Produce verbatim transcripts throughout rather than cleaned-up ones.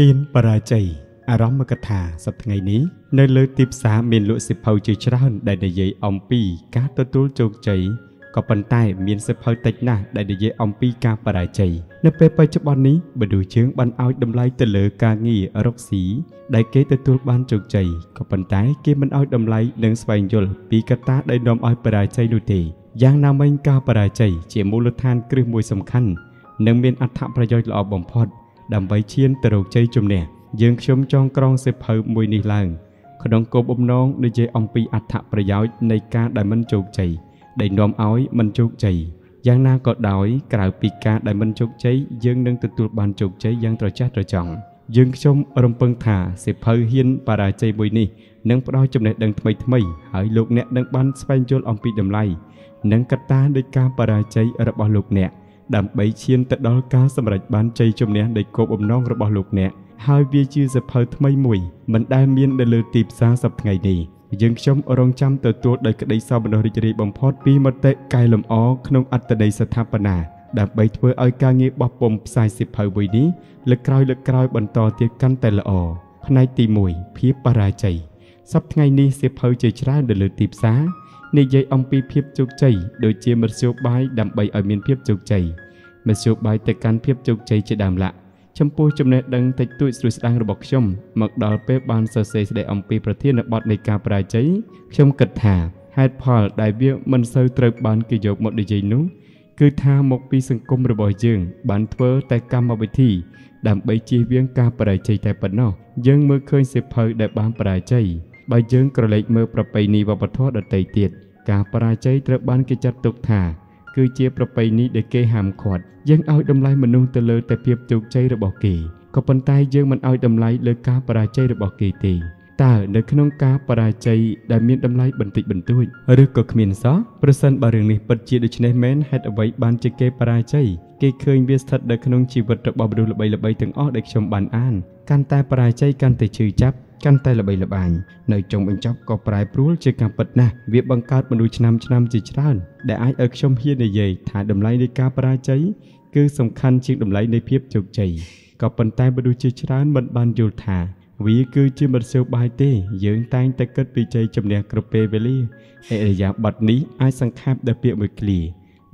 ฮีนปราจัยอารมมกถาสัปดาห์นี้ในเลือดทิพสาเมียนลุสิบเผาเจริญรันได้ได้ยัยอมปีกาตัวตุลโจกใจก็ปันใต้เมียนสิบเผาติดหน้าได้ได้ยัยอมปีกาปราจัยในเปไปจับวันนี้บดูเชิงบันเอาดำไล่เตลือกางีอรกสีได้เกตตัวบันโจกใจก็ปันใต้เกมันเอาดำไล่หนึ่งสวายยลปีกตาได้นอมเอาปราจัยดูเตยยังนำเองกาปราจัยเจียมูลธานกลืมมวยสำคัญหนึ่งเมียนอัฐประโยชน์หล่อบ่มพอดดำใบเชียนตรุกใจจุ่มเนี่ยยังชมจองกรองเสพเพิ่มมวยนิลังขนมกบอมน้องในใจอมปีอัฐประโยชน์ในการได้มันโจกใจได้นอมอ้อยมันโจกใจยังน่ากอดดอยกล่าวปีกาได้มันโจกใจยังนั่งติดตัวบานโจกใจยังตระจ้าตระจ่องยังชมอารมณ์เปิงถ่าเสพเพิ่มเฮียนปราใจมวยนี่นั่งปลอยจุ่มเนี่ยดังทำไมทำไมหายลูกเนี่ยดังบันสเปนโจลอมปีดำไล่นั่งกัตตาในการปราใจระบาลูกเนี่ยดำใบเชียนแต่ดอลกาสำหรับบานใจจมเนี่ยได้กบอมน้องระบาลูกเนี่ยหายเบียชื่อสะเพอทำไมมวยมันได้เมียนได้เลือดตีบซาสับไงดียังชมอารมณ์จำตัวตัวได้กระไดสาวบรรดาจิริบังพอดปีมาเตะกายลำอ้อขนมอัตได้สถาปนาดำใบเถื่อเอาการเงียบบับปมสายสิบเพอไว้นี้เลือกลายเลือกลายบรรทอเทียกันแต่ละอ้อภายในตีมวยเพียบปราใจสับไงนี้สิบเพอใจชราได้เลือดตีบซาในใจอมปีเพียบจุกใจโดยเจียมเสียวใบดำใบเอาเมียนเพียบจุกใจมาเสียวใบแต่การเพียบจุกใจจะดำละชั่มพูจมเนตดังแต่ตุยสุดดังระบบชมหมักดอลเป๊บบานเซเซได้อมปีประเทศนบอดในการปราใจชมกระถาไฮพอลได้เบี้ยมันเซอร์เตอร์บานกิจกรรมในใจนู้คือท่าหมกปีสังคมระบบยืงบานเฟ้อแต่กรรมเอาไปที่ดำใบเจียเบี้ยการปราใจแต่ปนนอกยังเมื่อเคยเสพเพลได้บานปราใจใบยืงกระเล็กเมื่อประไปนีวัปทอดไตเตียดการปราใจเตอร์บานกิจจัดตกถาคือเจียประไปนี้ได้เกยหามขอดยังเอาดำไล่มันนุ่งเตลอแต่เพียบจุกใจระบอกเกยก็ปันใต้ยังมันเอาดำไล่เลือกาปราใจระบอกเกยตีตาเด็กขนมกาปราใจได้เมียนดำไล่บันติบันตุ้ยหรือก็ขมิ้นซอประสันบารึงนี้ปัจเจียดิชเนแมนให้เอาไว้บานจะเกยปราใจเกยเคยเบียสทัดเด็กขนมชีวิตระบอบดูระใบระใบถึงอ้อเด็กชมบานอ่านการตายปราใจการแต่ชื่อจับกันแต่ละใบละบางในจงเป็นจับก็ปลายปลุกเจอกำปัดนะเวียบบังคับมนุษย์นำชนำจิตร้านได้ไอเอิกชมเฮียในใหญ่ถ่ายดำไล่ในกาปราใจคือสำคัญเชียงดำไล่ในเพียบจุกใจก็ปันแต่มนุษย์จิตร้านบรรบานโยธาวิคือเชื่อมันเซลบายเต้ยืนตั้งแต่เกิดปีใจจำเนียกระเปเบลี่ไอระยะบัดนี้ไอสังคาบได้เปรียบมือคลี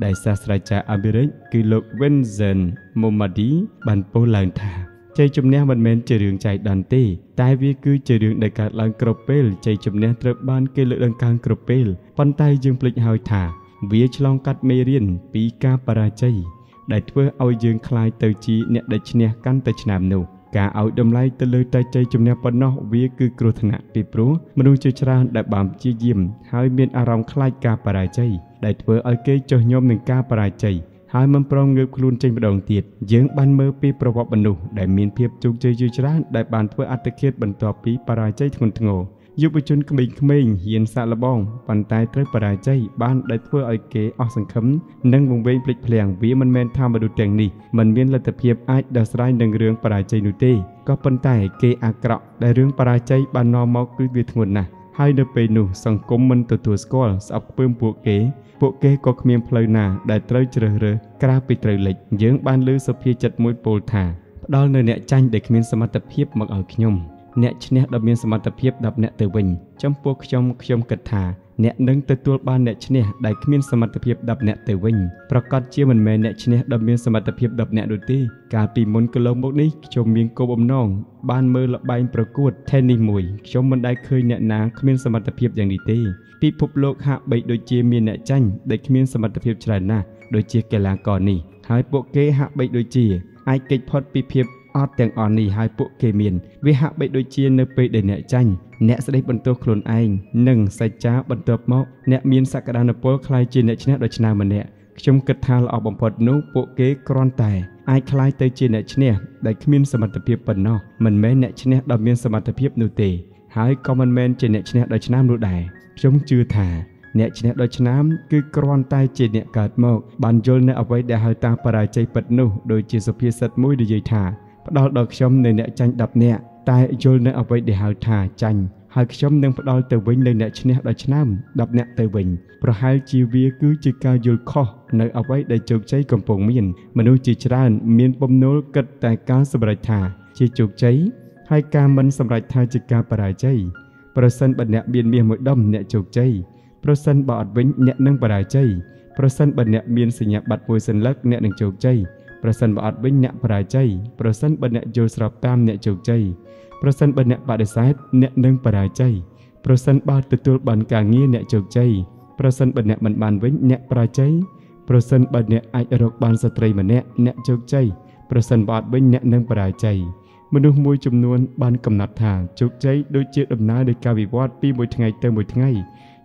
ได้ศาสตราจารย์อเมริกคือโลกเวนเซนโมมาดีบันโปลังธาใจจมเนียมันเมนเจริญใจดันเต้ตายวิคือเจริญในการลังกระเปลใจจมเนียตระบานเกลือดังการกระเปลปันไตยังเปลี่ยนหายถาเวียฉลองกัดเมรียนปีกาปราจัยได้เพื่อเอายังคลายเตจีเนี่ยได้ชนะกันแต่ชนะหนูกาเอาดำไล่ตะเลยใจใจจมเนียปนนอวิคือกรุธนะปีปรูมนุษย์ชราได้บามจียิมหายเมียนอารมณ์คลายกาปราจัยได้เพื่อเอาเกยจอยมหนึ่งกาปราจัยหายมันปรองเงือบคลุนใจประดองเตียดยังบันเมื่อปีประวัติบรรลุได้มีเพียบจุกใจยืดชราได้บานเพื่ออัตเคียดบรรทอปีปราใจทนทงยุบชนกบิงเขม่งเฮียนสาระบ้องปันตายเตยปราใจบ้านได้เพื่อไอเก๋อสังคมนั่งวงเวงปลิดเพลียงวิมันแมนทำมาดูแต่งนี่มันเมียนละตะเพียบไอดาสไลน์ดังเรื่องปราใจนุเต้ก็ปันตายเกอากระได้เรื่องปราใจบานนอมอกคือเวทงวนนะให้เดินไปหนูสังคมมันตัวตัวสกอลสับเพิ่มพวกเก๋พวกเก๋ก็เมียนเพลินนาได้เตยเจริญเรือกราปิเตยเล็กยังบ้านลือสเพียจัดมวยโปลธาดอลเนเนจันเด็กเมียนสมรรถเพียบมักเอาขยมเนชเนตดำเนินสมรรถเพียบดับเนตเตวินจำพวกชมชมกัตถาเนตหนึ่งเตตัวบ้านเนชเนตได้ขึ้นสมรรถเพียบดับเนตเตวินประกาศเชื่อมันแม่เนชเนตดำเนินสมรรถเพียบดับเนตดูดีการปีมนกลมบกนี้ชมเมียงโกบอมน้องบ้านเมื่อละใบประกวดแทนนิมวยชมมันได้เคยเนตนาขึ้นสมรรถเพียบอย่างดีดีปีภพโลกหะใบโดยเจียเมียนเนจันได้ขึ้นสมรรถเพียบชราหน้าโดยเจียแกลางก่อนนี่หายพวกเกหะใบโดยเจียไอเกจพอดปีเพียบอดแตงอ่อนนี่หายปุ๊กเกมีนวิหะใบโดยเชียนเนเปเดเนจันเนสได้บรรทุกโคลนไอหนึ่งใส่จ้าบรรทุกหม้อเนมีนสักดานโปลคลายเจเนชเนโดยชนะมันเนชมกระทาเราออกบำพดนู้ปุ๊กเกกรอนแต่ไอคลายเตเจเนชเนได้ขมิ้นสมรรถเพียบปนนอกมันแม่เนชเนดำเมียนสมรรถเพียบนูเตหายคอมมันแมนเจเนชเนโดยชนะรู้ได้ชมจือถาเนชเนโดยชนะคือกรอนไตเจเนกาดหม้อบันโยนเนเอาไว้ได้หายตาปลายใจปนนู้โดยเจสเพียสัตมุ้ยโดยยถาดอลดอกชมในเนจันดับเนี่ยตายโยนเอาไว้เดี๋ยวถ่าจันหากชมนึงดอลเตวินในเนชเนดอชน้ำดับเนี่ยเตวินเพราะหายชีวิตคือจิกาโยข้อในเอาไว้ได้โจกใจกำปองเมียนมนุษย์จิตรานเมียนปมโนกัดแต่การสบายถ่า chỉ chuột cháy hai ca mẫn sầm lại thay chỉ ca bà đại cháyประสันบัดเนี่ยเบียนเบียนหมดดมเนี่ยจุกใจประสันบอดเว้นเนี่ยนั่งประดายใจประสันบัดเนี่ยเบียนสิเนี่ยบัดมวยสันลักเนี่ยหนึ่งจุกใจประสันบอดเว้นเนี่ยประดายใจประสันบัดเนี่ยโยสระตามเนี่ยจุกใจประสันบัดเนี่ยบาดสายเนี่ยนั่งประดายใจประสันบาดติดตัวบันกางเงี้ยเนี่ยจุกใจประสันบัดเนี่ยมันบานเว้นเนี่ยประดายใจประสันบัดเนี่ยไอรกบานสตรีมันเนี่ยเนี่ยจุกใจประสันบอดเว้นเนี่ยนั่งประดายใจมนุษย์มวยจำนวนบานกำนัดทางจุกใจโดยเจริญนาโดยการวิวัฒน์ปีมวยทั้งไงเต็มมวยทั้งไง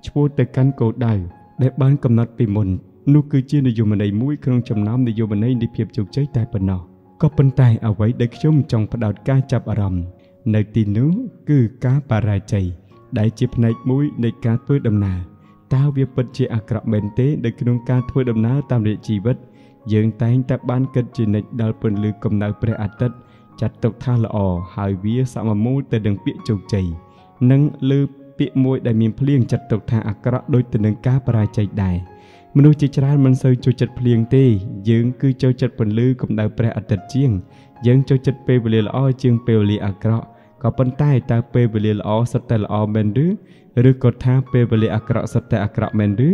ชั่วแต่การโกดได้และบานกำนัดปีมนนู่คือเชื่อในโยมในมวยขนมจำน้ำในโยมในในเพียบจุกใจตายปนนอก็เป็นตายเอาไว้ได้ชมจองประดาวการจับอารมณ์ในตีนู้คือการปารายใจได้เจ็บในมวยในการเพื่อดำนาท้าวเวียปัจเจอกระเบนเตได้ขนมการเพื่อดำนาตามเรื่องชีวิตยังแต่งแต่บานเกิดจีในดาวเป็นลือกำนัดเปรอะตัดจัดตกท่าละอหายเวียสามมูแต่ดังเปียจุกใจนั่งลือเปียมวยได้มีเพลียงจัดตกท่าอักระโดยแต่ดังก้าปลายใจได้มนุษย์จิตรามันเซยโจจัดเพลียงเตยยิงคือโจจัดผลลือกับดาวแปรอัดตัดเจียงยิงโจจัดเปเบลีละอเจียงเปเบลีอักระก็ปันใต้ตาเปเบลีละอสเตละอแมนดื้อหรือกดท่าเปเบลีอักระสเตอักระแมนดื้อ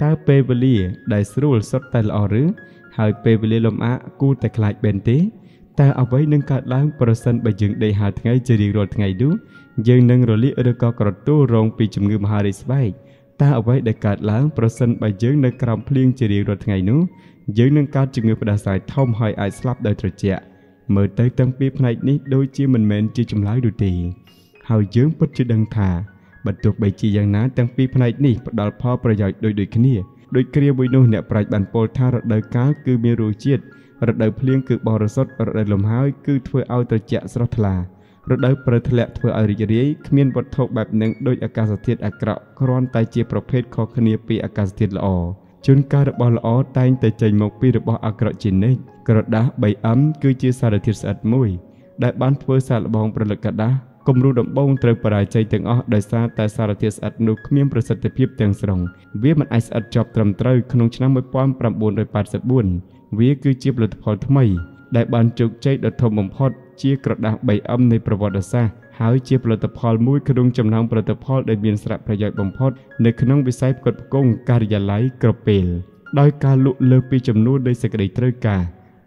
ตาเปเบลีได้สู้สเตละอหรือหายเปเบลีลมอะกูแต่คลายเบนเตแต่เอาไว้นั่งกัดล้างเปอร์เซ็นต์ไปยึงได้หาทั้งไงจะดีรอดทั้งไงดูยึงนั่งรอลิเอเดกอกระตู้รองปีจมเงือมหาริสไปแต่เอาไว้ได้กัดล้างเปอร์เซ็นต์ไปยึงในกรามเพลียงจะดีรอดทั้งไงนู้ยึงนั่งกัดจมเงือประดาสายท่อมหอยไอสลับได้ตรเจาะเมื่อเตยตั้งปีภายในโดยจีมันเหม็นจีจมล้างดูดีหายึงปัจจุบันถ่าบัดตกใบจีอย่างนั้นตั้งปีภายในประดาพ่อประหยัดโดยโดยขี้โดยเคลียร์บุญนู่นเนี่ยปลายบันโพธาระดับก้าคือมีรูเจียดระดับเพลียงคือบอระสดระดับลมหายคือถวยเอาตะเจาะสระทลาระดับประทะเลถวยอริยเรียขมิ้นวัตถุแบบหนึ่งโดยอากาศเทียดอักระครอนไตเจียประเภทคอคเนียปีอากาศเทียดละอจนการระบละอไตแต่ใจมกปีระบอักระจินเนกกระดาใบอ้ำคือเจียสารเทียดสัตว์มวยได้บ้านถวยสารบองประหลักกระดากรมรูดบ้องเตยปลายใจแต่งอ้อได้ซาแต่สารเทียดสัตว์นุขมิ้นประสิทธิภาพแต่งสรงเวียมันไอสัตว์จอบตรำเตยขนมชนะมวยป้อมปรำบุญโดยปาดสะบุญวิคือเจี๊ยบหลุดพอทำไมได้บานจุกใจดัดทมมพอดเจี๊ยกระดาษใบอ้ำในประวัติศาสตร์หายเจี๊ยบหลุดพอมุ้ยขดุงจำนำประตพอดได้เบียนสระประหยัดบ่มพอดในขนมวิสัยกดกงการยาไหลกระเปลโดยการลุเลือปีจำนวนได้สกัดเตรกา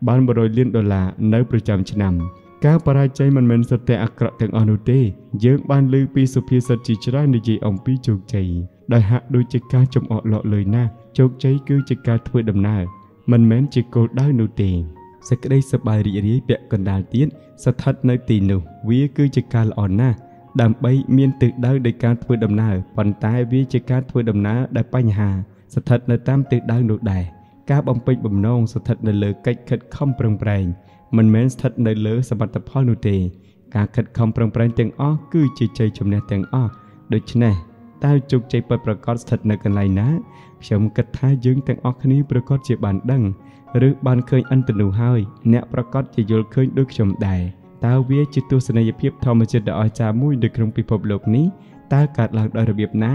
บ้านบรอยเลี้ยนดอลลาในประจำชนำการปราใจมันเหมือนสเตอักระแตงอนุเตเยื่อบ้านลือปีสุพีสจิจราในใจองปีจุกใจได้หักโดยจิกาจมอหล่อเลยนะจุกใจคือจิกาถวยดำนามันแม้นจิโกได้นูเตงสกได้สบายริเรียเปะกันดาเตี้ยสะทัดในตีนูวิคือจิการอ่อนหน้าดำใบเมียนตึกได้ในการถวยดำนาปันตายวิจิการถวยดำนาได้ปัญหาสะทัดในตามตึกได้นูได้การบำเพ็ญบ่มนองสะทัดในเลือกัดขัดข้อมเปรงแปลงมันแม้นสะทัดในเลือสมบัติพ่อนูเตงการขัดข้อมเปรงแปลงแตงอ้อคือจิใจชมแนแตงอ้อโดยเช่นตาจุกใจไปประกอบสถิตในกันไรนะชมกระทายึงแต่งออกนี้ประกอบเจียบานดังหรือบานเคยอันตนูหายเนะประกอบจะโยนเคยด้วยชมได้ตาเวียจิตตัวสนายเพียบทอมจิตดอจามุ่ยในกรงปีพบโลกนี้ตาการหลักโดยระเบียบนะ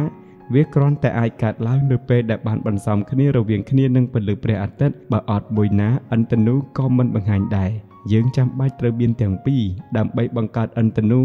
เวียกรอนแต่อายการล้างโดยเปรดบานบันซ้ำคณีระเวียงคณีนั่งเป็นหรือเปรอัตต์บ่ออดบุญนะอันตนูก็มันบังหายได้ยึงจำใบเตยเบียนแต่งปีดำใบบังการอันตนู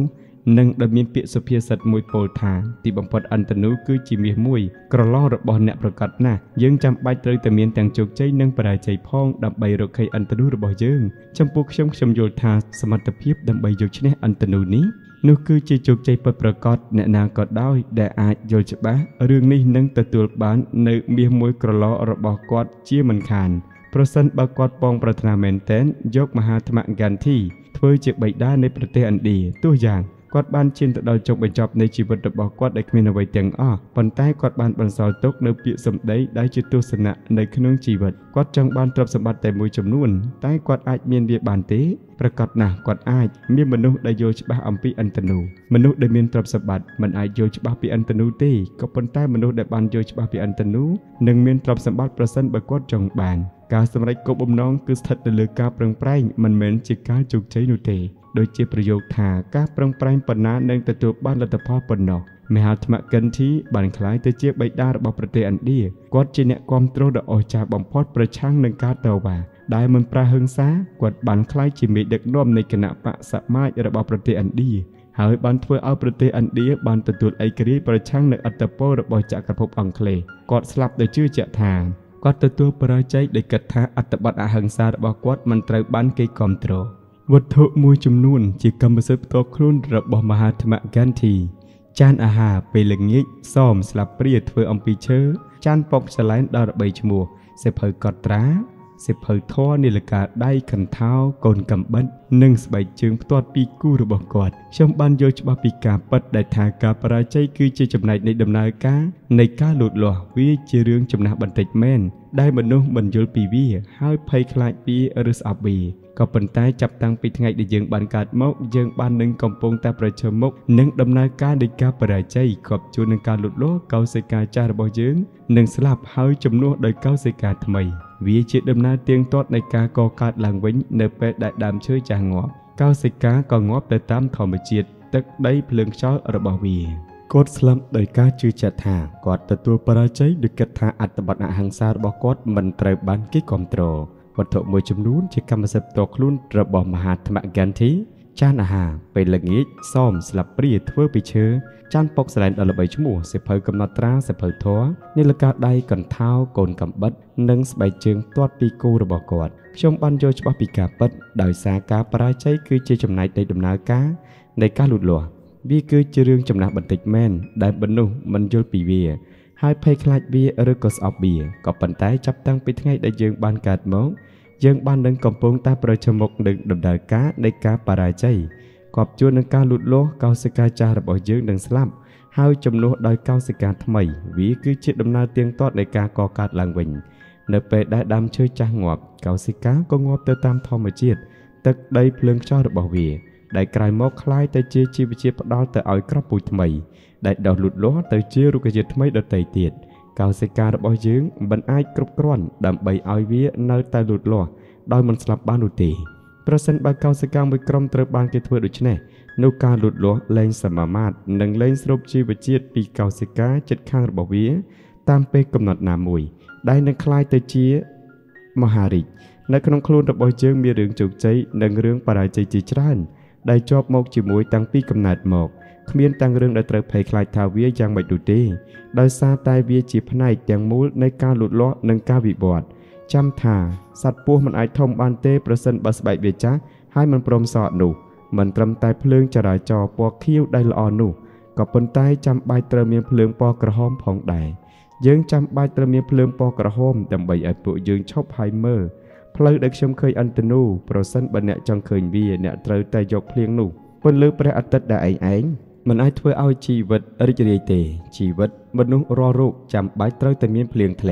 นั่งดำเนินเปียสเพียสัตว์มวยโปรธาที่บำเพ็ญอันตนุคือจิมีมวยกระล่อระบอนเนประกาศน่ะยังจำใบเตยแต่เมียนแต่งจุกใจนั่งปลายใจพองดำใบรกไขอันตนุระบอยเยิงจำปุกชมชมโยธาสมรรถเพียบดำใบยุกชนะอันตนุนี้นู่คือจิจุกใจไปประกาศเนนากอดได้แต่อาจโยชบ้าเรื่องนี้นั่งตะตัวบ้านในเมียมวยกระล่อระบกอดเชี่ยมันขานเพราะสันบากอดปองประธานาเมนเตนยกมหาธรรมกันที่เพื่อจะใบด้านในประเทศอันดีตัวอย่างกอดบ้านชินตะดอยจงไปจับในชีวิตระบอกกอดเอกมีนวัยเตียงอ้อปันใต้กอดบ้านปันสาวตกในเปียสมได้ได้จิตตุสนะในขนมชีวิตกอดจังบ้านตรับสมบัติแต่มวยจำนวนใต้กอดไอเมียนเบียบานเตประกาศนะกอดไอเมียมนุษย์ได้โยชบะอัมพีอันตนูมนุษย์ได้เมียนตรับสมบัติมันไอโยชบะปีอันตนูเตก็ปันใต้มนุษย์ได้บ้านโยชบะปีอันตนูหนึ่งเมียนตรับสมบัติประสันบากอดจังบ้านการสมัยกบอมน้องคือสัตว์เดือยกาเปล่งแปร่งมันเหม็นจิกาจุกใจนูเตโดยเจประโยคถากาเปล่งแปร่งปนาเนื่องแต่ตัวบ้านรัตพ่อปนนอกเมหาธรรมกันที่บ้านคล้ายแต่เจใบดาระบประเทอันดีกอดเจเนกความโตระออจาบอมพอดประช่างเนื่องกาเตาว่า ได้มันปลาหึงซากวดบันคล้ายจิมเด็กน้อมในขณะปะสะมาอิระบาประเทศอันดีหายบันเพื่อเอาประเทศอันดีบันตะตุดไอกรีประชังในอัตโประบาจากกระพบอังเคลกอดสลับโดยชื่อเจตานกอดตะตัวประใจได้กระทะอัตบัตอาหึงซาระบากวดมันไตรบันเกยคอมโตรวัตถุมวยจำนวนจิกรรมศึกตัวครุ่นระบามหาธรรมกันทีจานอาหารไปหลังยิกซ้อมสลับเปรียดเพื่ออัมพีเชอจานปอกสลายดาวใบชมัวเสพเหกอดตราเสพเหยท้อในหลักการได้ขันเท้าโกนกำบันนึ่งสบายจึงตัวปีกู้ระบบกอดชมบันโยชบาปีกาปัดได้ทางการประจัยคือเจจำนายในดำเนินการในการหลุดหล่อวิเจริญจำนาบันเทจแมนได้บรรลุบรรยุปีวีให้ภัยคลายปีอรุษอับบีก็ปัญไตจับตังปิดไงได้ยังบันการมกยังบันหนึ่งกำปงแต่ประชมกหนึ่งดำเนินการในการประจัยขอบจูนการหลุดล้อเกาเสกาจารบอยึงหนึ่งสลับให้จำนวนโดยเกาเสกาทำไมวิจิตดำเนินเตียงตอดในการก่อการหลังวิญเนเปได้ดำเชื่อจางงบเกาเสกาก็งบแต่ตามธรรมจิตตักได้เพลิงเช้าระบวีกดสลับโดยการชื่อจัดหากอดแต่ตัวประจัยโดยกถาอัตบัตหังสารบกอดมันไตรบันกิคอมโตรวัตถุมวยจำนวนจะกำศัพท์ตกลุ่นระบอบมหาธรรมกันทีจานอาหารไปหลังยิกซ้อมสลับเปรียดเพื่อไปเชื้อจานปอกสลายดาวใบชมัวเสพเหยกำนัดตราเสพเหยท้อในละกาได้กันเท้าโกนกำบัดนึ่งสบายจึงตอดปีกูระบกอดชมบันโยชบาปีกาบัดโดยสากาประจัยคือเจจำนายในดำเนินการในการหลุดหล่อวิคือเจริญจำนาบันติแมนได้บรรลุมันโยปีเวียให้ภัยคลายเบียหรือกสอบเบียก็ปัญไตจับตั้งไปทั้งไงได้ยังบันการมองยังบันดังกำปงตาประชมกดึงดำเนินการในการปราชัยขอบชวนในการหลุดโลกเกาสกาจาระบอยยังดังสลับให้จำนวนโดยเกาสกาทำไมวิคือเจดำนาเตียงตอดในการก่อการหลังวิญเนเปได้ดำเชื่อจางงบเกาสกาก็งบเติมตามธรรมจิตตักได้เพลิงชาระบอยได้กลายมอกคล้ายแต่เจชีวิตเจ็บดาวแต่เอากระปุกทำไมได้ดาวหลุดล้อแต่เจรุกเจตทำไมดาวไตเตียดเกาเซกาดบอยยืงบันไอกรุบกร่อนดำใบเอาเวียเนอแต่หลุดล้อดอยมันสลับบ้านหลุดตีเปอร์เซ็นต์บางเกาเซกาไม่กลมเติบบ้านเกิดทั่วดุชเน่นูการหลุดล้อเล่นสมามารถหนึ่งเล่นสรุปชีวิตเจ็บปีเกาเซกาเจ็ดข้างดบอยตามเป็นกำหนดนามวยได้นั่งคล้ายแต่เจมหาริกในขนมครูดบอยยืงมีเรื่องจุกใจหนึ่งเรื่องปลายใจจีจานได้จอบมกจิมวยตั้งปีกำหนัดหมอกขมีนตั้งเรื่องได้เติบภัยคลายทาเวียยังไม่ดูดีได้ซาตายเวียจีพนัยอย่างมูลในการหลุดล้อหนึ่งการวิบวัดจำท่าสัตว์ปูมันไอทอมอันเตเปอร์เซ็นต์บัสใบเบียจ้าให้มันปลอมสอดหนูมันตรำตายเพลิงจราจรปอกคิ้วได้ละอ่อนหนูกับปนตายจำใบเติมเมียเพลิงปอกระห้อมผ่องได้ยังจำใบเติมเมียเพลิงปอกระห้อมดำใบไอปูยังชอบไฮเมอร์เพลย์เด็กชมเคยอันตนูโปรเซนต์บันเนจังเคยวีเนตเตอร์แต่ยกเพลียงหนูปนลือประอัตต์ได้ไอ้ไอ้มันไอ้ถ้วยเอาชีวิตริจเรเตชีวิตบรรลุรอรูปจำใบเตอร์แต่เมียนเพลียงแถล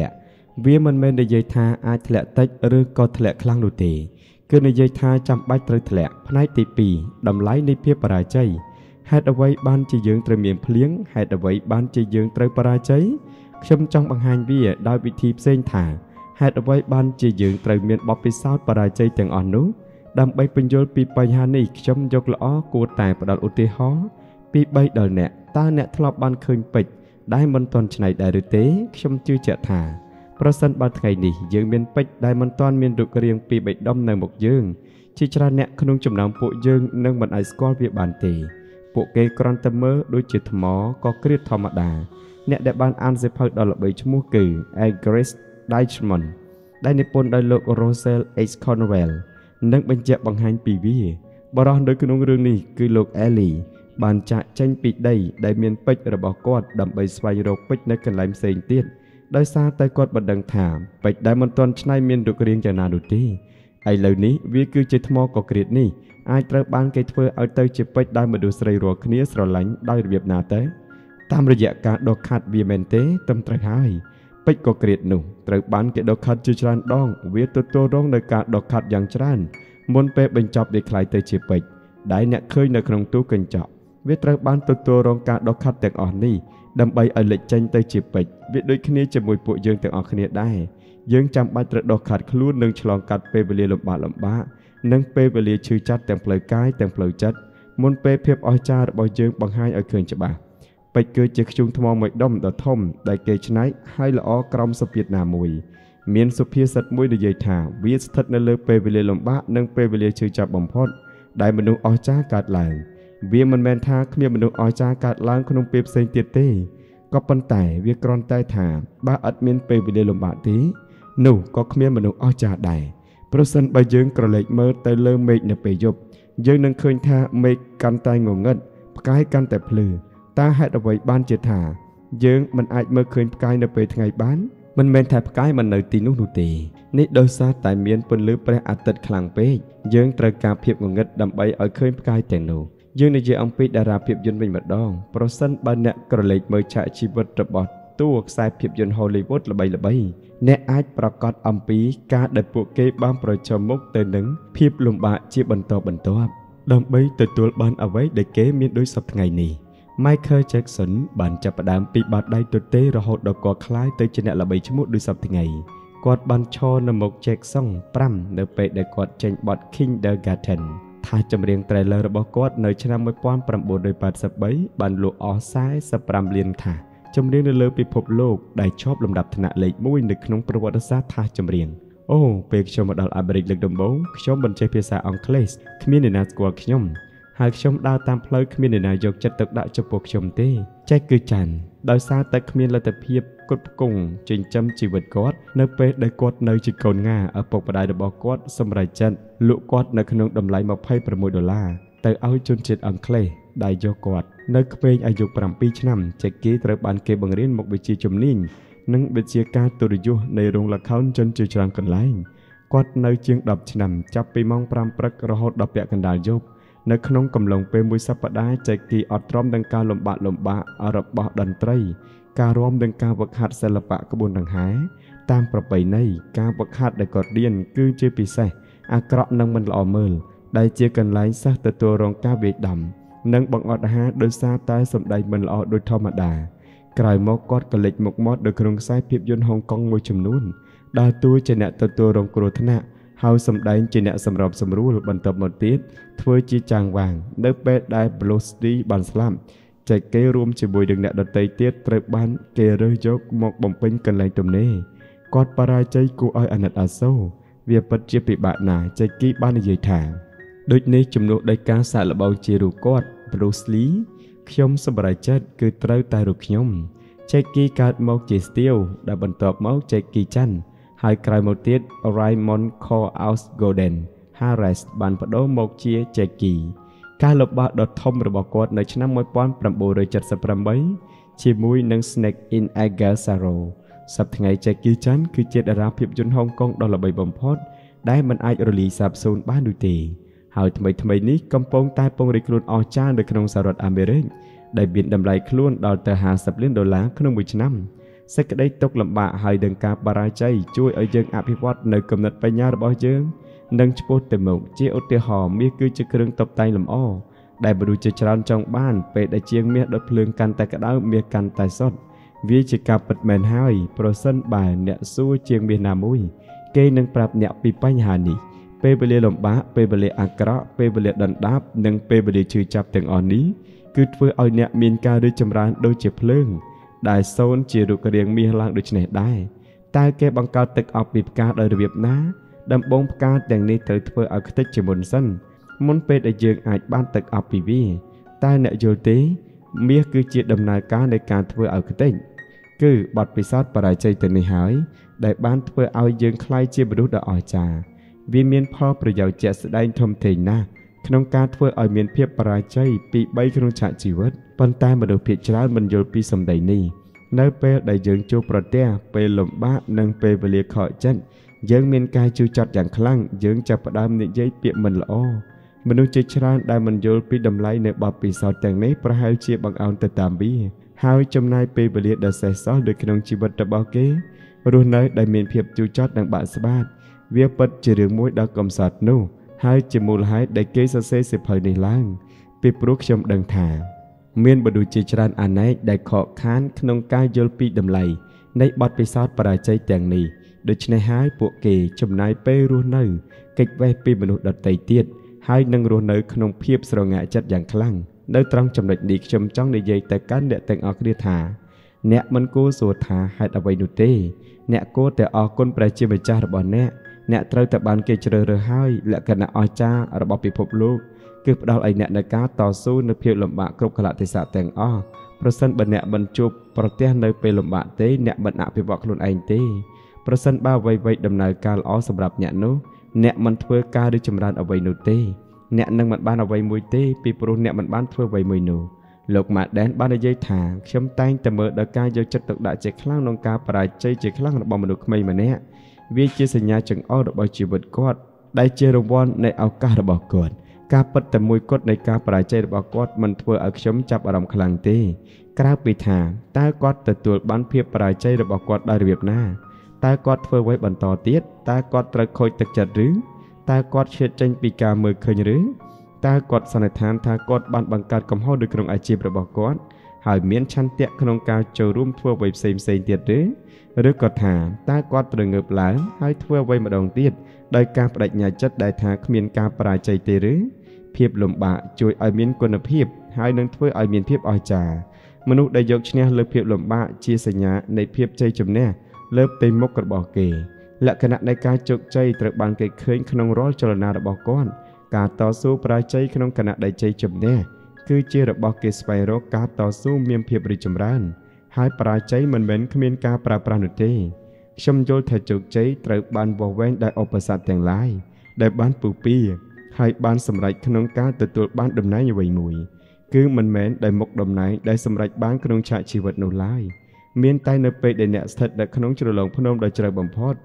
เวียมันเมนในเยธาไอ้แถลเตหรือก็แถลคลังหนูเตคือในเยธาจำใบเตอร์แถลพนัยตีปีดำไหลในเพียบปราชัยแฮดเอาไว้บ้านจีเยืองเตเมียนเพลียงแฮดเอาไว้บ้านจีเยืองเตปราชัยชมจังบังฮันวีได้วิธีเส้นทางแฮดเอาไว้บ้านเจียยืงไตรเมียนบ๊อบไปซาดปลายใจแต่งอ่อนนู้ดำไปเป็นโยนปีไปฮานิชมยกล้อกูแต่ประดับอุติฮอปีไปเดินเนะตาเนะทลอบบ้านเคยปิดได้มันตอนชนัยได้หรือเตะชมจื้อเจตาประสันบ้านไงนี่ยืงเมียนปิดได้มันตอนเมียนดุกเรียงปีไปดำในหมกยืงชิจราเนะขนมจำนำปุยืงนั่งบนไอสกอลเวียบานเตะปุเกกรันเตเมอร์โดยจิตหมอก็เครียดธรรมดาเนะได้บ้านอันเซพดอลไปชั่วโมงกือไอเกรสไดชมอนได้ในปนได้โลกโรเซลเอชคอนเวลนักบัญญัติบังหันปีวีบารอนโดยคุณองค์เรื่องนี้คือโลกเอลีบานจะแจ้งปีได้ได้เมียนเป็ดระบอกกอดดำใบสวายโรคเป็ดในกันไหลเสียงเตี้ยได้ซาไตกอดบัดดังถามเป็ดได้มันตอนชนัยเมียนดุกเรียงจากนาดูดีไอเหล่านี้วิคือเจตมอกเกลียดนี่ไอตระบานเกตเฟอร์เอาเตยเจ็บเป็ดได้มาดูสไลโรคเนี้ยสระหลังได้เรียบนาเต้ตามระยะการดอกขาดเบียเมนเต้ตำตรายเป็ดก็เกลียดหนุ่มแต่บ้านเกดดอกขัดจีจันดองเวียตัวตัวร้องในการดอกขัดอย่างจันมนเป็ดเป็นจับเด็กคลายเตจิเป็ดได้เนี่ยเคยในขนมตู้กันจับเวียแต่บ้านตัวตัวร้องการดอกขัดแต่อ่อนนี่ดำใบอเล็กจันเตจิเป็ดเวียด้วยคณีจะมวยปวดยืงแต่อ่อนคณีได้ยืงจำบ้านแต่ดอกขัดคลุ้นหนึ่งฉลองกัดเป็ดเบลีลำบากลำบ้าหนึ่งเป็ดเบลีชื่อจัดแต่งเปลือยกายแต่งเปลือยจัดมนเป็ดเพียบอ้อยจ่าบอยยืงบังไฮเอาเขื่อนจะบ้าไปเกิดจากชุมทมอมวยด้อมดอทมได้เกยชนัยให้ละอ้อกรมสเปียดนามวย มีนสุภีสัตว์มวยเดือยถาวิสทัดนั่นเลิกไปเปรียลมบ้านั่งไปเปรียชื่อจับบ่มพอดได้มนุษย์ออจ้ากาดหลังเวียมันแมนท่าขมีมนุษย์ออจ้ากาดหลังขนมเปียบเซนเตียเต้ก็ปันไตเวียกรอนไตถาบ้าอัดมีนไปเปรียลมบ้าตีหนูก็ขมีมนุษย์ออจ้าได้เพราะสันใบยืงกระเล็กเมื่อแต่เลิกเมฆเนี่ยไปยบยืงนั่งเคยท่าเมฆกันไตงงเงินกายกันแต่เพลือตาให้เอาไว้บ้านเจตายืงมันไอเมื่อเคยกายเนี่ยไปทางไงบ้านมันแมนแถบกายมันในตีนุกนุตีนี่โดยซาแต่เมียนปนลือประอัดตัดขลังเป๊ยยืงตระกาเพียบงงเงินดำใบเอาเคยกายแต่งหนูยืงในเยื่ออังปีดาราเพียบยนเป็นหมัดดองเพราะสันบ้านเนี่ยกระเล็กเมื่อฉะชีวิตระบอดตัวสายเพียบยนฮอลลีวูดระบายระบายเนไอประกอบอัมปีการได้ปลุกเก็บบ้านประชามกเตนึงเพียบลมบะเจียบันโตบันโตบดังใบตัวตัวบ้านเอาไว้ได้เก็บมีด้วยสับไงนี่ไมเคิลแจ็กสันบ้านจับประดามปีบาดได้ตัวเตะระหดดอกกอคล้ายเตยชนะระบายชมุดด้วยสับไงกอดบ้านชอนมกแจ็กซ่องปรำเนื้อเป็ดได้กอดเจนบอดคิงเดอร์การ์เทนถ้าจำเรียงไตรเลอร์บอกกอดเนยชนะไม่ป้อนปรำบดโดยปาดสับใบบ้านหลวงออซ้ายสับปรำเลียนค่ะจำเรียงในเลือปีพบโลกได้ชอบลำดับธนาเล็กมุ่ยหนึ่งขนมประวัติศาสตร์ท่าจำเรียงโอ้เปกชมดาวอเมริกเล็กดมโบ้ชมบรรจัยภาษาอังกฤษขมิ้นในนาสกัวขยมหากชมดาวตามเพลย์ขมิ้นในนายกจัดตึกดาวจบวกชมเต้ใจกือจันดาวซาแต่ขมิ้นละแต่เพียบกดกงจึงจำชีวิตกอดเนเปได้กอดเนยจิกคนง่าเอาปกประดายดอกกอดสมรายจันลุกอดในขนมดำไหลมาไพ่ประมวยดอลลาร์แต่เอาจนเจ็ดอังกฤษได้ยกกอดนักเพลงอายุประมาณปีชั่นำจากกี้ตระบานเก็บบังเรียนหมกเบจีจมนิ่งนั่งเบจีการตุรยุในโรงละครจนจุจรังกันไล่กอดในเชียงดับชั่นำจับไปมองปรามปรักระหดดับเปะกันดายุบนักขนมกำลังเป็นมวยสัปดาห์จากกี้อดร้อมดังการลมบะลมบะอาระบะดันไตรการร้อมดังการประคัดศิลปะกระบวนดังหายตามประไปในการประคัดได้กอดเรียนกือเจปีเสอากระนังมันหล่อเมินได้เจกันไล่ซะแต่ตัวรองกาเวดดำนั่งบังอดฮะโดยซาตายสมได้มันละอดโดยธรรมดากลายมอกอดกระเล็กมกมอดโดยขนมไส้เพียบยนต์ฮองกองมวยจำนวนดาวตัวเจเนตตัวรองกรธนะเฮาสมได้เจเนตสำหรับสมรู้บันเติมมติดทเวจีจางวางเนเปได้บลูสตีบันสลัมใจเกยรวมเฉบวยดึงเนตดัดเตยเตี้ยเตยบ้านเกยเรือยกมอกบ่มเป็นกันเลยตรงนี้กอดปลายใจกูอ้อยอนัตอาโซเวียปัจเจปิบะนาใจกีบ้านยืดทางโดยในจำนวนได้การสารเบาเจรูกอดบรูซลีขยมสบายจัดคือเต้าตารุขยมแจ็กกี้การมอกเจสติลได้บรรทบมอกแจ็กกี้จันไฮไกรมอติสไรมอนคออัลส์โกลเดนฮาริสบันปะโดมอกเชียแจ็กกี้การลบบาดทอมระบบกอดในชนะมวยป้อนปรำโบโดยจัดสปรำใบชีมุยนังสแน็กอินแอเกอร์ซาโรสับทั้งไงแจ็กกี้จันคือเจดอาราพิบยนฮ่องกงดอลลาร์ใบบอมพอดได้มันไอโรลีสับซูนบ้านดูตีหายทำไมทำไมนี้กำปองใต้ปงริกลุนออจ้าโดยขนมสหรัฐอเมริกได้บินดำไหลคล้วนดาวเตหาสับเลี้ยนดอลลาร์ขนมบุญชนะเซกได้ตกลำบากหายดังการปราชัยช่วยเอาเยิงอภิวัตในกำนัดปัญญาระบายเยิงดังชโปเตมงเจอเตหอมมีคือจะเครื่องตบไตลำอ้อได้บรรลุเจริญจองบ้านเป็ดได้เชียงเมียดับเพลิงกันแต่กระด้างเมียกันแต่สดวิจิกาปัดแมนหายโปรเซนบ่ายเนี่ยสู้เชียงเมียนามุยเกยนังปรับเนี่ยปีปัญหานี้เปเบเลลมบ้าเปเบเลอักระเปเบเลดันดับนังเปเบเลชื่อจับแต่งอ่อนนี้คือเพื่อเอาเนี่ยมีนการโดยจำรานโดยเจ็บเพลิงได้โซนเจรุกเรียงมีพลังโดยชนะได้ตาแกบังการตึกออกปีบการโดยระเบียบนะดำบงการแต่งนี้เธอเพื่อเอาคติจมุนสันมันเป็นไอเยืองอาจบ้านตึกออกปีบีตาเนี่ยโยตีเมียคือเจดำนายการในการเพื่อเอาคติคือบอดปีศาจปลายใจแต่ในหายได้บ้านเพื่อเอาเยืองคลายเจบรุดอ่อยจ่าวิเมียนพ่อประโยชน์จะแสดงทมเทน่าขนมการทั่วออยเมียนเพียบปราชัยปีใบขนมฉะชีวิตปันตายมาดูเพียรชราบันโยปีสมไดนี่ในเปได้เยิงโจประเดียเปลมบ้านังเปเปลียขอจันเยิงเมียนกายจูจัดอย่างคลั่งเยิงจับประดามในเย้ยเปียมันละอ้อมนุษย์เจชราได้มันโยปีดำไลในบาปีสอดแต่งนี้ประหารเชียบังเอาแต่ตามบีหายจำนายเปเปลียได้ใส่ซอสโดยขนมชีวิตตะบอเก้รูนายได้เมียนเพียบจูจัดดังบาสบาดเวียปัดเจริญมวยดาวกำสัดนู่หายจมูกหายได้เกยเซเสพในล่างปีปลุกชมดังถาเมียนบดูจิจรันอันไหนได้ขอค้านขนมกายโยลปีดำไหลในบัดปีศาจปราชัยแต่งนี้โดยชนะหายปวกเกยจำนายเปรูนเนอกิจไว้ปีมนุษย์ดัดไตเตี้ยหายนังรูนเนอขนมเพียบสระงะจัดอย่างคลั่งในตรังจำหนักดีชมจ้องในใยแต่การเดะแต่งออกเรียถา เนมันกูโสดหาหายเอาไว้หนุตีเนกูแต่ออกคนประชิดไปจ้าระบอนเนเนเตาแต่บานเกจเรือเรือห้อยและขณะออจ้าระบอบปีพบลูกเกือบดาวไอเนในการต่อสู้ในเพียวลำบากครบขลัดทิศแต่งอ้อประสันบันเนบรรจุประเทศในเปลำบากเตเนบรรณาพิบัติลุนไอเตประสันบ้าไวไวดำเนินการอ้อสำหรับเนนู้เนมันเพื่อการด้วยจำรานเอาไว้หนุตีเนนังมันบ้านเอาไว้มวยเตปีปรุเนมันบ้านเพื่อไว้มวยหนูหลอกมาแดนบ้านในใจถางเชื่อมตั้งแต่เมื่อเด็กกายจะจัดตักได้เจคลั่งนองกาปลายใจเจคลั่งระบำดุขมายมาเนะวิจิสัญญาจังอ้อระบำจีบดกอดได้เจรวอนในเอาการระบำกอดกาปัดแต่มวยกอดในกาปลายใจระบำกอดมันเพื่ออักช้ำจับอารมณ์คลังเต้กล้าปีถางตากอดแต่ตัวบ้านเพียบปลายใจระบำกอดได้เรียบหน้าตากอดเพื่อไว้บรรทอเตี้ยตากอดตะคอยตะจัดหรือตากอดเชิดจังปีกาเมื่อเคยหรือตากดสนัยทานตากดบันบังการกำห่อโดยขนมอาชีพระบอกกอดหายเมียนชันเตะขนมกาโจรุ่มทั่วไว้เซมเซนเตียดหรือหรือกดหาตากดตรึงเงือบหลายให้ทั่วไว้มาดองเตียดได้การปฏิญญาจัดได้ทางเมียนการปราใจเตหรือเพียบลมบะจุยไอเมียนกวนเพียบหายนั่งทั่วไอเมียนเพียบอจ่ามนุษย์ได้ยกชนะเลิกเพียบลมบะเชี่ยสัญญาในเพียบใจจำแนกเลิกเต็มมกกระบอกเกยและขณะในการจกใจตระบันเกยเคยขนมร้อยจรณาระบอกก้อนการต่อสู้ปลายใจขนมขณะใดใจจำแนกคือเจระบอกเกสไปโรการต่อสู้เมียมเพียบริจมรันหายปลายใจเหมือนเหม็นขมิ้นกาปราปราหนุตีชมโยธาจุกใจตรึกบานบวแวงได้อภิษฎแต่งลายได้บานปูปีหายบานสำหรับขนมกาตัวตัวบานดมน้ำอยู่ไว้มวยคือเหมือนเหม็นได้มกดมน้ำได้สำหรับบานขนมชาชีวิตโนไลเมียนใต้เนเปเดเนสทัดได้ขนมจรลงพนมได้จรบ่มพอด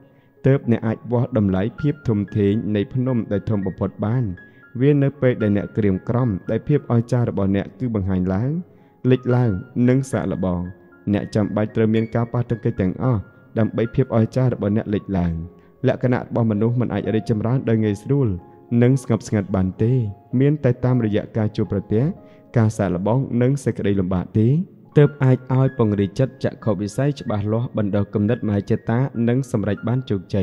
เติบในอาจว่าดำไหลเพียบทมเทนในพนมได้ทมบพดบ้านเวียนเนเปได้เนเกรียมกร่อมได้เพียบอจาระบอเนคือบังหายล้างเล็กล่างนึ่งสาระบองเนจำใบเตรียมเมียนกาปาตังเกแต่งอ้อดำใบเพียบอจาระบอเนเล็กล่างและขณะบอมนุษย์มันอาจได้จำร้านได้เงยสู้นึ่งสงับสงัดบานเตเมียนแต่ตามระยะกาจูประเทศกาสาระบองนึ่งเสกได้ลำบากเตเติบไอไอปงริจัดจะเข้าไปใส่ฉบับล้อบรรดากำนัดหมายเจตานั่งสำหรับบ้านจุกใจ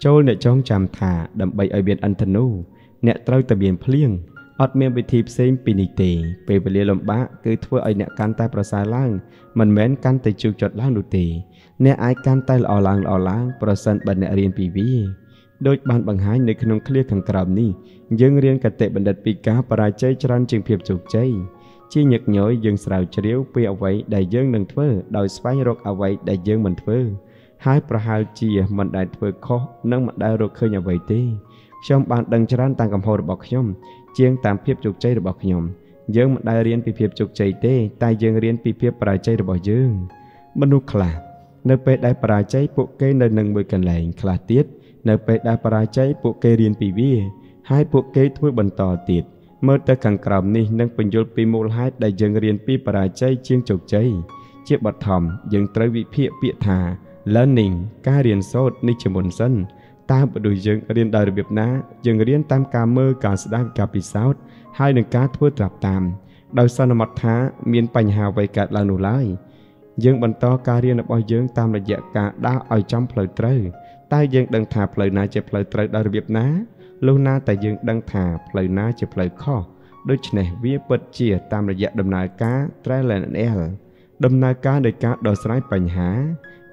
โจลเนจ้องจำถาดำใบไอเบียนอันธนูเนตเต้าตะเบียนเพลียงอัดเมียนไปทีบเซมปินิเตไปเปลี่ยนลมบ้าคือทั่วไอเนการตายประสาล่างมันแม้นการแต่จุกจดล่างดุเตเนไอการตายละอลางละอลางประสันบันเนเรียนปีวีโดยบ้านบางหายในขนมเคลียร์ทางกราบนี้ยังเรียนกเตะบันดัดปีกาปราใจจรันจึงเพียบจุกใจชี้หยักหน่อยยังสาวเฉลียวเปียเอาไว้ได้เยื่อหนึ่งเพื่อโดยสไปรกเอาไว้ได้เยื่อมันเพื่อหายประหารเจียมันได้เพื่อข้อนั่งมันได้รกเคยอย่างไว้ตีชมบานดังจรันต่างกับพอระบอกขยมเจียงตามเพียบจุกใจระบอกขยมเยื่อมันได้เรียนปีเพียบจุกใจเต้ตายเยื่อเรียนปีเพียบปลายใจระบอกเยื่อมนุษย์ขลาดเนเปได้ปลายใจปุกเกยในหนึ่งเบกันแหลงขลาดเตี้ยเนเปได้ปลายใจปุกเกยเรียนปีวีหายปุกเกยทั่วบรรทอติดเมื่อแต่ขังกราบนี้นั่งเป็นยลปีมูลหายได้ยังเรียนปีปราใจเชียงจกใจเจียบบัดทอมยังตรวิเพียเปียธาและหนิงการเรียนโซดนิจมนสันตามประดุยังเรียนได้ระเบียบนะยังเรียนตามการเมื่อการแสดงการปีสาวให้หนึ่งการทั่วตราบตามโดยสนมัดท้าเมียนปัญหาไว้กัดลานุไลยังบรรทอการเรียนอบยังตามระยะกาดาเอาจำเพลย์เตยใต้ยังดังถาเพลย์นาจะเพลย์เตยได้ระเบียบนะลูกนาแต่ยังดังถาเพลย์นาจะเพลย์ข้อโดยเฉพาะวิปปัจเจียตามระยะดำนาคาแตรแลนด์เอลดำนาคาในการดอสไลปัญหา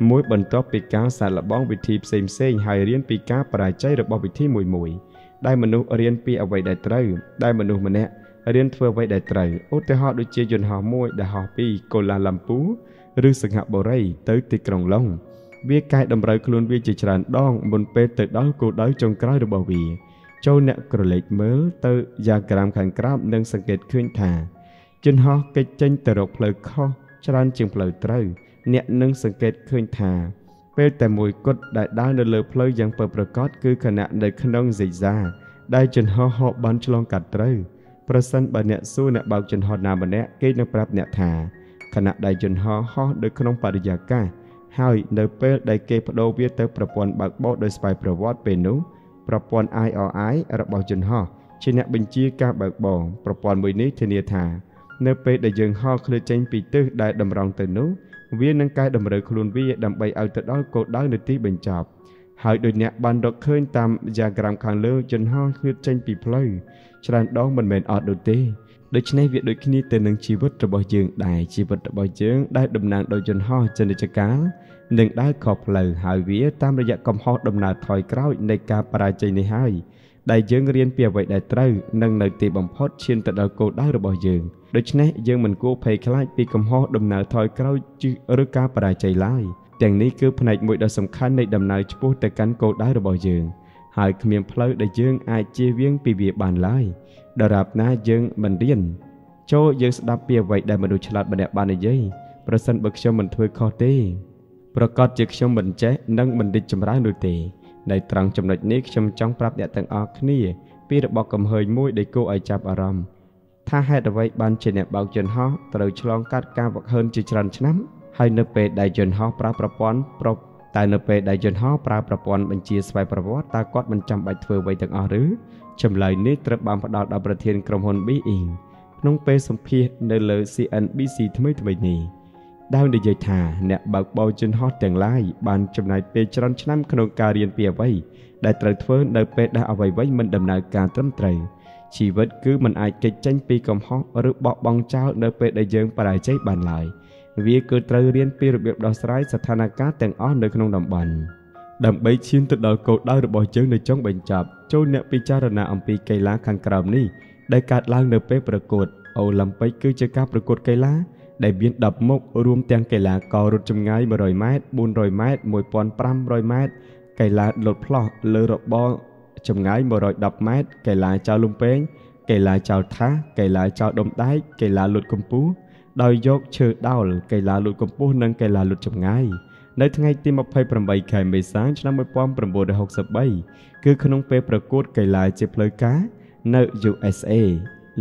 มุ้ยบรรทบปีกาสารบ้องวิธีเซมเซงหายเรียนปีกาปลายใจระบบวิธีมวยมวยได้มนุษย์เรียนปีเอาไว้ได้เตยได้มนุษย์มันเนี่ยเรียนเพื่อไว้ได้เตยอุตหะโดยเจียยนหอมวยได้หอปีโกลาลัมปูหรือสังหบริเตยติกรงลงเวียกายดำไรคลุนเวียจิจรันดองบนเปเตดองกูได้จงกล้าระบวีเจ้าเนกระเล็กเมื่อเตยากรามขันกราบนั่งสังเกตขึ้นถ่าจนฮอเกจเจนตรกเพลย์ข้อจรันจึงเพลย์เตยเนนั่งสังเกตขึ้นถ่าเปแต่มวยกดได้ได้เนเลยเพลย์ยังเปิดประกอบคือขณะในขนมจิจาได้จนฮอฮอบันฉลองกัดเตยประสันบันเนสู้เนบ่าวจนฮอนาบันเนเกจนักปราบเนถ่าขณะได้จนฮอฮอโดยขนมปาริยากาหายเนเปิลได้เก็บโดเวียเตอร์ประปวนบักบอดโดยสไปประวัติเป็นนู้ประปวนไอออไอระบบจนห่อชนะบัญชีการบักบอดประปวนมวยนี้เทเนียธาเนเปิลได้ยังห่อเคลื่อนใจปีเตอร์ได้ดำรองแต่นู้เวียนังกายดำเรือคลุนเวียดำใบเอาแต่ด้อยโกด้อยในที่บัญจับหายโดยเนบันดอกเคลื่อนตามยากรามขังเลือจนห่อเคลื่อนใจปีเพลย์ชนะด้องมันเหม็นอดโดตี โดยชนิดโดยขี้เตือนชีวิตระบายเยืองได้ชีวิตระบายเยืองได้ดำเนินโดยจนห่อจนจะก้าวหนึ่งได้ขอบเหลือหายวิตามระยะกำห่อดำเนินถอยกล้าวในการปราจัยในให้ได้เยืองเรียนเปียไว้ได้เต้านั่งในตีบังพอดเชียนแต่เราโกได้ระบายเยืองโดยชนิดเยืองมันกู้ภัยคล้ายปีกำห่อดำเนินถอยกล้าวจืดหรือการปราจัยไล่แต่นี้คือผนังมวยดำสำคัญในดำเนินชั่วแต่การโกได้ระบายเยืองหายเมียนเพลย์ได้เยืองไอเจียเวียงปีเบียบานไล่ดาราบน้าเยืองบันเดียนโจเยืองสตาเปียไว้ได้มาดูฉลาดบันเดบานในยัยประสันบักเชมันถวยคอเต้ประกอบจากเชมันแจนั่งบันดิจมร้ายดูเตะในตรังจำนวนนี้ชมจังปราบแดดต่างออกนี่ปีดบอกกำเฮยมุ้ยได้โกไอจับอารมณ์ถ้าให้เอาไว้บานเชนเนี่ยเบาจนห่อแต่เราฉลองกัดการบักเฮินจิจรันชนะให้เนเปได้จนห่อปราประปอนปรบแต่เนเปได้จนห่อปราประปอนบัญชีสไปประวัติตากอดมันจำใบเถื่อไว้ต่างออกหรือจำเลยนี้ตระบามพระดาวดาวประเทศกรมหนบีอิงน้องเปสมพีในเลอซีแอนบีซีทำไมทำไมนี่ดาวในใจถ่าเนี่ยบักเบาจนฮอตแต่งไล่บานจำนายเปจรันชนะขนมการเรียนเปียไว้ได้ตระเถื่อเนเปได้เอาไว้ไว้มันดำเนินการตั้มเตยชีวิตคือมันอาจเกิดจังปีกรมหนหรือบอกบังเจ้าเนเปได้เยิงปลายใจบานหลายวิเกิดตระเรียนปีระเบียบดาวสลายสถานการณ์แต่งอ้อนในขนมดำบันดังใบชิ้นตัวดาวโกได้ระบายเยื่อในจ้องใบจับโจเนปิจารณาอัมพีไกล้าขังกรามนี้ได้การล้างเนเปปรากฏเอาลำไปคือจะการปรากฏไกล้าได้เบียนดับมกรวมเตียงไกล้ากอรุจง่ายมารอยไม้บุญรอยไม้มวยปอนปรำรอยไม้ไกล้าหลดพลอเลอรบบอจำง่ายมารอยดับไม้ไกล้าชาวลุงเป้งไกล้าชาวท้าไกล้าชาวดมใต้ไกล้าหลุดกมปูดอยยกเชิดดาวไกล้าหลุดกมปูนั่งไกล้าหลุดจำง่ายในทั้งไงตีมาภัยประมายไข่ไม่สางชนะมวยป้อมประมวลได้หกสิบใบคือขนมเปประกวดไก่ลายเจ็บเลยก้าใน ยู เอส เอ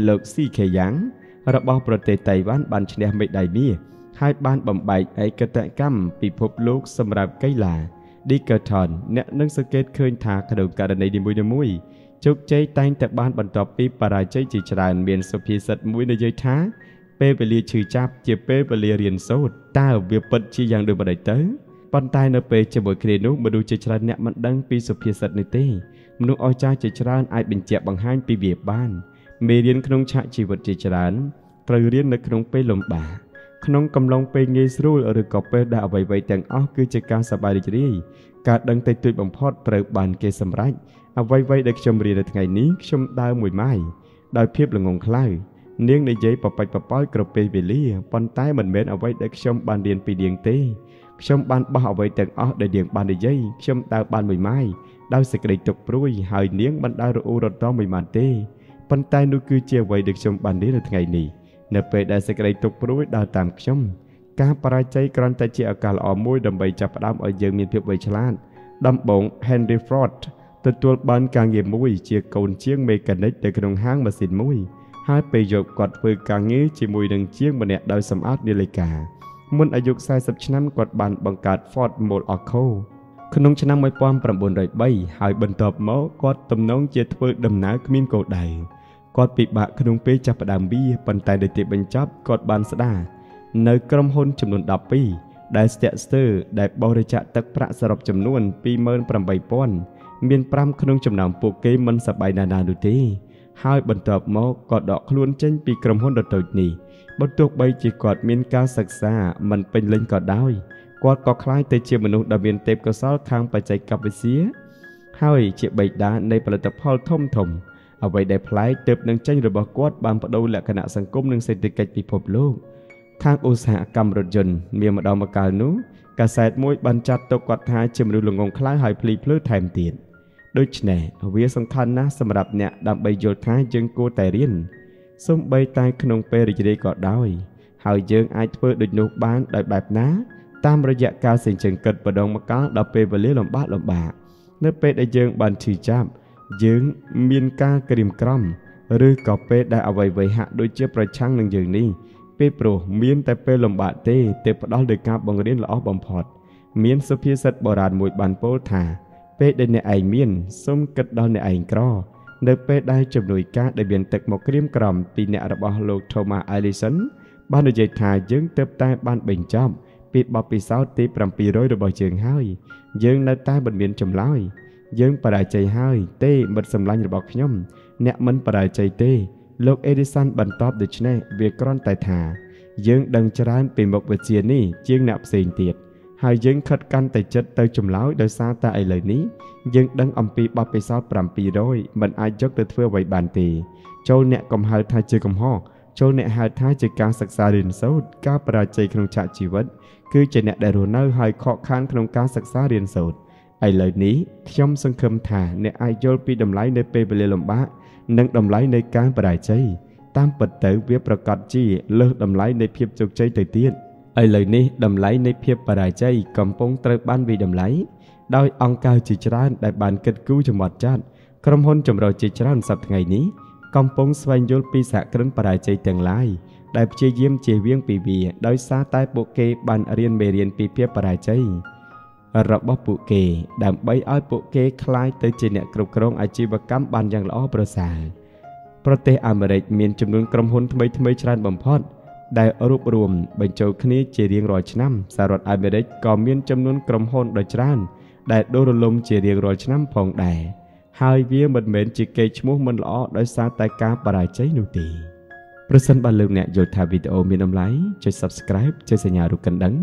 เลิกซี่เขยันระบอบประเทศไต้หวันบัญชนะไม่ได้มีให้บ้านบ่มใบไอ้กระแตกรรมปีพบลูกสำหรับไก่ลาดิกระถอนเนื้อนังสเก็ตเคยทาขนมการในดิมุยดิมุยจุกใจแต่งแต่บ้านบรรทบปีปลายใจจีจรานเบียนสุพีสัตมุยในใจท้าเป้ไปเรียนชื่อจับเจ็บเป้ไปเรียนเรียนโซดตาเบียบปัจจัยยังเดินมาได้เต๋อปันตายนเป้จะบ่เคยนุมาดูเจริญเนี่ยมันดังปีสุพิสัตนิเต้มนุษย์อ้อยใจเจริญไอเป็นเจ็บบางห้างปีเบียบบ้านเมเรียนขนมชาชีวิตเจริญตระเรียนในขนมเป้ลมบ่าขนมกำลังเป้เงยสู้หรือกอบเป้ดาวใบใบแตงอ้อคือจะการสบายดีการดังเตยตุยบังพอดตระบานเกสมรัยเอาใบใบเด็กชมเรียนในไงนี้ชมดาวมวยไม้ดาวเพียบหลงงคล้ายเนียงในใจปะไปปะป้อยกระเปเบลี่ปนท้ายมันเม็ดเอาไว้ได้ชมบานเดียนปีเดียงเต้ชมบานบ่เอาไว้แต่งอ้อได้เดียงบานในใจชมตาบานใบไม้ดาวสกเด็กตกปลุยหายเนียงบานดาวรูดต้อมใบไม้เต้ปนท้ายนูคือเจียวไว้ได้ชมบานเดียนในไงนี้เนเปได้สกเด็กตกปลุยดาวตามชมการปราใจกรันแต่เจียอากาศอ่อนมวยดำใบจับดำเอาเยือกมีเพียบใบฉลาดดำบงเฮนรี่ฟรอดแต่ตัวบานกลางเยี่ยมมวยเจียโกนเชียงเมกันได้แต่ขนมห้างมาสินมวยให้ไปหยกกอดฝืนกลางเงื้อจีมวยดังเชียงบนแดดดาวสำอาดเดลิกามุ่นอายุสายสับชนะกอดบานบังการฟอดโมลออคโคขนมชนะมวยป้อมประบนไรใบหายบรรทบเมากอดตำน้องเจี๊ยฝืนดำหนาขมิ้นโกดัยกอดปีบะขนมเปจับประดามบี้ปันไตเดติบัญจับกอดบานสดาในกรมหนจำนวนดับปีได้สเตสเตอร์ได้บริจาคตักพระสรบจำนวนปีเมินประบายป้อนเมียนปรำขนมจำนำปลูกเกมันสบายนานาดูดีหายบรรทบหมอกกอดดอกล้วนเช่นปีกรมหนดตนี้บรรทุกใบจีกอดเมียนกาศักษามันเป็นเล่นกอดได้กอดกอคล้ายแต่เชียมนุษย์ดำเมียนเต็มกระซ้อทางไปใจกับไปเสียหายเชียใบดาในปลาตะพอลท่อมถมเอาไว้ได้พลายเติบนังเช่นระบกอดบางประดูและขณะสังคมนังเศรษฐกิจปีพบโลกข้างอุตสาหกรรมรถยนต์เมียมาดอมกาโนกระแสมวยบรรจัดตกกอดหายเชียมนุษย์ลงงคล้ายหายพลีเพลิดแถมเตียนโดยแน่เวียสำคัญนะสำหรับเนี่ยดำใบโยธาเยิงโกแต่เรียนส้มใบตายขนมเปริจเดกอดได้หายเยิงไอเพื่อดุจนกบ้านได้แบบน้าตามระยะการเสี่ยงเฉิงเกิดประดองมะก้าดำเปริบเลี้ยลำบ้าลำบากเนื้อเปริได้เยิงบันทีจับเยิงมีนกากริมกล้ำหรือกอเปริได้เอาไว้ไว้หักโดยเชื่อประชังหนึ่งเยิงนี้เปริโปรมีนแต่เปริลำบากเตะเตะประดองเดือกาบังเรียนละอ้อบังพอดมีนสุพิสัตบราณมวยบันโปธาเป้ได้ในไอเมียนส้มกระดอนในไอกรอเนเป้ได้จำนวนการได้เบียนตึกหมอกเรียมกล่อมปีเนรบโลโทมาไอริสันบ้านในใจถ่ายยืงเติบใต้บ้านเบ่งจอมปีบอปีสาวตีปรำปีร้อยระบายเชิงห้อยยืงในใต้บนเมียนจำลอยยืงปลายใจห้อยเต้มันสำลันระบายขย่มเนมันปลายใจเต้ โลกเอดิสันบรรทบดิชเน่เวียกรอนไต่ถายังดังจราจรเป็นบทเวทีนี้เจียงนับเสียงเตียดหายยังขัดกันแต่จัดเตาจุ่มเล้าโดยซาตาไอเลยนี้ยังดังอัมพีบาปิซาปรำปีโดยมันอายยกเตเพื่อไว้บานตีโจเนะกำหายทายเจอกำห่อโจเนะหายทายเจการศึกษาเรียนสูตรการปราจัยขนมชาชีวิตคือเจเนะได้รู้เนื้อหายข้อค้านขนมการศึกษาเรียนสูตรไอเลยนี้ย่อมสังคมถ่าเนะอายยกปีดำไลในเปเปเลลมบ้านั่งดำไลในการปราจัยตามปัจเตอเวียประกาศจีเลิกดำไลในเพียบจงใจเตี้ยนไอ้เลยนี้ดำไหลในเพียบปลายใจกำปงเตยบ้านวีดำไหลโดยองค์การจิตราได้บานเกิดกู้จังหวัดจันทร์ครมพลจำเราจิตราสัปดาห์นี้กำปงสวรรค์ยลปีศาจกระนปลายใจแต่งลายได้เจียเยี่ยมเจียเวียงปีบีโดยซาใต้ปุเกบานเรียนเบเรียนปีเพียบปลายใจระบบปุเกดำใบอ้อยปุเกคล้ายเตยเจเนกรุกรองอาชีวกรรมบานอย่างล้อประสาประเทศอเมริกามีจำนวนกรมพลทำไมทำไมชาญบ่มพอดได้รวบรวมบรรจุคณีเจริญรอยชนะสหรัฐอเมริกามีจำนวนกรมพลโดยชราญได้โดนลมเจริญรอยชนะพองได้หายเวียมันเหม็นจิเกชมุกมันล้อโดยสารแต่การปลายใจนุตีประสันบันเลวเนี่ยโยธาวิดีโอมีน้ำไหลจะ subscribe จะสัญญาดูกันดัง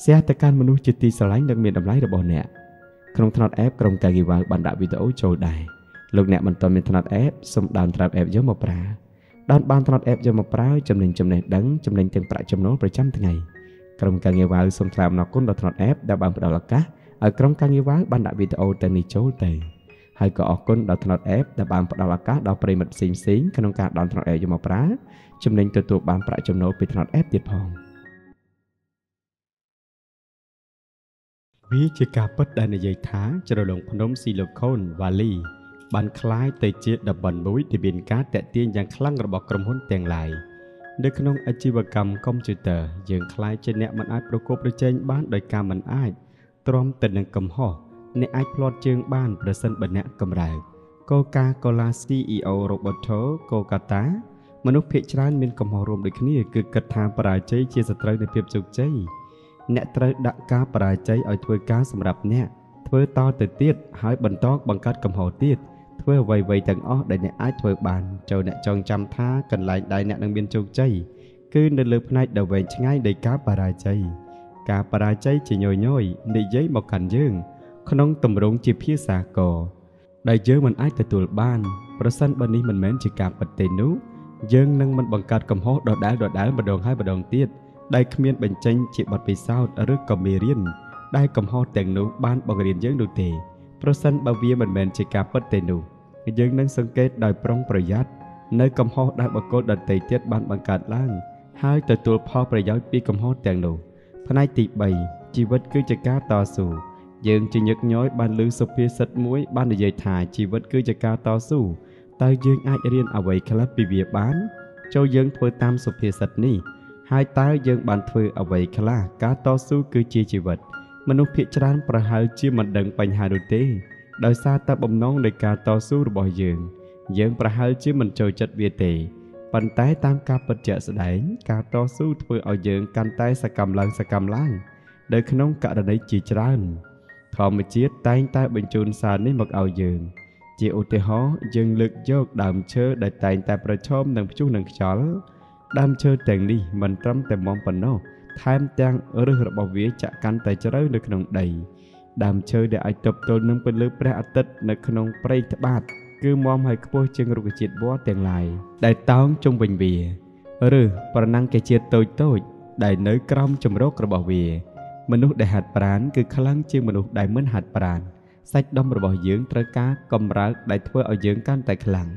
เสียแต่การมนุษย์จิตตีสลายดังมีน้ำไหลระบอนเนี่ยกรมถนัดแอปกรมการกีฬาบันดาวิดีโอโจได้ลูกเนี่ยมันตอนมีถนัดแอปสมดานตราบแอปเยอะมาปลาด้านบานถนัดแอบจะมาปราจำเนินจำเนินดังจำเนินเต็มประจำโนประจำทั้งไงกรมการเงินวางสมทราบนักก้นดาวถนัดแอบดาวบางประดาลักกะกรมการเงินวางบรรดาวิดีโอแต่ในโจเตยให้ก่อก้นดาวถนัดแอบดาวบางประดาลักกะดาวปริมัดสิงสิงขนมการดาวถนัดแอบจะมาปราจำเนินตัวตัวบางประจำโนไปถนัดแอบเดียดพองวิจิกาปัดได้ในใยท้าจะระดมขนมซิลิโคนวาลีบันคล้ายเตยเจดับบันบุยที่บินการแตะเตียนอย่างคลั่งระบบกรมหุ่นแต่งลายโดยขนมอาชีวกรรมคอมพิวเตอร์ยังคล้ายเจเนะมันอาจประกอบประเจนบ้านโดยการมันอาจตรอมแต่หนังกำห่อในอาจพลอดเชิงบ้านประสันบันเนะกำไรโกกาโกลาซีอีโอโรบอทโธโกกาตามนุษย์เพชรร้านเป็นกำห่อรวมโดยขณีคือกระทำปลายใจเจสตรายในเพียบจุกใจเนตรดักกาปลายใจเอาถ้วยกาสำหรับเนตเพื่อต่อเตยเตียดหายบันตอกบังคับกำห่อเตียดเพื่อไวๆต่างอ้อได้ในอ้ายถวยบานเจ้าเนี่ยจองจำท่ากันหลายได้เนี่ยนางเบียนจงใจคือในเลือกในเดาเวงง่ายได้กาปลายใจกาปลายใจจะย่อยย่อยในเย้ยบอกกันยื่นขนมตุ่มรงจีพีสาโกได้เยอะมันอ้ายแต่ตัวบ้านประสันบันนี้มันเหม็นจีกาปเตนุยื่นนั่งมันบังการกำหอดดอดได้ดอดได้บัดดองให้บัดดองเตี้ยได้ขมิ้นเป็นใจจีบัดไปเศร้าหรือกำเบียนได้กำหอดแต่งนุบ้านบังเรียนยื่นดูเตประสันบาเวียมันเหม็นจีกาปเตนุยังนั่งสังเกตได้ปรองประหยัดในกำห่อได้บกดันเตยเทียดบานบังการล่างให้แต่ตัวพ่อประหยัดปีกำห่อแต่งหนูพนัยติใบชีวิตคือจะก้าวต่อสู้ยังจะยักย้อยบานลือสุพีสัตมุ้ยบานในใยถ่ายชีวิตคือจะก้าวต่อสู้แต่ยังไอเรียนเอาไว้คลับปีเบียบ้านเจ้ายังถอยตามสุพีสัตนี่ให้ตายังบานถอยเอาไว้คลาก้าวต่อสู้คือชีชีวิตมนุษย์พิจารณาประหารชีมันดังปัญหาดุเตโดยซาตาบ่มน้องในการต่อสู้ระบอยยืนยืนประหารชื่อมันโจจัดเวียเตปันใต้ตามการปฏิเจสได้การต่อสู้เพื่อเอายืนการใต้สกรรมลังสกรรมล่างโดยขนมกระดานในจีจรันทอมเจียใต้ใต้บรรจุนสารในหมักเอายืนจีอุติฮอยืนลึกโยกดามเชื่อได้แต่แต่ประชมหนังชูหนังจ๋อดามเชื่อแต่งนี่มันตรำแต่มองปนนอกทามแจงเรื่องระบอบเวียจะการแต่จะเรื่องในขนมใดดามเชยได้อัดจบตัวนั่งเป็นเลือดแปรอัตต์ในขนมเปรย์ทบาทคือมอมให้ขบวนเชิงรุกจิตบัวแต่งลายได้ต้องจงเวียนเวียหรือประนังแก่เจียโตโต้ได้เนื้อกล้ามจมรกระบอบเวียมนุษย์ได้หัดปราณคือคลั่งเชียงมนุษย์ได้เหมือนหัดปราณใส่ดมระบอบเยื้องตระกากรมรักได้เทวเอาเยื้องกันแต่ขลัง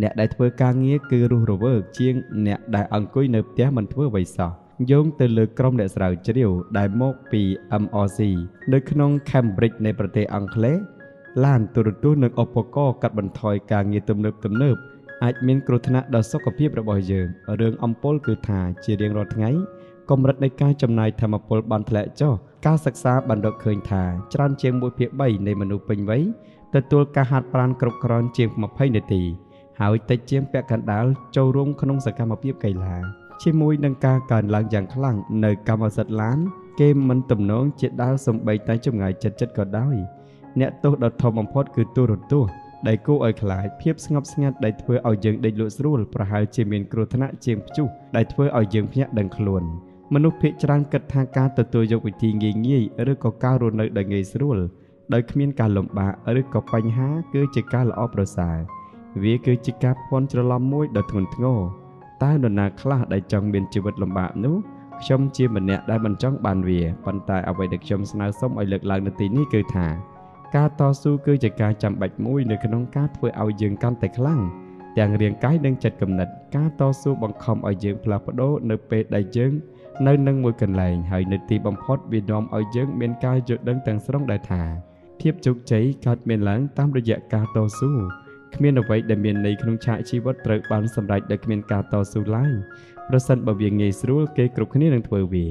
เนี่ยได้เทวกางเงี้ยคือรูระเบิดเชียงเนี่ยได้อังคุยเนื้อเตี้ยมันเทวไวสอโยงเตลือกรมเดชราวเจียวได้โมกปีอัมออซีโดยขนมแคมบริดจ์ในประเทศอังกฤษล้านตัวตัวหนึ่งอปกอกัดบันทอยกางเงยเติมเนิบเติมเนิบอาจมีกรุธนะดอสกับเพียบระบอยเยืองเรื่องอัมพลคือถ่าเจียเรียงรถไงกรมรัฐในการจำหน่ายธรรมพลบันทละเจ้าการศึกษาบันดอกเคยถ่าจานเชียงบุยเพียบใบในมนุษย์เป็นไว้แต่ตัวกาหัดปราณกรุกรอนเชียงมาไพ่ในตีหายแต่เจียมแปะกันดาวเจ้าร่วมขนมสกัดมาเพียบไก่ลาเชี่ยมวยดังการการล้างอย่างคลั่งในกรรมสัตว์ล้านเกมมันต่ำน้องเจ็ดดาวสมใบตายจมไงจัดจัดก็ได้เนี่ยตัวดอททอมอมพอดคือตัวรถตัว ได้กู้เอาขลายเพียบสงบสงัดได้เพื่อเอาเยิงได้ลุสรูลประหารเจียมเมียนกรุธนะเจียมจุได้เพื่อเอาเยิงพยักดังขลุ่นมนุษย์พิจารณาการทางการตัวตัวยกวิธีเงี่ยหรือก่อการรุนแรงได้เงยสรูลได้ขมิ้นการหลบบ่าหรือก่อปัญหาเกิดจากการละอประสาวิเกิดจากการพอนจะล้อมมวยได้ถุนโง่ใต้ดนาคลาได้จังเบียนชีวิตลำบากนู้ชมเชียมันเนี่ยได้บรรจงบานเวียปันตายเอาไว้เด็กชมสนาส้มไอเล็กลางนาทีนี้คือถ่าการต่อสู้คือจากการจำบัดมุ้ยในขนมการเพื่อเอาเยืองกันแต่คลั่งแต่เรียงไกด์ดังจัดกำหนดการต่อสู้บังคับเอาเยืองพลาปโดในเปรตได้เยืองในนั่งมวยกันไหลหายในตีบังพอดวีดอมเอาเยืองเมียนกายจุดดังแต่งสร้างได้ถ่าเทียบจุกใจการเมียนหลังตามระยะการต่อสู้เมียนเอาไว้ได้เมียนในขนมชาชีวัตรบานสำหรับได้เมียนการต่อสู้ไล่ประสันบะเวียงเงยสรู้เกยกรุบขนี้ดังเทวี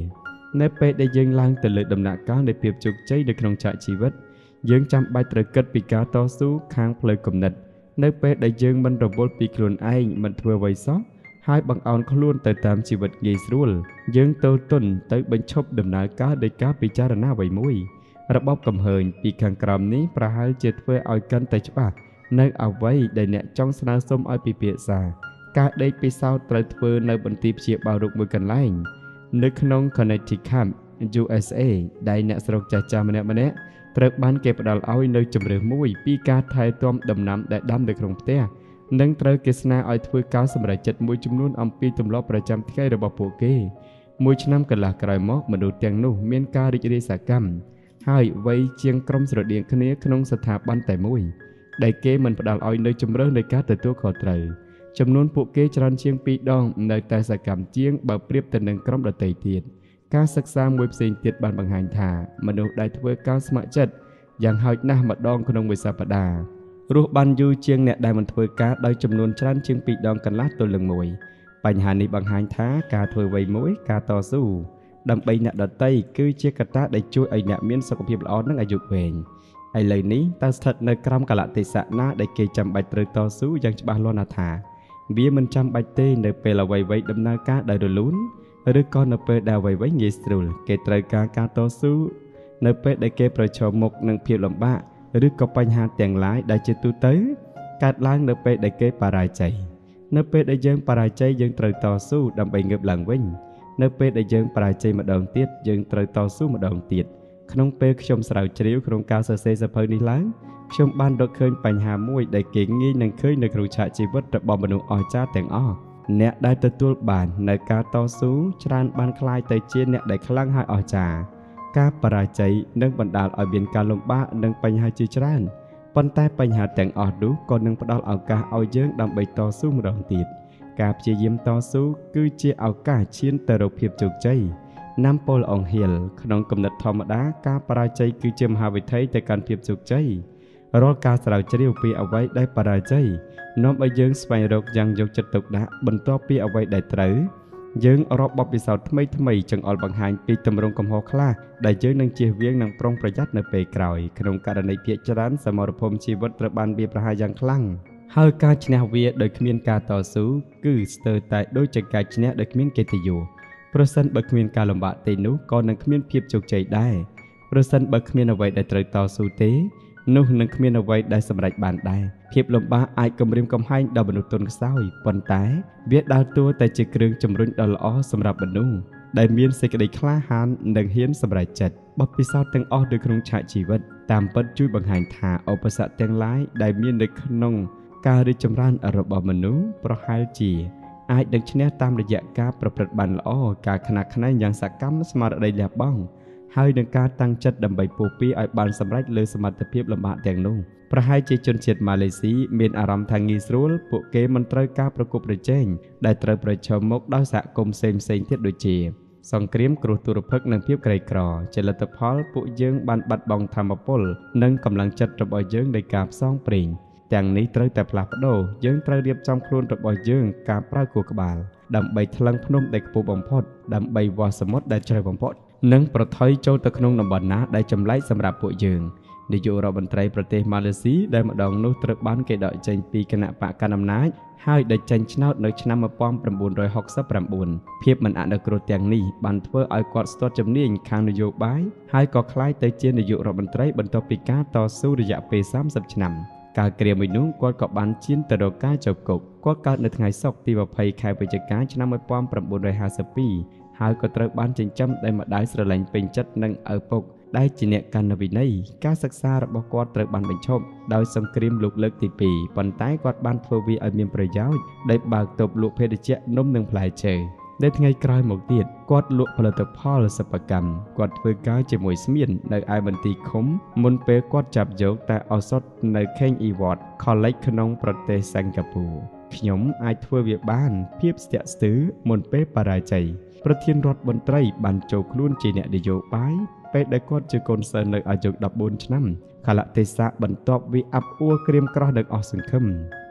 ในเปรตได้เยืองลางแต่เลยดำหนักการได้เปรียบจุกใจในขนมชาชีวัตรยังจำใบตรเกิดปีกาต่อสู้ค้างเพลย์กำหนดในเปรตได้ยังมันระบบปีกลุ่นไอมันเทวไวซ้อให้บังเอาขลุ่นแต่ตามชีวิตเงยสรู้ยังโตต้นเติบบัญชบดำหนักการได้การปีจารณาไว้มุ้ยระบบกำเฮินปีกางกรามนี้ประหารเจ็ดเพื่อเอากันแต่ฉบับในเอาไว้ได้เนี่ยจ้องสนาส้มไอปีเปียสาการได้ปีเศร้าตรัสเพื่อในบันทีเชียบารุกมือกันไล่นึกขนมคอนเนตทิคัม ยู เอส เอ ได้เนี่ยสรุปจะจำเนี่ยมันเนี่ยเติบบ้านเก็บดาวเอาในจมเรือมุ้ยปีกาไทยต้มดำน้ำได้ดำเด็กรงเตะนั่งเติบกิษณาอ้อยถ้วยก้าวสมัยจัดมุ้ยจำนวนอัมพีตุ่มล้อประจำที่ใกล้ระบบโปเกมุ้ยชนะกันหลากหลายมอกมาดูเตียงนู่เมียนการิจเดสกรรมให้ไว้เชียงกรมสระเดียงคณีขนมสถาบันแต่มุ้ยได้เกมันดาวเอาในจมเรือในการเติบโตขอเตยจำนวนโปเกจรันเชียงปีดองในแต่สกรรมเชียงแบบเปรียบแต่หนึ่งกรมระเตยเทียนการศึกษาเว็บไซต์เตียดบานบางหางถามนุษย์ได้ทวีการสมัครจัดอย่างหายหน้ามาดองขนมเวสปดารูปบันยูเชียงเนี่ยได้มันทวีการได้จำนวนชั้นเชียงปีดองกันลัดตัวหลังมวยปัญหาในบางหางถาการทวีไว้มวยการต่อสู้ดำไปเนี่ยดัดไตคือเชียกตาได้ช่วยไอเนี่ยเมียนสกปรกอ่อนนั่งอายุเวงไอเลยนี้ตาสถิตในกรรมกละติสะนาได้เกยจำใบเตยต่อสู้อย่างฉบับล้อนาถาเบี้ยมันจำใบเตยในเปลวัยไว้ดำนาการได้โดนลุ้นหรือก่อนนับเปิดดาวไว้ไว้เงยสรูลเกิดจากการการต่อสู้นับเปิดได้เก็บประชดหมกนังเพียวลำบากหรือกับปัญหาแต่งหลายได้เจตุเต๋อการล้างนับเปิดได้เก็บปารายใจนับเปิดได้ยังปารายใจยังเติร์ต่อสู้ดำไปเงือบหลังเว้นนับเปิดได้ยังปารายใจมาดองเตี้ยยังเติร์ต่อสู้มาดองเตี้ยขนมเปิดชมสาวเฉลียวโครงการเสเซสะเพลนิล้างชมบ้านดอกเคยปัญหามุ้ยได้เก่งงี้นังเคยในครูชาชีวิตระบอบมนุษย์อจ้าแต่งอ้อเนี่ยได้ตัวตัวบานในการต่อสู้ชาญบานคลายแต่เชียนเนี่ยได้คลั่งหายออกจากการปราชัยนั่งบรรดาเอาเบียนการลงบ้านั่งปัญหาจีชาญปันแต่ปัญหาแต่งออกดูก่อนนั่งบรรดาเอาการเอาเยื่อดำใบต่อสู้มาดองติดการเชียร์ยิ้มต่อสู้คือเชียร์เอาการเชียนแต่เราเพียบจุกใจน้ำโปลองเฮียลขนมกำหนดธรรมดาการปราชัยคือเจมหาวิทัยแต่การเพียบจุกใจรอการสลายเจริญปีเอาไว้ได้ปราชัยน้อมเอาเยื่อสไปรกยังยกจัดตกดะบรรทอปีเอาไว้ได้เต๋อเยื่อรอบอบปีสาวทำไมทำไมจังออดบางหายปีตำรงกำหอคลาได้เยื่อนังเจียเวียงนังปรองประยัดในเปรย์กล่อยขนมการในเพียจรันสมรภูมิชีวัตรบานเบียประหายังคลั่งเฮาการชนะเวียโดยขมิ้นการต่อสู้คือสเตอร์แต่โดยจัดการชนะโดยขมิ้นเกติโยประสันบักขมิ้นการลำบากเตนุก่อนนังขมิ้นเพียบจกใจได้ประสันบักขมิ้นเอาไว้ได้เต๋อต่อสู้เตนุ่งนังขมิ้นเอาไว้ได้สำหรับบานได้เพียบลมบ้าไอกำริมกำให้ดาวบรรลุตนเศร้าปนแต่เวียดดาวตัวแต่จะเกลื่อนจำรุ่นดาวล้อสำหรับบรรลุได้เมียนเสกได้คล้าหันดังเฮียนสำหรับจัดบัพพิสาวตังอ้อโดยขนมชาชีวิตตามปัจจุบันหายถาอุปสรรคแตงร้ายได้เมียนในขนมการได้จำรันอารมณ์มนุษย์ประหารจีไอดังชนะตามระยะการประพฤติบานล้อการขณะขณะอย่างสักกัมสมารได้แล้วบ้างให้ดังการตั้งจัดดำใบปูปีไอบานสำรัดเลยสมรรถเพียบลำบากแดงนุ่งประหายใจจนเฉียดมาเลเซียเมียนอารามทางงีสรูลพวกเกมันเตยก้าประกบประเจงได้เตยประชมกดาวสะกมเซมเซนเทียดโดยเจียสองเกรียมกรูตุรพึกนังเพียบไกรกรอเจริญตะพอลปุยงบันบัดบองธรรมปลนั่งกำลังจัดระบอยเยิงในกาบซ่องเปล่งแต่งนี้เตยแต่ปลาปโดเยิงเตยเรียบจำครูนระบอยเยิงกาบปลากัวกบาลดำใบทลังพนมได้ปูบอมพอดดำใบวาสมดได้เจริญบอมพอดนั่งประทอยโจตะขนงนำบันนะได้จำไล่สำหรับปุยงในยุโรปบันไตรประเทศมาเลเซียได้มาดองนุตรบ้านเกิดใจปีขณะปะการนำน้ายให้ได้ใจชนะในชนะมาป้อมประมูลโดยหกสับประมูลเพียบมันอันดับกรดแตงนี้บันเทอร์ไอกอดสตอจำเนียงคางนโยบายให้ก่อคล้ายเตยเจียนในยุโรปบันไตรบรรทอปิก้าต่อสู้ระยะปีสามสิบชั่น การเกลียมไปนู้นกอดเกาะบันชิ้นแต่ดอกก้าจบกบกอดการในทางสกตีบภัยแข่ไปจากการชนะมวยปอมปรับบุญโดยฮาสปีหากระเตะบันจึงจำได้มาได้สลายเป็นจัดนั่งเอาปกได้จีเนกันในวินัยการศึกษาระบบกอดเตะบันเป็นชมโดยสมครีมลูกเลิกตีปีปันท้ายกอดบันเพอร์วีไอเมียนประยาวได้บากตบลูกเพดเจนมหนึ่งพลายเชยได้ไงกลายหมกเดียดกอดลุผลิตภัณฑ์สปกรรมกอดเพื่อการเจมวยสมีนในไอบันตีคมมนเปกอดจับโยกแต่เอาสดในแข้งอีวอดคอลเลกขนมประเทศสิงคโปร์ขยมไอทัวเวียบ้านเพียบเสียซื้อมนเปปารายใจประเทศรัฐบนไตรบันโจคลุ่นจีเนดิโยไปไปได้กอดเจอกอนเซนในอายุดับบนชั้นขลักเทศะบันตอบวิอับอัวเกรียมกระดึกออกสังคม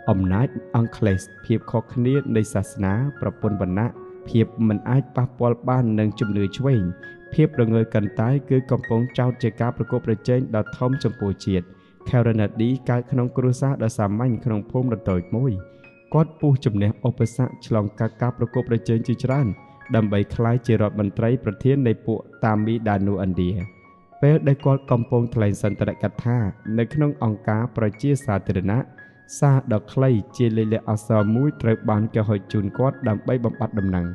อมนัยอังเคลสเพียบขอคณีในศาสนาประปนบรรณะเพียบมันอาจปะปอลบ้านหนึ่งจุ่มเลือช่วยเพียบระเงยกันตายคือกำปองเจ้าเจกาประกบประเจนดาทอมจมปูเฉียดแคลร์นัดดีการขนมกรุซาดาสามัญขนมพมดาต่อยมวยกอดปูจุ่มเนออปสะฉลองกากาประกบประเจนจิจรันดำใบคล้ายเจรอดมันไตรประเทศในปุตามิดานูอันเดียเปิดได้กอดกำปองทลายสันตระกัตธาในขนมองกาประเจียสาตระนะซาดอกไคล้เจเลเลอาซามุยเตรบานแกหอยจูนกอดดำใบบำปัดดำหนัง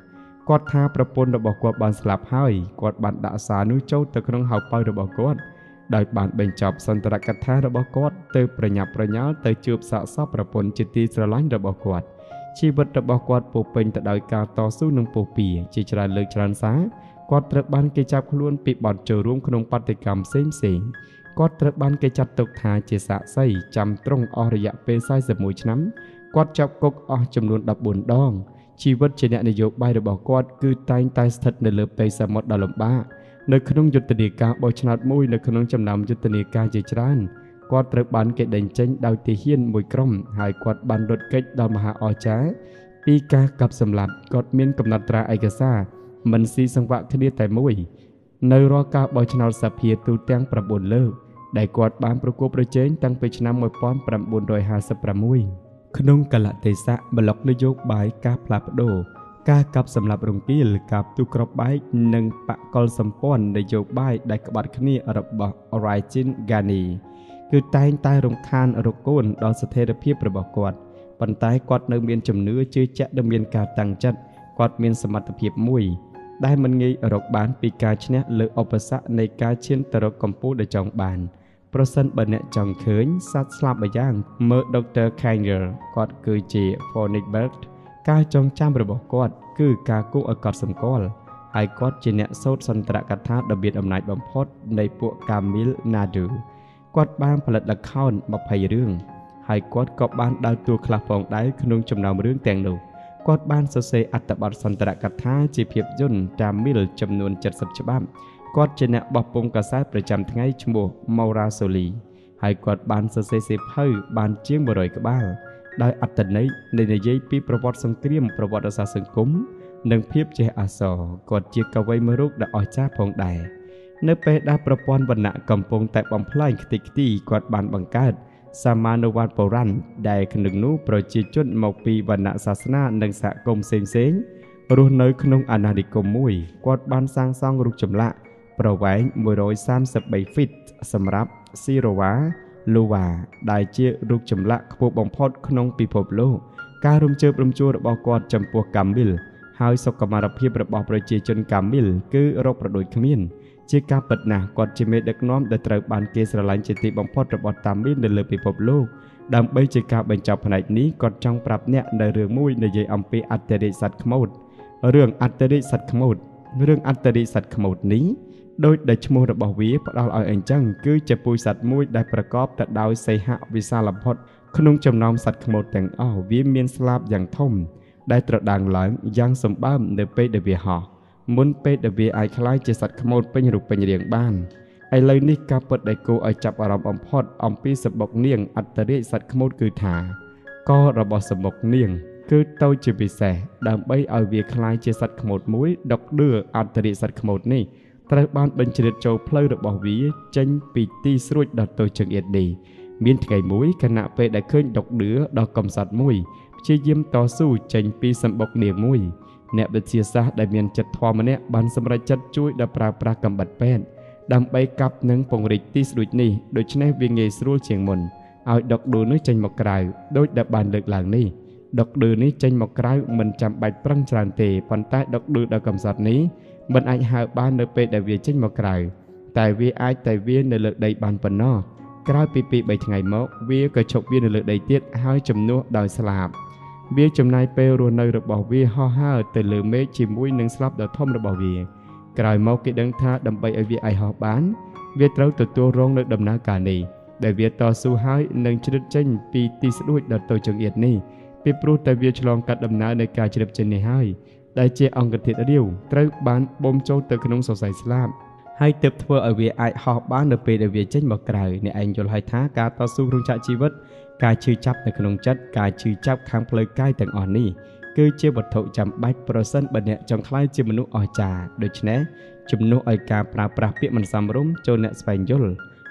กอดท่าประปนระบอกกอดบานสลับห้อยกอดบานดาสานุเจ้าตะขนงหาวไประบอกกอดได้บานเบ่งจับสันตระกัดท่าระบอกกอดเตยประหยับประหยัดเตยจูบสะซาประปนจิตตีสลายระบอกกอดชีวิตระบอกกอดปูเป็นแต่ได้การต่อสู้นงปูปีจิจราเลิกจรานสากอดเตรบานแกจับขลุ่นปีบอดเจอร่วมขนมปฏิกรรมเส้นเสียงกอดเตะบันเกจัดตกทาเจสะไซจำตรงอริยะเป็นไซสมุยน้ำกอดจับกกอจำนวนดับบนดองชีวิตเจเนนโยบายระบอกกอดคือตายตายสถิตในเลือเป็นสมดดลบ้าในขนมยุติเนกาบอยชนะมุยในขนมจำนำยุติเนกาเจจรันกอดเตะบันเกดันเจนดาวเทียนมวยกล้มหายกอดบันรถเกดดาวมหาอจ้าปีกากับสำหรับกอดเมียนกับนัตราไอกซ่ามันซีสังวะคดีแต่มุยในรอกาบอยชนะสเพียตูแตงประบุนเลิกได้กอดบานประกบประเจนตั้งไปชนะมวยป้อมประบุนโดยฮาสประมุยขนงกะละเตสะบล็อกนโยบายกาพลับโดกากับสำหรับโรงกิลกับตุกรบายหนึ่งปะกอลสัมปอนนโยบายได้กบัดขณีอรบอไรจินกานีคือตายตายโรงคานอรกโกนดอสเทระเพียประบอกกอดปันตายกอดเนเมียนจำเนื้อเจือแจดเมียนกาตังจัดกอดเมียนสมรรถเพียบมุยได้มันงี้อรกบานปีกาชนะเลืออปสะในกาเชียนตรกมปูได้จองบานเพราะสันบันเนจองเขินสัตว์สลับไปย่างเมื่อดรแคงเกอร์กอดคือเจฟอนิกเบิร์ตกาจองจ้ามระบบกอดคือกากู้อากาศสมกอลไอกอดเจเนโซดสันตระกัตธาดำเบียดอำนาจบำพดในพวกกามิลนาดูกอดบ้านผลิตละข้าวมาภัยเรื่องไอกอดกอบบ้านดาวตัวคลาฟองได้ขนมจำนำเรื่องแต่งหนูกอดบ้านโซเซอัตบัตสันตระกัตธาจีเพียบยนตามิลจำนวนเจ็ดสิบฉบับกอดเจเนบอบปงกษัตริย์ประจำทั้งไงชโมมาราโซลีให้กอดบานเซเซเซพเฮบานเจียงบรอยกบ้าได้อัตนัยในในเยปีประวัติสังเกตประวัติศาสตร์สังคมหนึ่งเพียบเจอาสอกอดเจียกไว้เมรุกได้ออยจ้าพองได้ในเปได้ประปอนบรรณะกำปงแต่บอมพลายคติกตีกอดบานบังการสามานวันปรันได้ขนมนู้โปรเจจนมกปีบรรณะศาสนาหนึ่งสะกมเซงเซงรู้เนื้อขนมอนาดิกมุยกอดบานสร้างสร้างรุกจำละประไว้มวยร้อยสามสิบใบฟิตสำหรับซีโรวาลูวาได้เจียรุกจำละขบวบองพอดขนงปีพบโลกการรวมเจอรวมจูระบกอดจำปัวกามิลหายสกมาระเพียบระบอบประเจจนกามิลคือโรคประดุยขมิ้นเจียกาปัดหนากอดเจเมดักน้อมได้ตรบานเกสรลันเจติบองพอดระบอบตามิลในเลือปีพบโลกดำใบเจียกาบรรจับผนัยนี้กอดจังปรับเนี่ยในเรื่องมุ้ยในเยอัมปีอัตเตริสัตขมวดเรื่องอัตเตริสัตขมวดเรื่องอัตเตริสัตขมวดนี้โดยได้ชโมระบอกวิปดาวเอาเองจังคือจะปุยสัตว์มุ้ยได้ประกอบแต่ดาวไซหะวิซาลพดขนมจำนำสัตว์ขโมดแต่งอ้าววิเมียนสลาบอย่างท่อมได้ตระด่างหลายยังสมบ้ามเดเปเดเบียหอมุนเปเดเบียไอคล้ายเจสัตว์ขโมดเป็นรูปเป็นเรียงบ้านไอเลยนี่กาเปิดได้กูไอจับอารมณ์อมพอดอมปีสบกเนียงอัตริสัตว์ขโมดคือถาก็ระบอบสบกเนียงคือเต้าจีบีแสดำใบเอาเบียคล้ายเจสัตว์ขโมดมุ้ยดอกเดืออัตริสัตว์ขโมดนี่ตระบันเป็นเฉลิมโจเพลย์ระบอบวิจัยปีตีสรุปดัดตัวเชิงเอ็ดดีมีนไก่มุ้ยขณะไปได้เคยดอกเดือดอกกำสัดมุ้ยเชี่ยเยี่ยมต่อสู้จังปีสมบกเดียมุ้ยเนบเชียซาได้เมียนจัดทวามันเนบันสมรจัดช่วยดับปราปรากำบัดแป้นดำไปกับหนังปงริตีสรุปนี้โดยชนะเวียงเงยสรุปเชียงมน เอาดอกดูนึกใจหมกไกรโดยดับบานเลือกหลังนี้ดอกดูนึกใจหมกไกรมันจำใบปรังจานเตะปันใต้ดอกดูดอกกำสัดนี้มันไอหาบ้านเนเปแต่เวียใจหมกไกรแต่เวียไอแต่เวียในเลือกใดบานปนนอกไกรปีปีใบไงมกเวียกระชกเวียในเลือกใดเตี้ยหายจำนัวดอยสลับเวียจำนายเปรัวในระบบเวียห่อห้าแต่เหลือเมฆชิมุ้ยหนึ่งสลับดอกท่อมระบบเวียไกรมกกิดังท่าดำใบไอเวียไอหอบบ้านเวียเต้าตัวตัวร้องในดำนาการนี้แต่เวียต่อสู้หายหนึ่งชนิดเช่นปีตีสะดุดดัดตัวจงเอียดนี่ปีปรูแต่เวียฉลองกัดดำนาในการชนิดเช่นในหายได้เจอองกระเถิดเดียวเต้าบ้านบ่มโจเตอขนมสดใสสลามให้เติบโตไอเวียไอหอบบ้านในปีไอเวียเช่นบอกไกลในอันยลหายท้าการต่อสู้รุ่งชะชีวิตการชื่อจับในขนมจัดการชื่อจับค้างเพลย์ใกล้แต่อ่อนนี่คือเชื่อบทโถจำใบเปอร์เซ็นต์บันเนี่ยจังคล้ายเชื่อมนุษย์ออยจ่าโดยเฉพาะจำนวนออยกาปราปราเปียมันซ้ำรุ่มโจเนสเปนยุล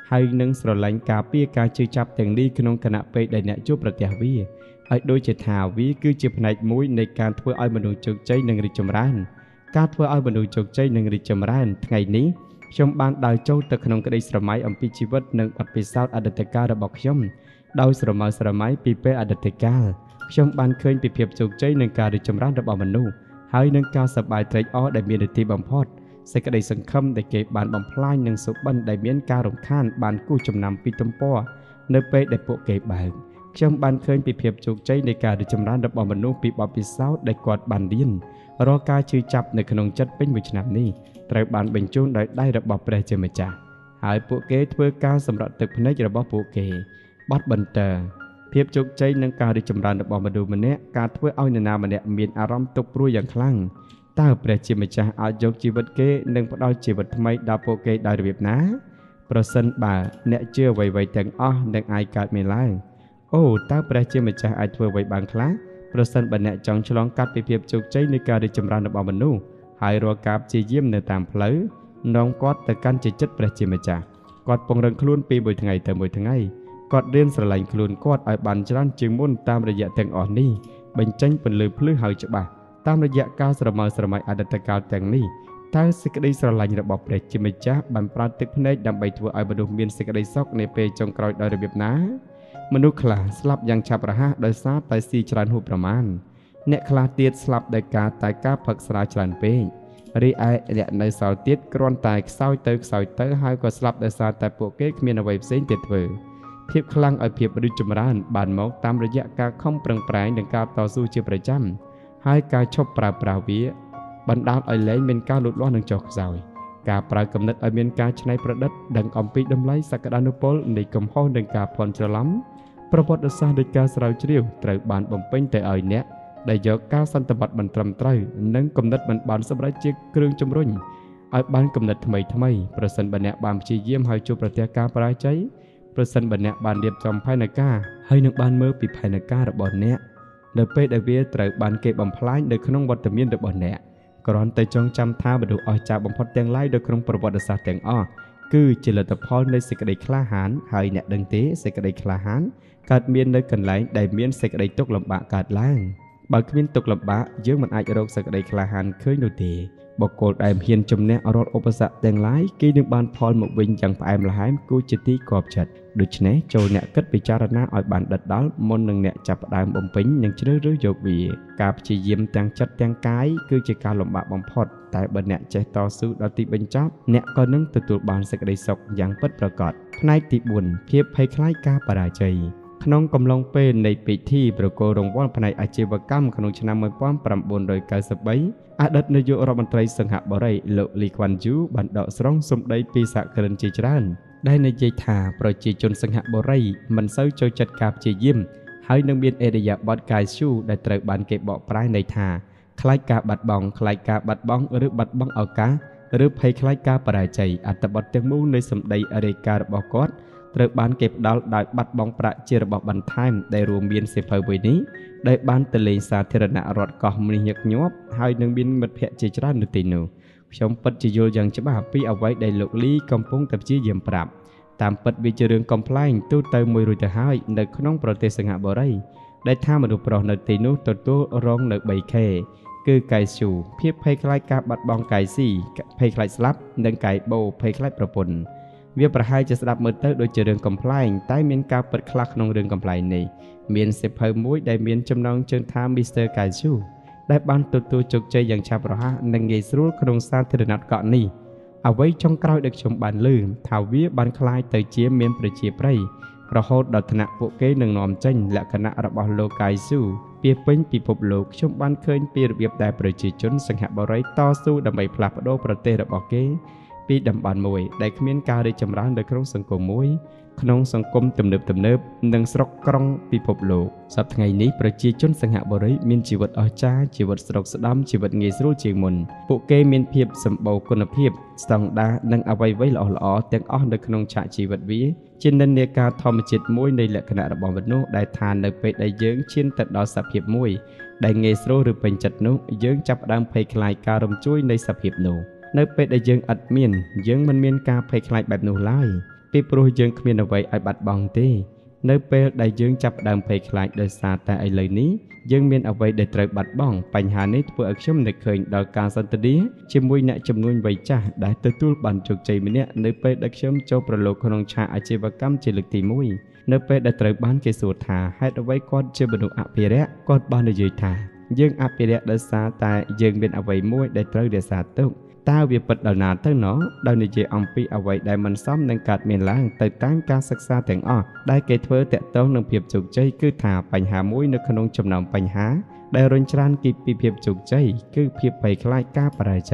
ให้นังสระแหลงกาเปียการชื่อจับแต่งดีขนมขณะไปได้เนี่ยจูประเทศวีไอโดยเจตหาวีคือเชื่อผนัยมุ้ยในการทั่วออยมนุษย์จงใจหนึ่งริจมรันการทั่วออยมนุษย์จงใจหนึ่งริจมรันไงนี้ชมบ้านดาวโจตะขนมกระไดสระไม้อัมพิชีวิตหนึ่งอัดพิซซ่าอดัตการระบอกชมดาวสระไม้สระไม้ปีเป้อดัตการชมบ้านเคยเปรียบเทียบจุกใจในการริจมรันระบบมนุษย์ให้นังการสบายใจอ้อได้มีดนตรีบัมพอดใส่กระไดสังคมได้เก็บบานบัมพลายหนึ่งสุบันได้เมียนการรงข้านบานกู้จำนำปีตมป้อเนเป้ได้โปเก็บบานชมบ้านเคยเปรียบเทียบจุกใจในการริจมรันระบบมนุษย์ปีบอพิซซ่าได้กอดบานดินรอการชื่อจับในขนมจัดเป็นวิชนามนี้ไตรบานเป็นจุนได้ได้ระบบประเจมจ่าหายปุกเกตเพื่อการสำหรับตึกพนักระบบปุกเกบัดบันเตอร์เพียบจุกใจนังการดิจำรานระบบมาดูมันเนะการเพื่อเอาในนามันเนะมีอารมณ์ตกปลุยอย่างคลั่งต้าประเจมจ่าอาจกจีบัดเกนังพอดาวจีบัดทำไมดาวปุกเกได้ระเบียบนะเปอร์เซ็นต์บ่าเนะเชื่อไวไวแต่งอ้อนังไอการไม่ไล่โอ้ต้าประเจมจ่าอาจเพื่อไวบางครั้งเปอร์เซ็นต์บ่าเนะจังฉลองการไปเพียบจุกใจในการดิจำรานระบบมนุษย์หายรัวกาบจีเยี่ยมในตามเพลย์น้องกอดแต่การจิตจัดประจิมจ่ากอดปงรังคลุนปีบ่อยทั้งไงแต่บ่อยทั้งไงกอดเรียนสลายคลุนกอดไอบันจรันจึงมุ่นตามระยะแต่งอ่อนนี่เบ่งจังเป็นเลยพลื้อหายจับบ่าตามระยะกาสระมาสระไมอาดัตกาแต่งนี่ท้ายสกัดได้สลายระบบประจิมจ่าบันปราติพเนจดำใบถั่วไอบันดมเบียนสกัดได้ซอกในเปย์จงกรอยโดยระเบียบนะมนุษย์ขลาสลับยังชาประหะโดยซาไตซีจรันหูประมาณเนคลาเตียดสลับได้การตายก้าผักสลายจันเป้งรีไอเนในสาวเตียดกรอนตายเศร้าเติร์กสาวเติร์กหายก็สลับได้สารแต่ปวกเก๊กเมียนเอาไว้เส้นเตียดเวอเพียบคลั่งเอาเพียบริจมรานบานหมอกตามระยะการข้อมเปล่งแปลงดังการต่อสู้เชื่อประจำให้การชอบปราบปราวีบรรดาไอเล่เมียนการหลุดล้อหนังจอกสาวการปรากำเนิดไอเมียนการชนะประดับดังอมปีดำไล่สักดานุโพลในกำห้องดังการพรสลัมประวัติศาสตร์ในการสลายเชี่ยวเติร์กบานบ่มเป็นแต่ไอเนี้ยได้ยกก้าวสันตบัตบรรทมไตรนั่งกำหนดบรรบานสำหรับเจียเครื่องจำรุ่นไอ้บานกำหนดทำไมทำไมประสันบันเนะบานชี้เยี่ยมให้จูประเทศการปลายใจประสันบันเนะบานเรียบจำภายในก้าให้นักบานเมื่อปีภายในก้าระบอนเนะเดเป้ได้เวียไตรบานเก็บบำพลายเดขนมวัตเมียนระบอนเนะกรอนแต่จงจำท่าบดูอ้อยจากบำพดแตงไล่เดขนมประวัติศาสตร์แตงอ้อคือเจริญตะพอนในสิกได้คลาหานให้เนะดังเตะสิกได้คลาหานการเมียนได้กันไหลได้เมียนสิกได้ตกลำบากการล่างบางครั้งตกลำบากเยอะมันอาจจะรู้สึกได้คลาหันเคยดูดีบอกโกรธไอ้เพียนจมแนอรรถอุปสรรคแต่งร้ายกี่ดึงบานพรหมดวิญญาณไปไอ้ละหายกูจิตที่กอบจัดดูชนะโจเนกัดปิจารณาอ่อยบานดัดดัลมนหนึ่งเนจับดามบ่มปิ้งยังเชื่อเรื่องโยกวีกาบจีเยี่ยมแต่งจัดแต่งกายคือจิการลำบากบ่มพอดแต่บันเนใจต่อสู้ดติบัญจับเนก็นั่งตัวตัวบานสกได้สกอย่างเปิดประกอบพนัยติบุญเพียบให้คล้ายกาปราใจขนมกำลังเป็นในปีที่ประกอบรางวัลภายในอาชีวกรรมขนมชนะมวยป้อมปรำบนโดยการสบายอดีตนายกรัฐมนตรีสังหบดีโลลีควันจูบันดาสร้างสมได้ปีศาจเกริญจิจรันได้ในใจถ่าประจีจนสังหบดีมันเศร้าโจจัดกาบจียิ้มให้นักเบียนเอเดียบอดกายชูได้ตระบันเก็บบ่อปลายในถ่าคล้ายกาบัดบองคล้ายกาบัดบองหรือบัดบองเอากาหรือภัยคล้ายกาปลายใจอัตบัดเตียงมูในสมได้อเดการบกอดเติร์กบานเก็บดาวได้บัดบองประเจรบบันไทม์ได้รวมเบียนเสพเวนี้ได้บานตะเลสาธารณะรอดก่อมณียกยบให้หนึ่งบินมัดเพะเจจรานุตินูชมปัจจุโยยังฉบับปีเอาไว้ได้หลกลีกำพงตับจีเยี่ยมปรับตามปัจวิจเรืองกำพลายตู้เติมมวยรุ่ยหายในขนมประเทศงาบไรได้ท่ามาดูปรนตินูตัวตัวร้องในใบแค่คือไก่สูเพียบเพลคล้ายกาบัดบองไก่สี่เพลคล้ายสลับดังไก่โบเพลคล้ายประปน วิปประหายจะสลับมือเตอร์โดยเจริญกำไพลใต้เมียนกาเปิดคลักนองเรืองกำไพลในเมียนเสพเพลมุ้ยได้เมียนจำนองเชิงทามมิสเตอร์ไก่ชูได้บานตัวตัวจกใจอย่างชาบระหะนังเงยสู้ขนมซาเทรนัดเกาะนี้เอาไว้ช่องกล้าวเด็กชมบานลืมถาววิบันคลายเตยเจี๊ยเมียนประเจี๊ยไพรประโหดดัชนะพวกเกย์หนึ่งนอมเจนและคณะระบอบโลกายสู้เปียเป็นปีพบโลกชมบานเคยเปียระเบียบได้ประเจี๊ยจนสังหารบริต่อสู้ดำไปพลับโดประเทศระบอบเกย์ปีดำบานมวยได้เมียนกาได้จำร้านโดยขนมสังกมวยขนมสังกมตำเนิบตำเนิบหนึ่งสระกรองปีพบโลกสัปดาห์นี้ประเจี๊ยจนสังหารบริเมียนชีวิตอาชาชีวิตสระสะดำชีวิตเงยสู้เจียงมนพวกเกย์เมียนเพียบสมบูรณ์คุณเพียบสังดาหนังเอาไว้ไว้หล่อหล่อแต่งอ้อนโดยขนมชาชีวิตวิเช่นนั้นเนกาทอมจิตมวยในแหล่งขณะระบอบวันโนได้ทานในไปได้เยื้องเช่นตัดดอสับเพียบมวยได้เงยสู้หรือเป็นจัดโนเยื้องจับดังเพลคลายการมจุ้ยในสับเพียบโนในเป็ดได้ยังอัดเมียนยังมันเมียนกาเพลคลายแบบโนไลปีโปรยยังเมียนเอาไว้ไอบัดบองเต้ในเป็ดได้ยังจับดังเพลคลายโดยซาแต่ไอเลยนี้ยังเมียนเอาไว้ได้ตรายบัดบองปัญหาในตัวอักษรในเคยดอกการสันติดีชิมวยเนี่ยจำนวนใบจ้าได้ตัวตู้บันจุกใจมิเนี่ยในเป็ดอักษรโจประโลกขนมชาอาชีวกรรมเจริญตีมวยในเป็ดได้ตรายบ้านเกษตรธาให้เอาไว้ก้อนเจริญโนอภิเรศก้อนบ้านในยืดธายังอภิเรศโดยซาแต่ยังเมียนเอาไว้มวยได้ตรายเดซาตุตาเวียบปัดดาวนาเท่าน้อดาวในเจอมปีเอาไว้ได้มันซ้อมในการเมียนล้างแต่ตั้งการศึกษาแต่งอ้อได้เกิดเพื่อแต่ต้องนำเพียบจุกใจคือถาปัญหามุ้ยในขนมจำนำปัญหาได้รนชานกิบปีเพียบจุกใจคือเพียบไปคลายกาปลายใจ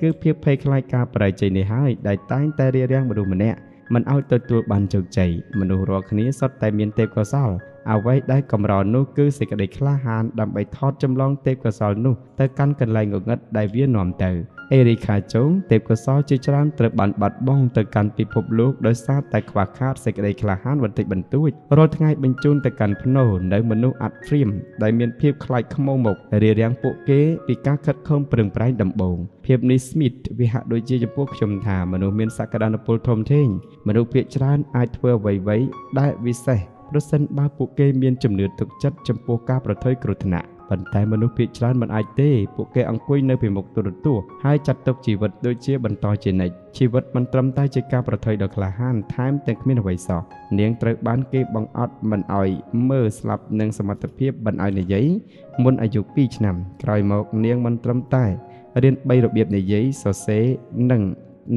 คือเพียบไปคลายกาปลายใจในห้ายได้ตั้งแต่เรียงมาดูมันเนี่ยมันเอาตัวตัวบันจุกใจมันดูรอคนี้สดแต่เมียนเตกซอลเอาไว้ได้กำรอนุคือสิกระเดคลาหานดำไปทอดจำลองเตกซอลนุแต่กันกันไหลงงัดได้เวียนหนอมเตอเอริคาโจงเต็มกระสอบจีจรามตระบันบัดบ้องตะการปีพบลูกโดยซาแต่ขวาคาดเสกได้คลาฮันวันติบันตุ้ยรถง่ายบรรจุตะการพโนได้มนุษย์อัดฟิล์มได้เมียนเพียบคลายขโมยหมกเรียเรียงโปเก้ปีก้าคัดเข้มเปลืองไพร์ดำบงเพียบนิสมิดวิหะโดยเจจพวกชมถามนุษย์เมียนสักการะโพลทอมเทงมนุษย์เพียจรานไอทัวไว้ไว้ได้วิเศษรถเส้นบาโปเก้เมียนจำเนื้อถูกจัดจำโปก้าประเทศกรุณาปัญหามนุษย์พิจารณามันไอเต้พวกแกอังคุยในผิวหมกตัวตัวให้จัดตกชีวิตโดยเชี่ยบรรทอยเจนในชีวิตมันตรำใต้ใจกาประทอยดอกลาฮันท้ายแต่งไม่หน่วยสอบเนียงตระบ้านเก็บบังอัดมันอ่อยเมื่อสลับหนึ่งสมรรถเพียบบันอ่อยในยัยมุนอายุปีชนำกลายหมกเนียงมันตรำใต้เรียนใบระเบียบในยัยสอเสหนึ่ง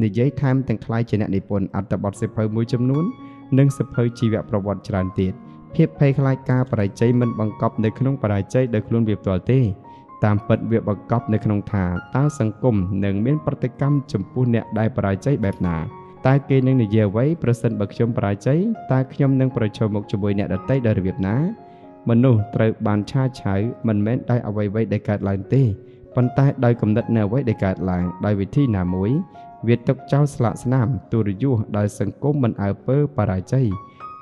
ในยัยท้ายแต่งคลายเจนในปนอัตบอดเสพมวยจำนวนหนึ่งเสพชีวประวัติจารเตียเพียบไพคลายกาปลายใจมันบังกอบในขนมปลายใจโดยคลุนเวียบตัวเต้ตามเปิดเวียบบังกอบในขนมถาตาสังคมหนึ่งเมียนปฏิกรรมจมพูเนี่ยได้ปลายใจแบบหนาตาเกนังในเยไว้ประสันบักชมปลายใจตาขยมนังประชมกจมวยเนี่ยได้ได้ระเบียบนะมนุษย์ตรบานชาใช้มันแม้ได้เอาไว้ไว้ได้การลายเต้ปันตาได้กำหนดแนวไว้ได้การลายได้วิธีหนาหมวยเวียดตกเจ้าสละสนามตัวยุได้สังคมมันเอาเปิดปลายใจ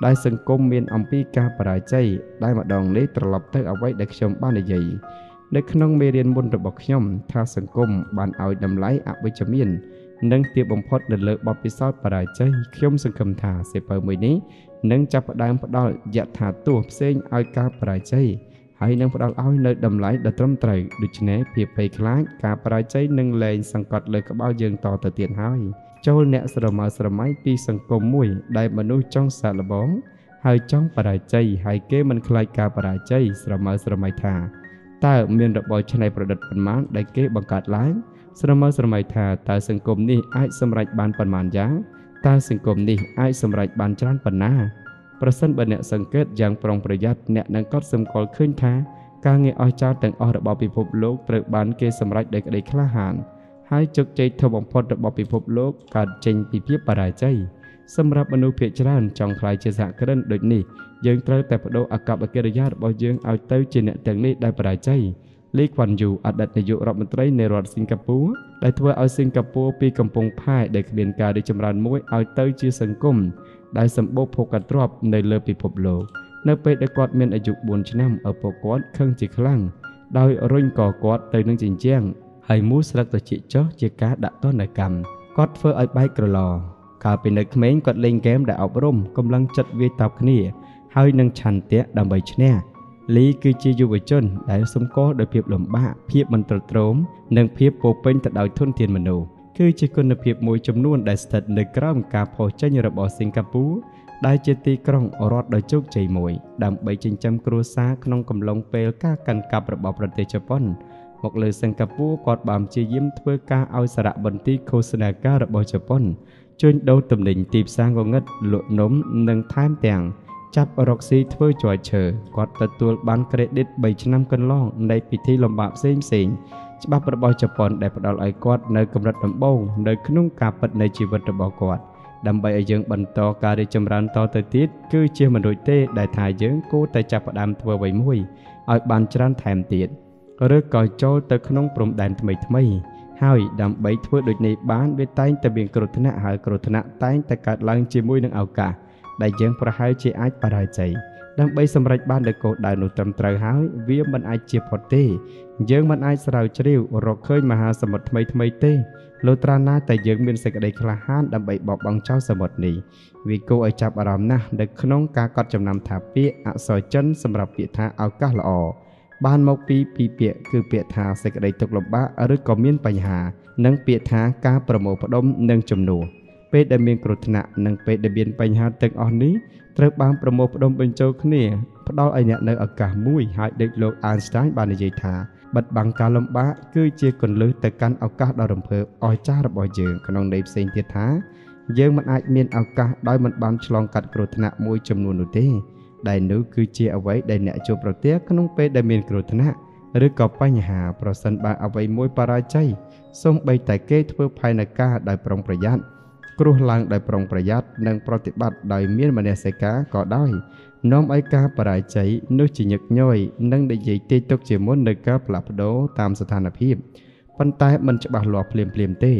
ได้สังคมเมียนอัมพีกาปลายใจได้มาดองเลี้ยตลบเตอเอาไว้เด็กชมบ้านใหญ่เด็กน้องเมเรียนบนระบบชมท่าสังคมบ้านเอาดำไหลอับวิจมีนนั่งเตียบอมพอดเดินเลือบปิซอดปลายใจชมสังคมท่าเสพมือนี้นั่งจับดามพอดอยากถาตัวเส้นเอากาปลายใจให้นั่งพอดเอาเนื้อดำไหลเดือดร้อนใจดุจเนปเพียบไปคล้ายกาปลายใจนั่งเลนสังกัดเลยกับเอาเยืองต่อแต่เตียนให้เจ้าเนสระมาสระไม้ปีสังคมมวยได้มนุษย์จ้องสารบ้องหายจ้องปลายใจหายเก้มันคลายกาปลายใจสระมาสระไม้ทาตาเมียนระบอยชนายประดับปันมันได้เก้บังกาดล้างสระมาสระไม้ทาตาสังคมนี้ไอ้สมรายบานปันมันยาตาสังคมนี้ไอ้สมรายบานจานปันนาประสันบันเนสังเกตอย่างปรองประหยัดเนนังก็สมกอลขึ้นทาการเงยอ้อยเจ้าแต่งอระบอบพิภพโลกตระบานเก้สมรายได้ได้คลาหานให้จุกใจทบพอดบอกปีพบโลกการเจงปีเพียบปลายใจสำหรับมนุษย์เพียรจันจองคลายเจสะกระดันโดยนี้ยังเติร์แต่พระโดอากับอาเกริยาบอยยังเอาเต้าเจเนแต่งนี้ได้ปลายใจลีควันอยู่อัดดัดในยุโรปมันไตรในรัฐสิงคโปร์ได้ทัวร์เอาสิงคโปร์ปีกำปงพ่ายได้เบียนการได้จำรันมวยเอาเต้าเจสังคมได้สมบูรณ์พกัดรอบในเลือปีพบโลกนับไปได้กอดเมียนอายุบุญชนะเอาปกอดเครื่องจีคลั่งได้รุ่งก่อกอดเตยนังจิงแจ้งไอ้มูสลักตัวจีจ๊อจีก้าดักต้นในกำกอดเฟอไอ้ใบกระลอข่าวเป็นเด็กเม้งกอดเล่นเกมได้อบรมกำลังจัดเวทับนี่ให้นังชันเตะดำใบชนะลีคือจีอยู่บนจนได้สมก้อโดยเพียบหล่มบ้าเพียบมันตรตรมนังเพียบโปเป็นแต่ดาวทุ่นเทียนมโน คือจิกุณเพียบมวยจำนวนได้สถิตในกล้องการพอใจในระบบสิงคโปร์ได้เจตีกล้องอรอดโดยจุกใจมวยดำไปจริงจำครัวซาขนมกำลังเปลก้ากันกับระบบประเทศญี่ปุ่นหมกเลยสิงคโปร์กอดบามเจียมเพื่อการเอาสระบันทีโฆษณาการระบบญี่ปุ่นจนโดนตำแหน่งตีบสร้างเงินหลุดน้มหนึ่งท้ายแต่งจับร็อกซี่เพื่อจ่อยเชอกัดตัดตัวบันเครดิตใบชนำกันล่องในพิธีลำบากเซ็งเซ็งฉบับประบาญี่ปุ่นได้ประดาลไอกอดในกำลังดับเบิ้ลในขนมกาปัดในชีวิตระบกอดดำใบเยื่อบรรทอการได้จำรันต่อติดติดคือเชื่อมันโดยเตะได้ถ่ายเยื่อกู้แต่จับประดามตัวใบมวยเอาบันจรันแถมติดเรื่องก่อโจตขนมปรุงแดนทำไมทำไมให้ดำใบทั่วโดยในบ้านเวทไต่แต่เบียงกรุธนะหายกรุธนะไต่แต่กัดลังจีมวยนังเอากาได้ยังประหายเจไอปารายใจดังไปสำหรับบ้านเด็กโกได้หนุตำตรายหายเวียมันไอเจียพอดียังมันไอสลายเชี่ยวเราเคยมหาสมุทรทำไมทำไมเต้โลตราหน้าแต่ยังเป็นสิ่งใดคลาหันดังไปบอกบังเจ้าสมุทรนี้วิโกไอจับอารมณ์นะเด็กน้องกากรจำนำถาเปียอักษรจันสำหรับเปียท่าเอาก้าหล่อบ้านมกปีปีเปียคือเปียท่าสิ่งใดตกลงบ้าหรือก่อเมียนปัญหานั่งเปียท่าการประโมประดมนั่งจำนวนเปิดเบียนกรุธนะนั่งเปิดเบียนปัญหาตึงอ่อนนี้เติบบางประโมประดมเป็นโจกนี่พระดาวไอเนี่ยในอากาศมุ้ยหายเด็กโลกอันสไตล์บานเยธาบัดบางการลำบากคือเจียกลือแต่การอากาศดาวรำเพอออยจ้าระบอยเยืองขนมในเส้นเทียท้าเยืองมันไอเมียนอากาศได้มันบางฉลองกัดกรุธนะมุ้ยจำนวนหนึ่งเด้ได้นู้คือเจียเอาไว้ได้เนี่ยโจประเทียขนมเปิดเบียนกรุธนะหรือกับปัญหาประสันบาเอาไว้มุ้ยปลายใจส่งใบแต่เกตเพื่อภายในกาได้ปรองประหยัดครูหลังได้ปรองประหยัดนั่งปฏิบัติได้เมียนมาเนสกาก็ได้น้อมไอกาปรายใจนึกจิญกย่อยนั่งได้ยิติตกเจมอนในกาปรับโดตามสถานภิบปันตายมันจะบาหลอเปลี่ยนเปลี่ยนเต้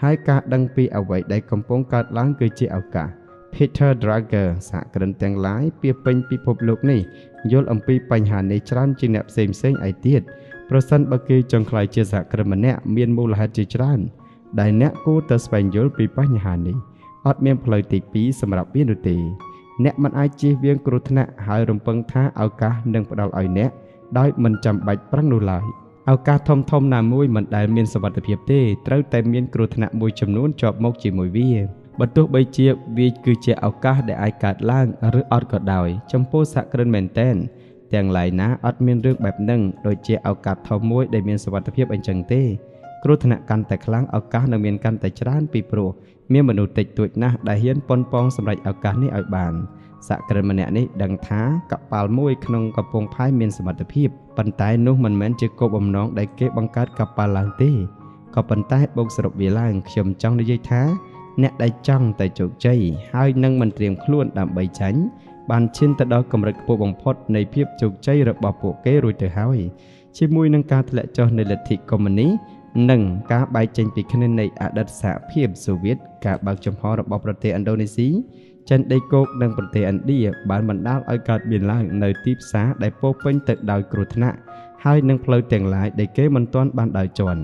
ให้กาดังปีเอาไว้ได้กำปองการล้างเกจิเอากาพีเตอร์ดราเกอร์สะกระดันหลายเปียเป็นปีพบโลกนี่ยลอัมปีปัญหาในชรันจิเนบเซมเซงไอเตียดประสันบกีจงคลายเจสะกระมันเนเมียนมูลหะจิชรันได้เนื้อกู้เติร์สเปนยลปีปัญหานี้อดเมียนพลอยติปีสำหรับเวียนดุตีเนื้อมันไอจีเวียงกรุธนะหายรมเปิงท้าเอากาหนึ่งประดาลอยเนื้อได้มันจำใบปรังดูลายเอากาทอมทอมนามวยมันได้เมียนสวัสดิเพียบเต้เต้าแต่เมียนกรุธนะมวยจำนวนจอบมกจีมวยเวียบรรทุกใบเจียเวียคือเจียเอากาได้ไอการล่างหรืออดกอดดอยจำโพสะกระนเมนเต้นแต่งหลายนะอดเมียนเรื่องแบบหนึ่งโดยเจียเอากาทอมมวยได้เมียนสวัสดิเพียบอันจังเต้กรุธนะกันแต่ครั้งเอาการดำเนินการแต่ชราญปีโปรเมียมนุษย์ติดตัวนะได้เฮียนปนปองสำหรับเอาการนี้เอาบานสะกระมันเนี่ยนี่ดังท้ากับปาลมุ้ยขนมกับพงพายเมียนสมัติพีบปันตายนุ่มมันเหมือนจะโกบอมน้องได้เก็บบังคับกับปาลังตีกับปันตายบงสรุปเวลาเขียมจ้องในใจท้าเนี่ยได้จ้องแต่จุกใจให้นั่งมันเตรียมคล้วนดำใบฉันบานชิ้นตะดอกกำลังปูบังพดในเพียบจุกใจระบบปูเกรุยเดือดหายชิมุ้ยนังการทะเลจอในลัทธิกอมนี้หนึ่งการใบเจนปีคะแนนในอดัตสาเพียบโซเวียตกับบางจำพอระบบประเทศอินโดนีเซียจันได้โกกดังประเทศอินเดียบานบรรดาอากาศเปลี่ยนแปลงในทิพย์สาได้โป้เป็นตึกดาวกรุธนะให้นั่งเพลิดแต่งหลายได้เก็บมันต้อนบานดาวจวน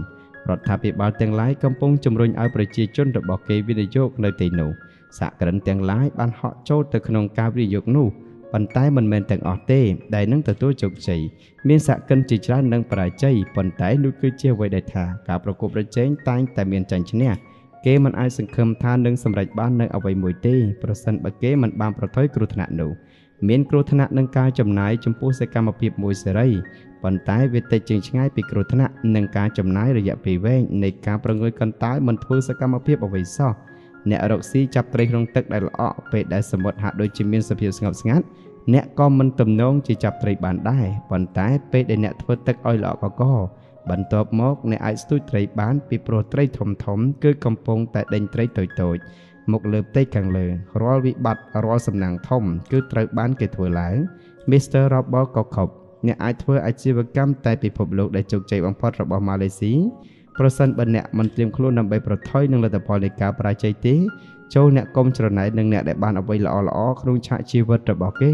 รัฐบาลบานแต่งหลายกำปงจำรุนเอาประชีจนระบบเกวิริโยกในตีนูสะกรันแต่งหลายบานเหาะโจตะขนงกาวิริโยกนูปันท้ายมันแมนแต่งออกเต้ได้นั่งแต่ตัวจบใจเมียนสะกันจิตร้านนั่งปลายใจปันท้ายนู้คือเชี่ยวไว้ได้ท่าการประกบประเจงตายแต่เมียนจันชเนี่ยเกมันไอสังคมท่านั่งสำหรับบ้านนั่งเอาไว้มวยเต้ประสันบะเกมันบางประท้อยกรุธนะนูเมียนกรุธนะนั่งการจำนายจมพูใส่กรรมเพียบมวยเสรีปันท้ายเวทจึงง่ายปีกรุธนะนั่งการจำนายระยะปีแวงในการประเงินกันท้ายมันพูใส่กรรมเพียบเอาไว้ซ้อเนรกซีจับไตรรงตึกได้ละอเปได้สมบทหาโดยจิมเมียนสเปียสงบสงัดเนก็มันตำนองจีจับไตรบานได้ปันท้ายเปได้เนทเวตึกอ้อยละก็ก็บันตบมกในไอสตูไตรบานปีโปรไตรถมถมคือกำปงแต่เด่นไตรโตโตมกเลิบไตกังเลยรอวิบัติรอสำนังท่อมคือไตรบานเกิดถวยหลังมิสเตอร์ร็อบบอกขบเนไอเทวไอจีบกัมแต่ปีพบโลกได้จงใจบังพอดระบบมาเลเซียประสันบันเนะมันเตรียมคลุ้นนำใบประท้อยหนึ่งละแต่พอในกาปราใจเต้โจเนะกรมชนไหนหนึ่งเนะได้บานเอาไว้ละละอครุ่งชะชีวิตระบบเก้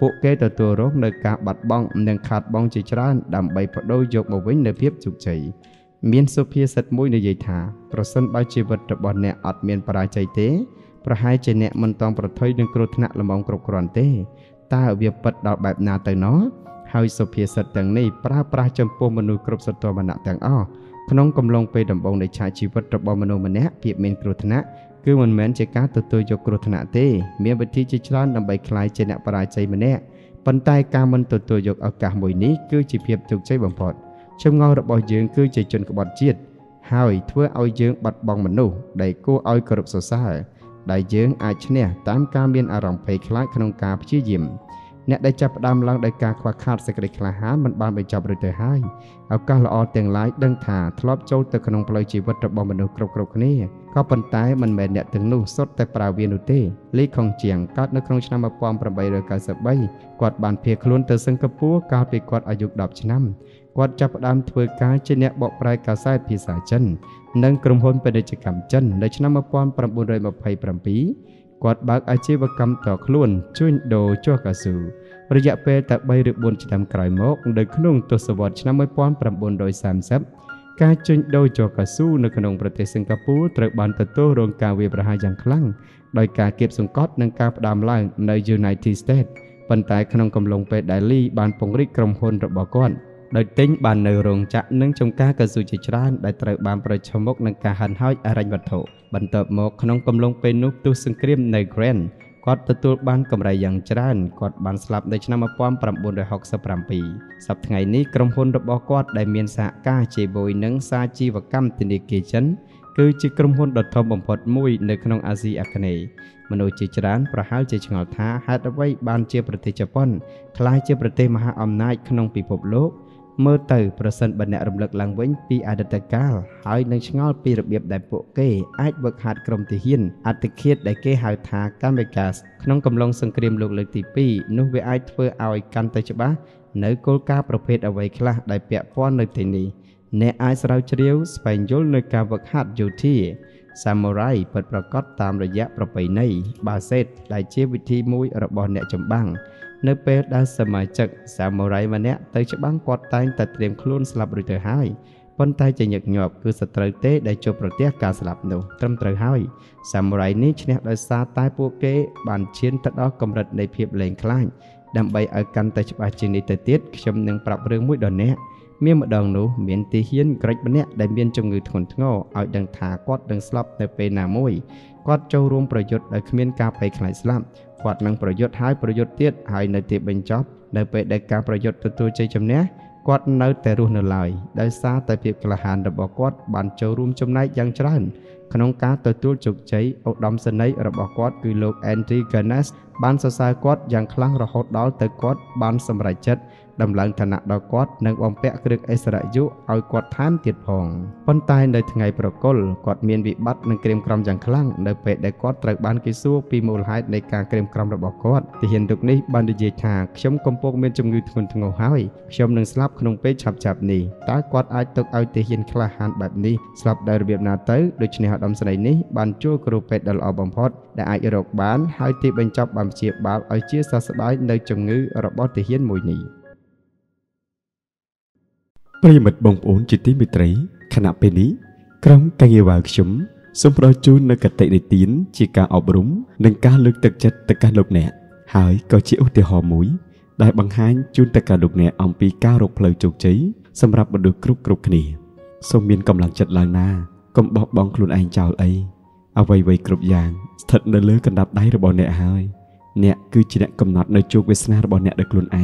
ปุกเก้ตัวตัวรบในกาบัดบ้องหนึ่งขาดบ้องจิจรานดำใบประดอยยกมาไว้ในเพียบจุกใจเมียนโซเพียสัตมุ้ยในใยถาประสันใบชีวิตระบบเนะอัดเมียนปราใจเต้ประหายใจเนะมันต้องประท้อยหนึ่งกรุธนะละมองกรกรอนเต้ตาเวียบปัดดาวแบบนาแต่เนาะไฮโซเพียสัตต่างในปราปราจำปมนุกรบสัตว์มณะต่างอ้อ ขนมกำลังไปดำบงในชายชีวิตระบมโนมเนะเปียเมนกรุธนะคือมันเหมือนเจ้าการตัวตัวยกรุธนะเตเมียบัติจิตร้อนนำใบคลายเจนะปลายใจมันเนะปันไตการมันตัวตัวยกเอาการมวยนี้คือจีเพียบถูกใจบังพอดชมเงาระบอยเยืองคือใจจนกบฏจิตหายทั่วเอาเยืองบัดบองมันนู่ได้กู้เอากระดุบสดใสได้เยืองอาชเนะตามการเบียนอารมณ์ไปคล้ายขนมกาพิจิมเนได้จับดำลังได้การควาคาดสกัดคลาหามันบานไปจับโดยเธอให้เอาการละออเตียงไล่ดังถาทลอบโจตะขนมปลอยจีวัตรบอมนุกรกรกนี้ก็ปันตายมันแม่เนี่ยถึงนู่สดแต่ปลาเวียนุเต้ลิของเจียงกัดนักครองชนะมาปอมประใบโดยการสบายกวาดบานเพียคล้วนเตอสังกปูกาไปกวาดอายุดับชนะกวาดจับดำเถื่อกาเจเนะบอกปลายกาไซพีสายจันนั่งกลุ่มพลเป็นจิกรรมจันได้ชนะมาปอมประบุโดยมาภัยประปีกวาดบักอาชีวกรรมต่อคล้วนช่วยโดชั่วกระสูระยะเปรตใบหรือบนจะทำกลายมกโดยขนมตัวสวอชนะไม่ป้อนประบนโดยสามซับการช่วยโดชั่วกระสูในขนมประเทศสิงคโปร์ตระบันตะโตโรงการเวบราหาอย่างคลั่งโดยการเก็บส่งก๊อตนังการประดามไล่ในยูไนเต็ดสเตทปันไตขนมกำลังเปรตไดลี่บานปงริกรมพลระบก้อนโดยติ้งบานในโรงจักรนั่งชมการกระสูจิตร้านได้ตระบานประชมกนังการหันห้อยอะไรวัตถุบรรดาหมอกขนมกำลังเป็นนุกตุสังเกตในแกรนกอดตัวตัวบ้านกำไรอย่างจรันกอดบ้านสลับได้ชนะมาป้อมประบนโดยหกสปรัมปีสับไงนี้กรมพลระบอกกอดได้เมียนสะก้าเจโบยนังซาจีวกัมตินิเกชันคือจิกรมพลดทอมบอมพอดมุยในขนมอาเซียกันเองมโนจิตรันประหารเจชงอท้าฮัดไว้บ้านเจประเทศญี่ปุ่นคล้ายเจประเทศมหาอำนาจขนมปีพบโลกเมื่อเติบโตประสบบรรณารมลักลังเว้นปีอาดัตกาลหายในชงอลปีระเบียบได้ปกเกย์อาจเบิกหัดกรมติหินอัตเคียดได้เกย์หายทางการเบกัสขนมกำลังสังเกตลงเลือกตีปีนุเวอาจเพื่อเอาอีกการแต่ฉบับในโกลกาประเภทเอาไว้คลาได้เปียป้อนในที่นี้ในอาจเราเชียวสเปนยุลในการเบิกหัดอยู่ที่ซามูไรเปิดประกอบตามระยะประไปในบาเซตได้เชี่ยววิธีมุยระบอนเนจมบังเนื้อเป็ดได้สมัยจากสามไรมาเนี้ยแต่จะบังกอดตายแต่เตรียมคลุ้นสลับหรือเธอหายปันตายจะหยักหยอบคือสตรีเต้ได้โจมประเทศการสลับหนูตรมเธอหายสามไรนี้ชนะได้ซาตายพวกเก๋บานเชียนตัดออกกำลังในเพียบแรงคล้ายดำใบอาการแต่จะไปจีนิตเตี้ยจำหนึ่งปรับเรื่องมุ้ยดอนเนี้ยเมื่อมาดองหนูเหมือนตีเฮียนกระจมันเนี้ยได้เมียนจงเงยถนงอเอาดังถากอดดังสลับในเป็นหน้ามุ้ยกอดเจ้ารวมประโยชน์ได้เมียนกาไปขายสลับกวาดนังประโยชน์หายประโยชน์เตี้ยหายในที่เป็นจ็อบได้ไปได้การประโยชน์ตัวใจจำเนี้ยกวาดเนื้อแต่รู้เนื้อลายได้ซาแต่เพียงกระหานระบบกวาดบานเจ้ารุมจำนายยังจรันขนมการตัวตัวจุกใจอดดำเสนห์ระบบกวาดคือโลกแอนติเกนัสบานสสายกวาดยังคลั่งระหดดาวแต่กวาดบานสมไรเจ็ดดำหลังธนาดอกวาดนังอมเปะกรึกเอสระยุเอากวาดท่านติดพองปนตายในทั้งไงประกลกวาดเมียนวิบัตินังเกรียมกรรมยังคลั่งได้ไปได้กวาดตรบานกิซูปีมูลหายในการเกรียมกรรมระบบกวาดที่เห็นดุกนี้บานดิเจชาชมกมปกเมียนจงยืดทนทงเอาหายชมหนึ่งสลับขนมเป๊ะฉับฉับนี่ตากวาดไอตกเอาที่เห็นคลาหันแบบนี้สลับได้ระเบียบนาเต้โดยชนิดดำเสนห์นี้บานจูกรูเป็ดดลอบอมพอดได้ไอโรคบานหายที่เป็นจับบำเชียบบาเอาเชี่ยสาสบายในจงยืดระบบที่เห็นมวยนี้ปริมิตบงโอนจิตติมิตรีขณะเป็นนี้ครั้งการเงียบวางชุ่มสมรภูมิในกติกาตีนจีการออกรุ่มหนึ่งการเลือกตัดจัดตัดการหลบแหนหายก็เชี่ยวเที่ยวหอมมุ้ยได้บางฮันจุนตัดการหลบแหนออมปีการหลบเพลิงจุกใจสำหรับบรรดุกรุกรุกนี่สมินกำลังจัดลางนากำบอกบองคลุนไอเจ้าไอเอาไว้ไว้กรุบยางถัดเดินเลือกกันดับได้ระบอนแหนหายแหนคือจีแหนกำนัดในจุกเวสนาระบอนแหนเด็กคลุนไอ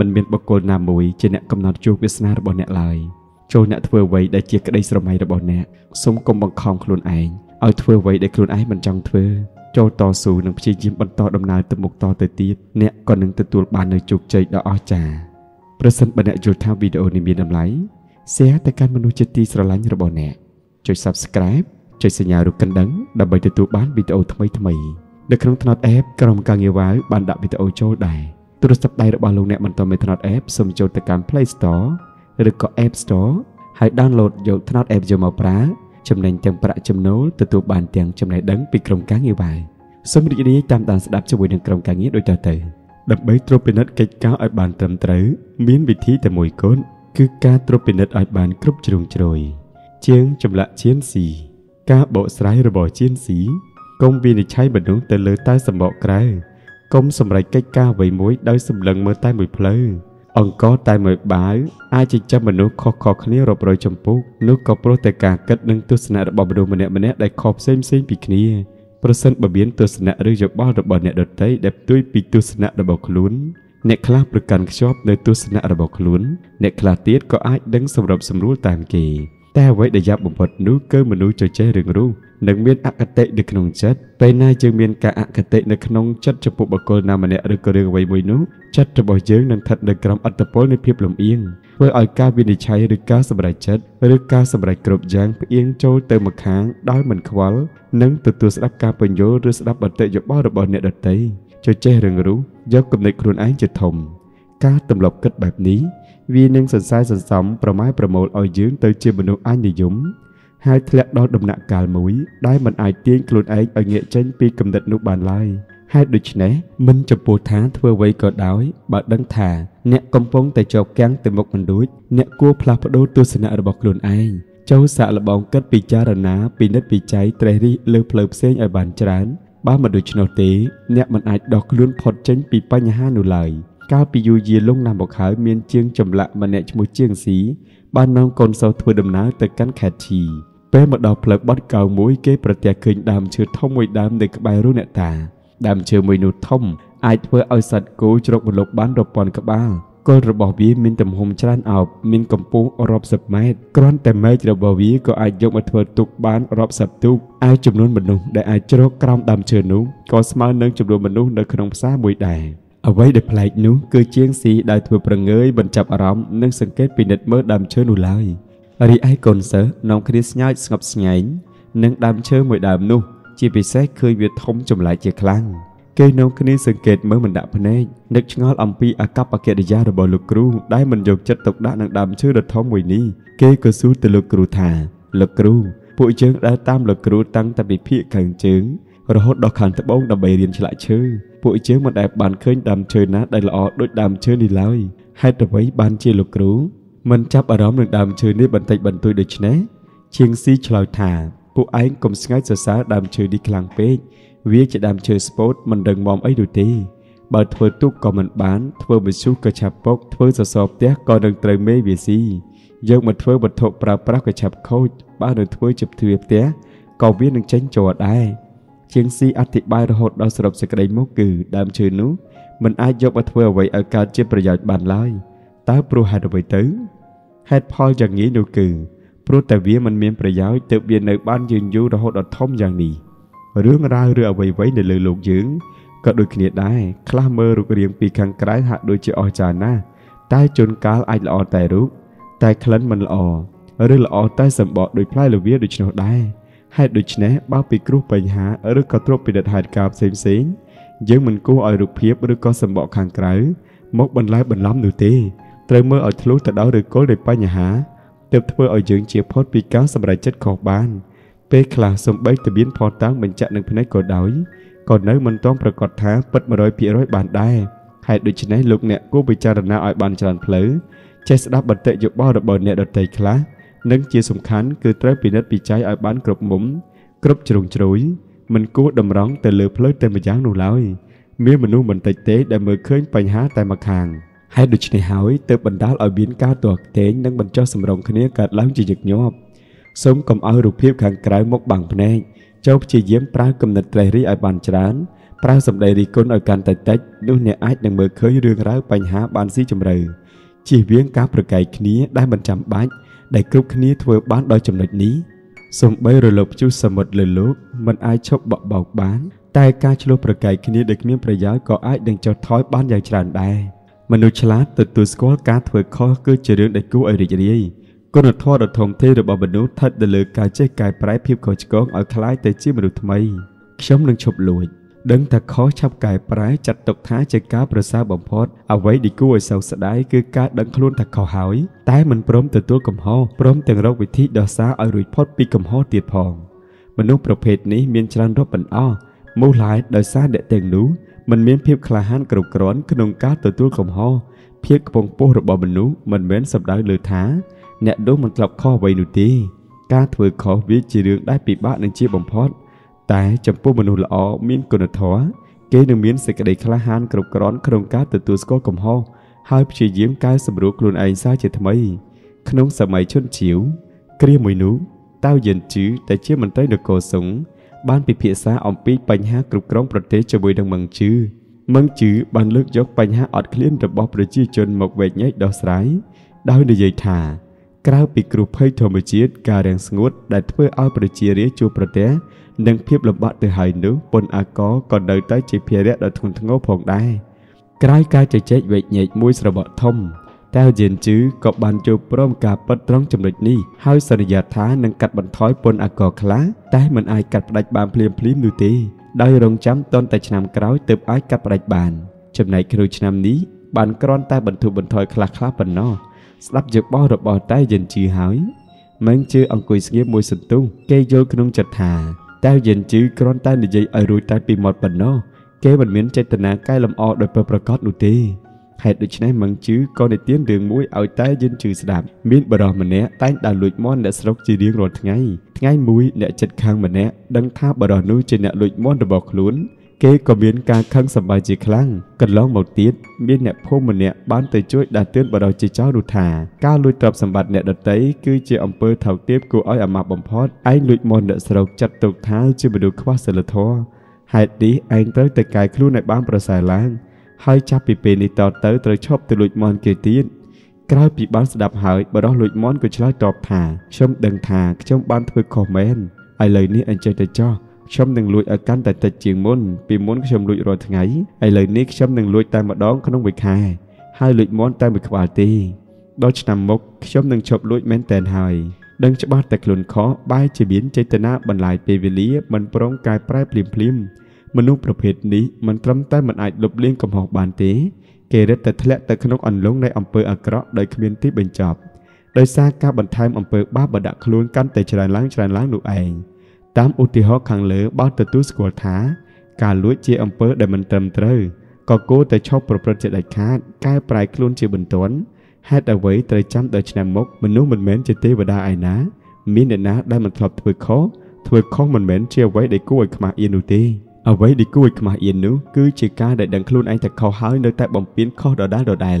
มันเป็นปรากฏนามุยเจเนกำนัดจูเวสนาระบอนเนลายโจเนทเวอร์ไว้ได้เจียกได้สมัยระบอนเนสมกลมบังคองคลุนไอเอาเทวอร์ไว้ได้คลุนไอมันจังเทวอร์โจต่อสู้หนังพิจิมบันต่อดำนาตมุกต่อเตติดเนก่อนหนึ่งตะตัวบานในจุกใจดอจ่าประสันบันเนจูท่าวิดีโอในมีดำไหลเสียแต่การมนุษย์จิตีสระลันระบอนเนจอยซับสไครป์จอยสัญญาดูกันดังดับใบตะตัวบานวิดีโอทำไมทำไมเด็กน้องถนัดแอปกรมการเงียว้าบันดับวิดีโอโจได้ตัวสับไตระบาลงเนี่ยมันต่อไปถนัดแอปสมโจทย์แต่การ Play Store หรือก็ App Store ให้ดาวน์โหลดโยธนัดแอปโยมาปราจำแนงจำประจำโน้ตตัวบานเตียงจำแนงดังปีกรมการเงียบายสมรินี้จำตามสดับช่วยดังกรมการเงียบโดยเจ้าเตยดับเบิลตัวเป็นนัดเกจก้าวไอบานเติมเต๋อมีวิธีแต่มวยก้นคือการตัวเป็นนัดไอบานครบจรุงจรอยเชียงจำละเชียนสีการโบสไรระบอบเชียนสีกงวีในใช้บรรลุแต่เลือใต้สมบัติไกลก้มสำไรใกล้ๆไว้มวยได้สำลังเมื่อใต้มวยเพลอ องก็ตายเหมือนบ้าอาจิจมนุษย์ข้อข้อนี้เราปล่อยจมพุกนุกก็โปรตีกาเกิดนั่งตัวสนะบอบดูมันเนี่ยมันเนี่ยได้ขอบเส้นเส้นปีกนี้เปอร์เซ็นต์บ่เบียนตัวสนะหรือจะบ้าระบอบเนี่ยดดได้เด็บด้วยปีตัวสนะระบอบขลุ่นเนคลาประกันชอบในตัวสนะระบอบขลุ่นเนคลาเตี้ยก็อาจดังสำหรับสำรู้ตามเกยแต่ไว้ได้ยาบ่มพดนุกเกิดมนุษย์จะเจริญรู้หนึ่งเมียนอคติในขนมชัดไปนายจึงเมียนกาอคติในขนมชัดจะปุบกลนามันเนี่ยหรือกระเดื่องไว้มวยนู้ชัดจะบ่อยเยื้องนั่งถัดในกรัมอัตโพลในเพียบลมเอียงเพื่อเอากาวินิชัยหรือการสำไรชัดหรือการสำไรกรบยางเอียงโจเติมมาค้างได้เหมือนขวัลนั่งตัวตัวสลับการเป็นโยหรือสลับบัตเตยบ่อระบอเนี่ยดัดเตยจะเจริญรู้ยกกับในครูนไอจิตธมการตำลบกัดแบบนี้วีนึงสันสายสันสมประไม้ประโมลเอาเยื้องเตยเชื่อมนุษย์อันยิ่งยุ่มหายทะเลดอดำหนักการมุ้ยได้มันไอเตียงกลุ่นไอเอาเงยเช่นปีกำเนิดนุบานไล่หายดุจเนะมันจะปูท้าเพื่อไว้ก่อดาวบัดดังถาเนะกำปองแต่จอบแกงแต่หมกมันดุจเนะกลัวพลาดประโดตัวสนะระบบกลุ่นไอเจ้าสะระบองกัดปีจารณาปีนัดปีใจเตรรี่เลือเพลิบเส้นไอบานจรานบ้ามันดุจโนตีเนะมันไอดอกลุ่นพอดเช่นปีปัญหาหนุเลยก้าวปียูเยลงนามบอกหายเมียนเจียงจำละมันเนะจมูกเจียงสีบ้านน้องคนเสาถั่วดำน้ำแต่กันแขกทีเป้มาดอกเพลิดบัดเก่ามุ้ยเก็บประเทศเคยดำเชื่อท่อมมวยดำเด็กใบรุ่นตาดำเชื่อมวยหนุท่อมไอเพื่อเอาสัตว์กู้จรกบนหลบบ้านรบปอนกับบ้าก็ระบอบวิมินตำหงชานเอามินกำปูรอบสับไม้กรอนแต่ไม่ระบอบวิก็ไอยกมาเถิดตุกบ้านรอบสับตุกไอจำนวนมนุษย์ได้ไอจรกกรามดำเชื่อนุก็สมาร์นังจำนวนมนุษย์ในขนมซาบุยได้เอาไว้เด็กแปลกนู้นคือเชียงสีได้ถั่วประเงยบรรจับอารมณ์นั่งสังเกตปีนัดเมื่อดำเชิญหนูลายอะไรไอ้คนเสือน้องคริสย้ายสงบสงบนั่งดำเชิญมวยดำนู้นจีบีเซ็กเคยเวียดทมจมไหลเจียคลังเกยน้องคริสสังเกตเมื่อมันดับพเนจนึกชงอลอัมพีอากับปะเกดยาดบอลลูกรูได้มันยกจัดตกด้านนั่งดำเชิญเด็กทมมวยนี้เกยก็สู้แต่ลูกรูธาลูกรูผู้เชิงได้ตามลูกรูตั้งแต่ปีพี่ขังเชิงเราหดดอกขันตะบงดำใบเรียนฉลาดเชื่อผู้เชื่อมันแอบบานเคยดำเชื่อนะได้ละออด้วยดำเชื่อนี่เลยให้ตะไว้บานเชี่ยลูกรู้มันจับอารมณ์หนึ่งดำเชื่อนี่บันทึกบันทึกเด็กชนะเชียงซีฉลาดถ่าผู้ไอ้กลมสง่าเสสาดำเชื่อดีกลางเป๊ะวิ่งจะดำเชื่อสปอร์ตมันเดินมองไอ้ดูดีบ่เธอตุ๊กก่อมันบ้านเธอไปสู้กระชับปกเธอสสอบเตี้ยก่อเดินเตยเมย์เบียซียกมาเธอบัดโถปราปรากระชับเข้าบ้านเดินเธอจับเธอเตี้ยก่อวิ่งหนึ่งเช่นจอดได้เชียงซีอธิบายระหดดาวสลับสกัดมุกคือดามเชิญนู้มันอายยกอัตเวอไว้อาการเจ็บประหยัดบานไล่ตาปลุกหัดไปตื้อเหตุพออย่างนี้นูคือปลุกแต่เวียมันเมียนประหยัดเติบเบียนในบ้านยืนอยู่ระหดดาวท่อมอย่างนี้เรื่องราวเรือไว้ไว้ในเลือดหลงยืงก็โดยเขียนได้คลาเมอร์รุกเรียงปีขังไกรหัดโดยเจ้าอาจารย์นะใต้จนกาลไอละอแต่รู้แต่คลันมันละอเรื่องละอใต้สมบัติโดยพลายละเวียโดยชนได้ให้ดูชนะบ้าปีกรูปไปหาหรือกระทบไปดัดหายกาบเสียงเสียงเยอะมันกู้เอารูปเพียบหรือก็สมบัติขังไกลมกบรรลัยบรรล้ำหนูตีเตยเมื่อเอาทะลุแต่ดาวหรือก็เลยไปหาเติบเมื่อเอาเยื่อเจียพอดปีก้าวสำหรับจัดขอบบ้านเปคลาสมบัติตะเบียนพอตั้งมันจะหนึ่งพนักกอดเอาก่อนนั้นมันต้องประกอบท้าปัดมาโดยเพียร้อยบานได้ให้ดูชนะลูกเนี่ยกู้ไปจารณาอ่อยบานจานเพลอเชสดับบันเตยยกบ้าดับบอลเนี่ยดับเตยคลานั่งเจียสำคัญคือเตยปีนัดปีใจไอ้บ้านกรบมุมกรบจรุงจรุยมันกู้ดำร้องแต่เลือเพลิดแต่มาย่างหนูเล่าเมื่อมันนุ่มมันแต่เตะแต่มือเคลื่อนไปหาแต่มาคางให้ดูชนิดหายเตยบรรดาเอาเบียนก้าวตัวเตะนั่งบรรจงสำรองคเนี้ยกัดล้างจีหยกยอบสมกับเอารูปเพียบขังไกลมกบังพเนจเจ้าเจียเยี่ยมปลากำนัดไตรรีไอ้บ้านจานปลาสำเร็จดีก้นเอาการแต่เตะนู่นเนี่ยไอ้แต่มือเคยเรื่องร้ายไปหาบ้านซีจำเริงจีเวียงก้าวประไก่คเนี้ยได้บรรจำบ้านได้กรุ๊ปนี้ทัวบ้านโดยจำนวนนี้สมบัติระลบจูสมบัติเลยลุกมันอายชอบเบาเบาบ้านแต่การชโลประกายคนี้เด็กเมียประหยัดก็อายดังจะท้อยบ้านอย่างฉลาดได้มนุษย์ฉลาดตัวตัวสกอตการทัวข้อคือจะเรื่องได้กู้อะไรจะได้ก็หนุนท้อระทงเทระบาบนุษย์ทัดเดลือกายเจ๊กายปลายพิบขอจกองเอาคล้ายแต่จีมนุษย์ทำไมช่อมหนึ่งฉบลอยดังถ้าข้อชับกายปลายจัดตกท้าเจ๊ก้าประสาบ่มพอดเอาไว้ดีกู้ไอ้สาวสดายคือการดังคลุ้นถ้าข้อหายแต่มันพร้อมแต่ตัวกำห่อพร้อมแต่เราวิธีดอซาเอาหลุดพอดปีกำห่อเตียดพองมนุษย์ประเภทนี้เมียนชรันรบปันอ้อมูหลายดอซาเดะเตียงนู้มันเมียนเพียบคลาหันกรุกร้อนขนงก้าตัวตัวกำห่อเพียบกระพงโป้ระบอบมนุษย์มันเมียนสับดายเลือท้าเนตดูมันกลับข้อไว้หนูตีการถือข้อวิจิเรื่องได้ปีบ้านหนึ่งเชี่ยบ่มพอดแต่จำพวกมนุษย์ละอมีนกุนทว่าเกย์หนึ่งมีนเสกได้คลาหันกรุกร้อนขนงก้าตัวตัวสกอตกำห่อ ให้ไปเยี่ยมการสำรวจกลุ่นไอ้ซาเจทำไมขนมสมัยชนเฉียวเกลียมวยนู้เต้าเย็นจื้อแต่เชื่อมันใต้ดอกโกสงบ้านปีเพียซาออมปีปัญหากรุบกร้องประเทศจะบุยดังมังจื้อมังจื้อบ้านเลิกยกปัญหาอดเคลื่อนระบอบประชีจนหมกเวกยัยดอกสลายดาวในใยถากล้าวปีกรุบให้ธรรมชีตการแรงสงบได้เพื่อเอาประชีเรียจูประเทศดังเพียบลำบากแต่หายนู้ปนอากอก่อนเดินใต้เจเพียเรียดอดทุนทั้งโง่ผ่องได้ใกล้กายจะเจ็บเวกยัยมวยสระบะทอมเต้าเย็นจื้อกับบานจูพร้อมกับปัดร้องจำเลยนี่ให้สัญญาท้านังกัดบันท้อยปนอากอคล้าแต่เหมือนไอกัดปลายบานเพลียมพลิ้มดูตีได้รองจำตอนแต่ชนำกร้าวเติบไอกัดปลายบานจำไหนครูชนำนี้บานกรอนใต้บรรทุกบรรท้อยคล้าคล้าปันนอสลับจากบ่อระบอใต้เย็นจื้อหายมันจื้ออังกุยเสียมวยสุนตุ้งเกยโยขนมจัดหาเต้าเย็นจื้อกรอนใต้ในใจไอรูใต้ปีหมดปันนอเกยบันเหมือนใจตนาใกล้ลำออโดยประกอบดูตีเหตุใดมังจื้อก็ในเตี้ยนเดืองมุ้ยเอาใต้ยืนจื้อสดามมีบรอมันเนะใต้ดาวลุยม้อนเนะสลบจีเดียงรอดไงไงมุ้ยเนะจัดค้างมันเนะดังท่าบรอนู้จีเนะลุยม้อนระบอกลุ้นเก๋ก็เบียนการค้างสบายจีคลั่งกันล้องหมดเตี้ยมีเนะพ่อมันเนะบ้านเตยช่วยดาเตี้ยนบรอจีเจ้าดูท่าก้าวลุยตรับสมบัติเนะดัดเตยคือจีอำเภอเถาเตี้ยกูอ้อยอามาบอมพอดไอ้ลุยม้อนเนะสลบจัดตกท้าจีบดูคว้าเสลท้อเหตุนี้ไอ้เตยแต่กายครูในบ้านประสายล้างให้จับปีเป็นในตอนเต๋อเต๋อชอบตะลุยมอนเกตีนกล้าปีบ้านสดับหายบ่ร้องลุยมอนก็ฉลาดตอบถาชมดังถาชมบ้านเพื่อคอมเมนต์ไอเลยนี่อันใจแต่จ้อชมดังลุยอาการแต่แต่เจียงมนปีมนก็ชมลุยรอดไงไอเลยนี่ชมดังลุยตามมาดองขนมใบคายให้ลุยมอนตามไปขวาตีดอชนำมกชมดังชอบลุยแมนแตนหายดังชาวบ้านแต่กลุ่นขอใบเฉียบใจแต่หน้าบรรลัยเปวิลีมันปร้องกายปลายพลิมพลิมมนุษย์ประเภทนี้มันตรำใต้มันอาจหลบเลี่ยงกับหอกบานเต๋เกเรแต่ทะเลแต่ขนมอ่อนลงในอำเภออักระโดยขมิ้นที่เป็นจอบโดยสร้างการบันทายอำเภอบ้าบดักคลุนกันแต่ฉลาดล้างฉลาดล้างหนุ่ยเองตามอุติหะขังเหลือบ้าตะตุสกัวท้าการลุยเจียอำเภอได้มันตรำเตอก็โก้แต่ชอบประประเจดไอคาดใกล้ปลายคลุนเจียบนต้นให้เอาไว้แต่จำแต่ฉนามกมนุษย์มันเหม็นเจติวดาไอนะมิเนนะได้มันถลบถุยข้อถุยข้อมันเหม็นเจียวไว้ได้กู้ไอขมาอินุตีเอาไว้ดีกู้ขมาเอียนนู้คือเจก้าได้ดังคลุนไอแต่เขาหายในแต่บ่มปิ้นข้อดอด้าดอดาย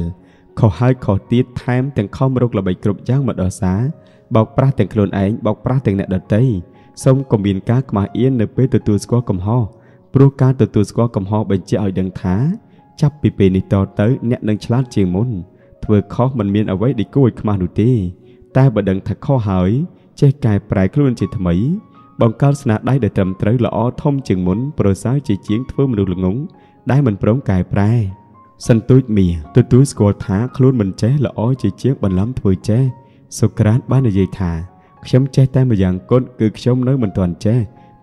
เขาหายขอตีดแถมแต่งข้อมรกระบายกรุบย่างมาดอสาบอกปราแต่งคลุนไอบอกปราแต่งเนตดอเต้ส่งกบินก้าขมาเอียนในเพื่อตัวตัวสกอร์กำฮอปรูก้าตัวตัวสกอร์กำฮอเป็นเจ้าดังท้าจับปีเปนิต่อเต้เนตดังฉลาดเจียงมุนเถื่อข้อมันมีเอาไว้ดีกู้ขมาดูตีแต่บ่ดังถักข้อหายเจกายปลายคลุนจิตทำไมบางการสนาได้เดือดรำเต๋อละอ้อท่อมจึงหมุนโปรยสายจีเจียงทั่วมนุษย์หลงงงได้มันพร้อมกายแปรสันตุยเมียตุตุสกอท้าคลุ้นมันเจ๊ละอ้อจีเจียงบรรล้ำถวยเจ๊สุกรัตบ้านในเยธาช้ำเจ๊แต่มาอย่างก้นคือช้ำน้อยมันตอนเจ๊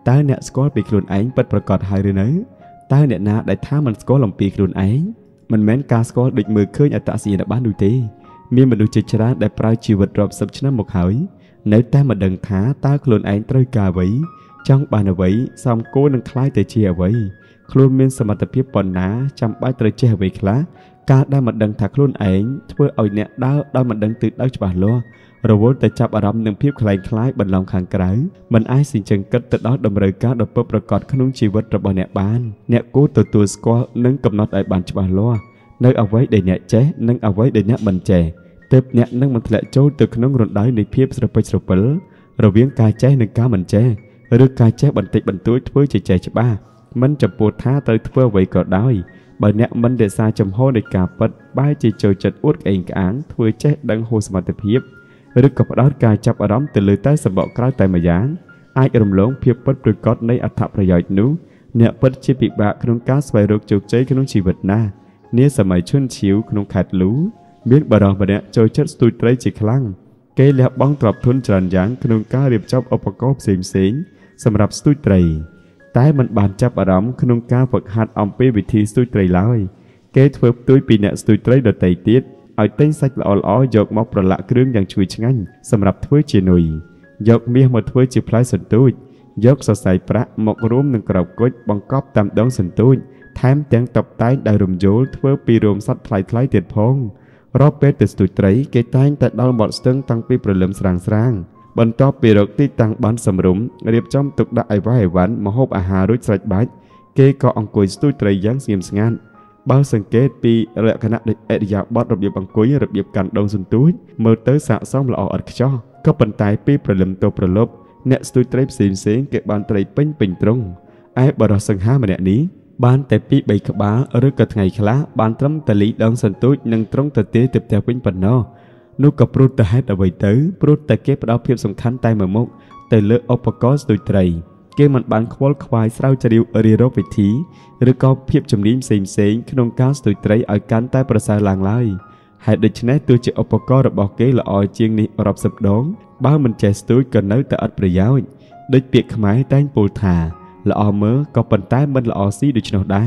ตาเนี่ยสกอปีกลุ่นไอ้ปัดประกอบหายเลยเนื้อตาเนี่ยนาได้ท้ามันสกอลำปีกลุ่นไอ้มันแม้นการสกอดึกมือเคยอัตตาสีในบ้านดูดีมีมันดูเจชราได้ปลายชีวิตรอบสับชนะหมกหายในแต่มาดังขาตาโคลนไอ้ตรกาไว้จังบานเอาไว้ซ้ำโก้นังคล้ายแต่เชียไว้โคลนเมียนสมัติเพียบปอนนะจำป้ายตรเชียไว้คละกาได้มาดังถักโคลนไอ้เพื่อเอาเนี่ยได้ได้มาดังตื่นได้ฉบับล้อเราวนแต่จับอารมณ์หนึ่งเพียบคล้ายคล้ายบรรลองขังไกลมันไอ้สิ่งจังกัดตัดเอาดมเรือกาดมเปิบประกอบขนมชีวิตระบอบเนี่ยบ้านเนี่ยโก้ตัวตัวสกอนั่งกำนัดไอ้บ้านฉบับล้อนั่งเอาไว้เดี๋ยวเนี่ยเจ๊นั่งเอาไว้เดี๋ยวเนี่ยบันเจเต็บเนี่ยนั่งมันแหละโจตึกน้องรดได้ในเพียบสระไปสระเปลเราเวียงกายแจ้หนึ่งก้ามันแจ้หรือกายแจ้บันติบันตุ้ยเพื่อใจใจจะบ้ามันจะปวดท้าเตยเพื่อไว้ก็ได้บันเนี่ยมันเดชาจำห้อในกาปัดบ้าใจโจจัดอวดเองกางเพื่อแจ้ดังโฮสมาติเพียบหรือกับด้านกายจับอารมณ์แต่เลยใต้สะบอกกลายแต่มาย่างไออารมณ์หลงเพียบปัดประกอบในอัฐประโยชน์นู้เนี่ยปัดชีบิบะขนมก๊าซไฟรกจุกใจขนมชีวิตนาเนี่ยสมัยชุนชิวขนมขัดรู้เมียนบารองแบบนี้โจยเชิดสตูดไรจิคลั่งเกลี่ยบ้องตอบทุนจานยังขนมก้าเรียบจับอุปกรณ์เสียงเสียงสำหรับสตูดไรแต่มันบานจับบารองขนมก้าฝึกหัดอมเปวิธีสตูดไรลอยเกลี่ยฝึกตัวปีเนี่ยสตูดไรเดือดไตติดเอาเต้นสักละอ้อยกมอกประหลาดเครื่องอย่างช่วยช่างสำหรับถ้วยเจนุยยกเมียมาถ้วยจีพลายสันตูดยกสดใสพระหมกร่วมหนึ่งกระบอกก้อยบังกอบตามดองสันตูดแถมแตงตบท้ายได้รวมโยถ้วยปีรวมสัตว์พลายท้ายเด็ดพงรอบเป็ดติดสุดใจเกยตั้งแต่ดาวบอดเซิงตั้งปีประเลิมสร้างสร้างบรรทอปีรกที่ตั้งบ้านสมรุมเรียบจำตกได้ไว้หวานมหอบอาหารรุ่ยใส่บ้านเกยก่ออังกุยสุดใจยังเสียมสงัน บ้าสังเกตปีเละขณะเด็กเอ็ดอยากบอดระเบียบบางกุ้ยระเบียบการดองสุนตุ้ยเมื่อเตอร์สะสมละออดช่อก็ปัญไตปีประลมตัวประลบเน็ตสตูเทปสินเสียงเก็บบานไตรเป็นเป็นตรงไอ้บอดสังหามาเนี่ยนี้บานแต่ปีใบกบ้าหรือกิดไงคล้าบานตรมตะลีดองสุนตุ้ยนั่งตรงตะเตะเต็มแต่เป็นปัญโนนุกับปรุตแต่ให้แต่ใบเตอร์ปรุตแต่เก็บเอาเพียบสำคัญไตเหมือนมุกแต่เลือกอุปกรณ์สตูไตรเกี่ยมันบานควอลควายเศร้าจะดิวอริโรปิธีหรือก็เพียบจำนิ้มเสียงเสียงขนมก๊าซตุยไตรอาการใต้ประสาหลังไล่หากเด็กชนะตัวจะอุปกรณ์ระบอกเกลออเจียงนี้รับสับดองบ้ามันแจสตุยกันน้อยแต่อัดประยาวเด็กเปียกขมายแตงปูถาละออเมื่อก็ปันใต้มันละออซีเด็กชนะได้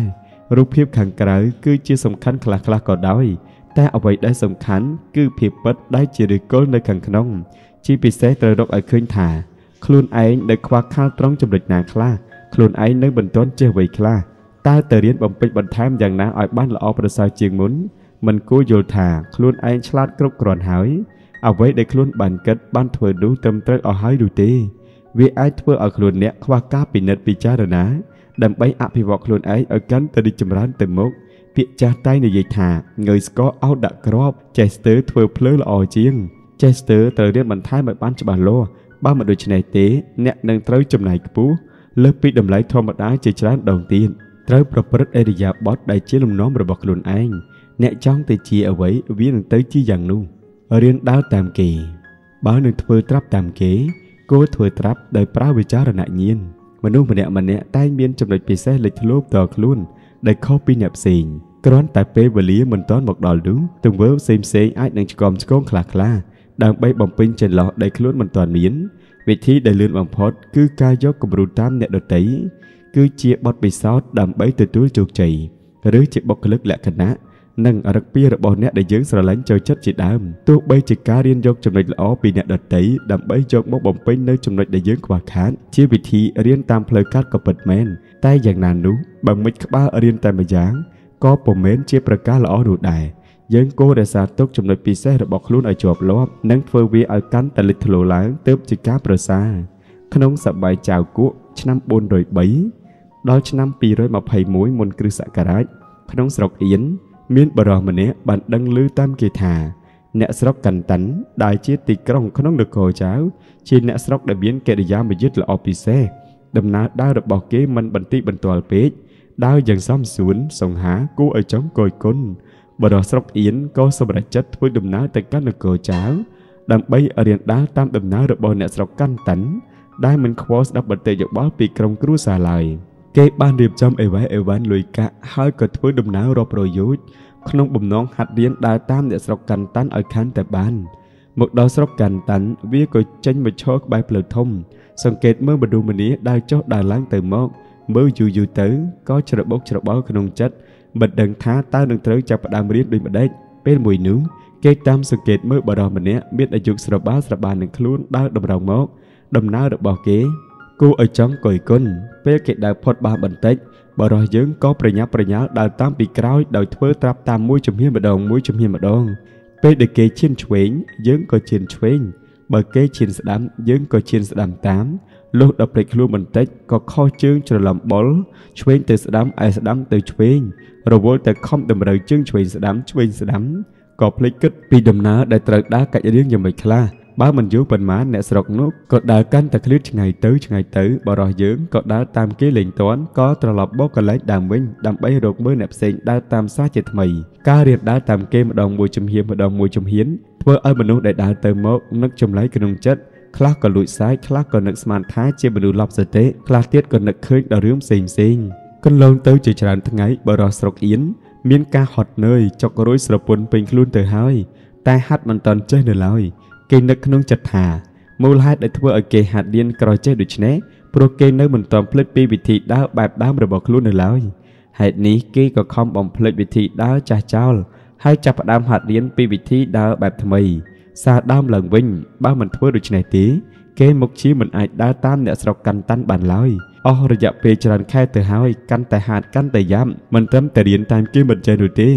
รูปเพียบขังกระไรคือเชื่อสำคัญคลาคลาก็ได้แต่เอาไว้ได้สำคัญคือเพียบปัดได้เจริญก้นในขังขนมชีพิเศษตระดกอัดขึ้นถาคลุนไอ้ในควักข้าวตรงจำเริญนางคลาคลุนไอ้ในบรรทุนเจวิคลาตาเตรียนบ่มเป็นบรรทามอย่างนั้นไอ้บ้านละอประสาเจียงมุนมันกู้โยธาคลุนไอ้ฉลาดกรุบกรอนหายเอาไว้ในคลุนบันเกิดบ้านเถื่อนดูเต็มเตะเอาหายดูตีวิไอ้เพื่อเอาคลุนเนี้ยควักก้าปิเนตปิจ้าเดินนะดำไปอาภิวอกคลุนไอ้เอากันแต่ดิจมร้านเต็มมุกปิจ้าใต้ในใยถาเงยสก็เอาดักกรอบใจสเตอร์เถื่อนเพลินละอเจียงใจสเตอร์เตรียนบรรทามไอ้บ้านจบาโลบ้ามาโดยชนัยเตะเนี่ยนังเต้าจำนายกปูเลิกปีดำไหลทอมได้เจริญร้านดองตีนเต้าประพฤติเอริยาบอสได้เชื่อลมน้อมระบอกหลุนอังเนี่ยจ้องเตจีเอาไว้วิ่งนังเต้าชี้อย่างนู่เรียนดาวตามเกยบ้าหนึ่งเถื่อทรับตามเกยโก้เถื่อทรับได้พระวิจารณะเงียนมนุษย์มันเนี่ยมันเนี่ยใต้เมียนจำนายปีเสลิทโลบต่อคลุ่นได้ข้อปีหยับสิงกร้อนแต่เป๋วเลี้ยมันต้อนบอกดอลดูตึงเวิร์เซมเซงไอ้นังจกรมจกงคลาคลาดังใบบ่มเป็นเจนหล่อได้คลุ้นมันตอนมีนวิธีได้เลื่อนบังพอดคือการยกกระดูตามเนี่ยดตีคือเจียบอดไปซอสดังใบตัวตัวจุกใจหรือเจียบกลึกแหลกขณะนั่งรักปีระบอเนี่ยได้ยื้อสลันเจอชัดจีดามตัวใบจิกาเรียนยกจำนวนหล่อปีเนี่ยดตีดังใบยกมกบ่มเป็นในจำนวนได้ยื้อกว่าขานเชี่ยวิธีเรียนตามเพลย์การ์ดกับเปิดแมนใต้อย่างนานนู้บังมิดขบ้าเรียนตามมาอย่างก็ปมเมนเชี่ยประกาศหล่อดูได้ยังโก้ได้สาธุจำนวนปีเสระบอกลุ้นไอจอบล้อนั่งเฟอร์วีไอกันแต่ลิทโลล้างเติมจิก้าประสาขนมสบายเจ้ากุ้งชนะบนโดยใบดอยชนะปีร้อยมาไผ่หมวยมนกฤษการะขนมสระเอียนมีนบรอมันเนี้ยบันดังลือตามเกธาเนื้อสระกันตันได้เชี่ยติกรองขนมเด็กโขเจ้าเชี่ยเนื้อสระได้เบี้ยนเกดยามไปยึดละอปีเสดำนาได้ระบอกเกมันบันติบันตัวเป๊ะได้ยังซ้ำสวนส่งหากู้ไอจ้องโกยก้นบดสกอินก็สมรจัดเพื่อดำน้ำแต่กันหนึ่งเกจ้าดังใบเรียนด้าตามดำน้ำระบเนสกกันตันได้มันควอสดับบันเตยบ้าปีกรงครูสาลายเก็บบ้านเรียบจำเอไว้เอวันลุยกะให้เกิดเพื่อดำน้ำรอประยุทธ์ขนมบุ๋มน้องหัดเรียนด้าตามเนสกกันตันเอาคันแต่บ้านหมดดสกกันตันวิ่งก็จันมาชกใบเปลือกทมสังเกตเมื่อบดูมันนี้ได้เจ้าได้ล้างเติมมอกเมื่ออยู่อยู่เต๋อก็ฉลบฉลบขนมจัดบัดดังท้าตาดังเต๋อจับประดามเรียบด้วยมาได้เป็นมวยหนุ่มเกยตามสังเกตเมื่อบารอมันเนี้ยเบียดอายุสระบ้าสระบานหนึ่งคลุ้นได้ดำรองมอกดำน้าดำบ่อเก๋กูเอาจังก่อยก้นเพื่อเกยดาวพอดบาบันเต็กบารอยืงก็ประยับประยับดาวตามปีกร้อยดาวเพื่อตรับตามมวยจมเฮียมาดองมวยจมเฮียมาดองเพื่อเด็กเกยเชียนเฉวงยืงก็เชียนเฉวงบาเกยเชียนสะดำยืงก็เชียนสะดำตามโลกดับเพลิงลู่มันเต็กก็ข้อจึงจะลำบอลช่วยเตะสดามไอสดามเตะช่วยระบบแต่คอมดำเนินจึงช่วยสดามช่วยสดามก็เพลิงกึศปีดำน้าได้ตระด้ากับเรื่องยังไม่คลาบ้ามันเยอะเป็นม้าแนสระนกก็ได้กันแต่คลื่นไงเต๋อไงเต๋อบารอยืงก็ได้ตามเกลิ่นต้อนก็ตระหลับบอกกันเลยดำวิ่งดำไปโดดเมื่อแนบเสียงได้ตามซาเจตใหม่การเรียนได้ตามเกมดองมวยจมเฮียมดองมวยจมเฮียนเพื่อไอ้มนุษย์ได้ได้เติมมกนักจมไหลกระนงจัดคลาก็ลุยซ้ายคลาก็หนักสมานท้าเจียบดูลับสเตะคลาเทียดก็หนักเคยดาวเรื่องเซ็งเซ็งกันลงเตยเจริญทั้งไงบารอสกอินเมียนกาหอดเนยจอกร้อยสระปนเป็นคลุนเตยหายแต่ฮัดมันตอนเจเนลอยเกนักขนมจัดหามูลฮัดได้ทั่วเอเกฮัดเดียนกรอยเจดุชเน่โปรเกนักมันตอนเพลิดปีวิธีดาวแบบดาวระบอกคลุนเนลอยเหตุนี้เกก็คอมบอมเพลิดวิธีดาวจ่าเจ้าให้จับดามฮัดเดียนปีวิธีดาวแบบทำไมซาดามหลังวิ่งบ้ามันทั่วดุจในตีเกมมุกชี้มันไอดาตามเนี่ยสระกันตันบันลอยอ๋อระยะเปจรันแค่เตะหายกันแต่หาดกันแต่ย้ำมันเติมแต่เดียนตามเกมมันใจดูตี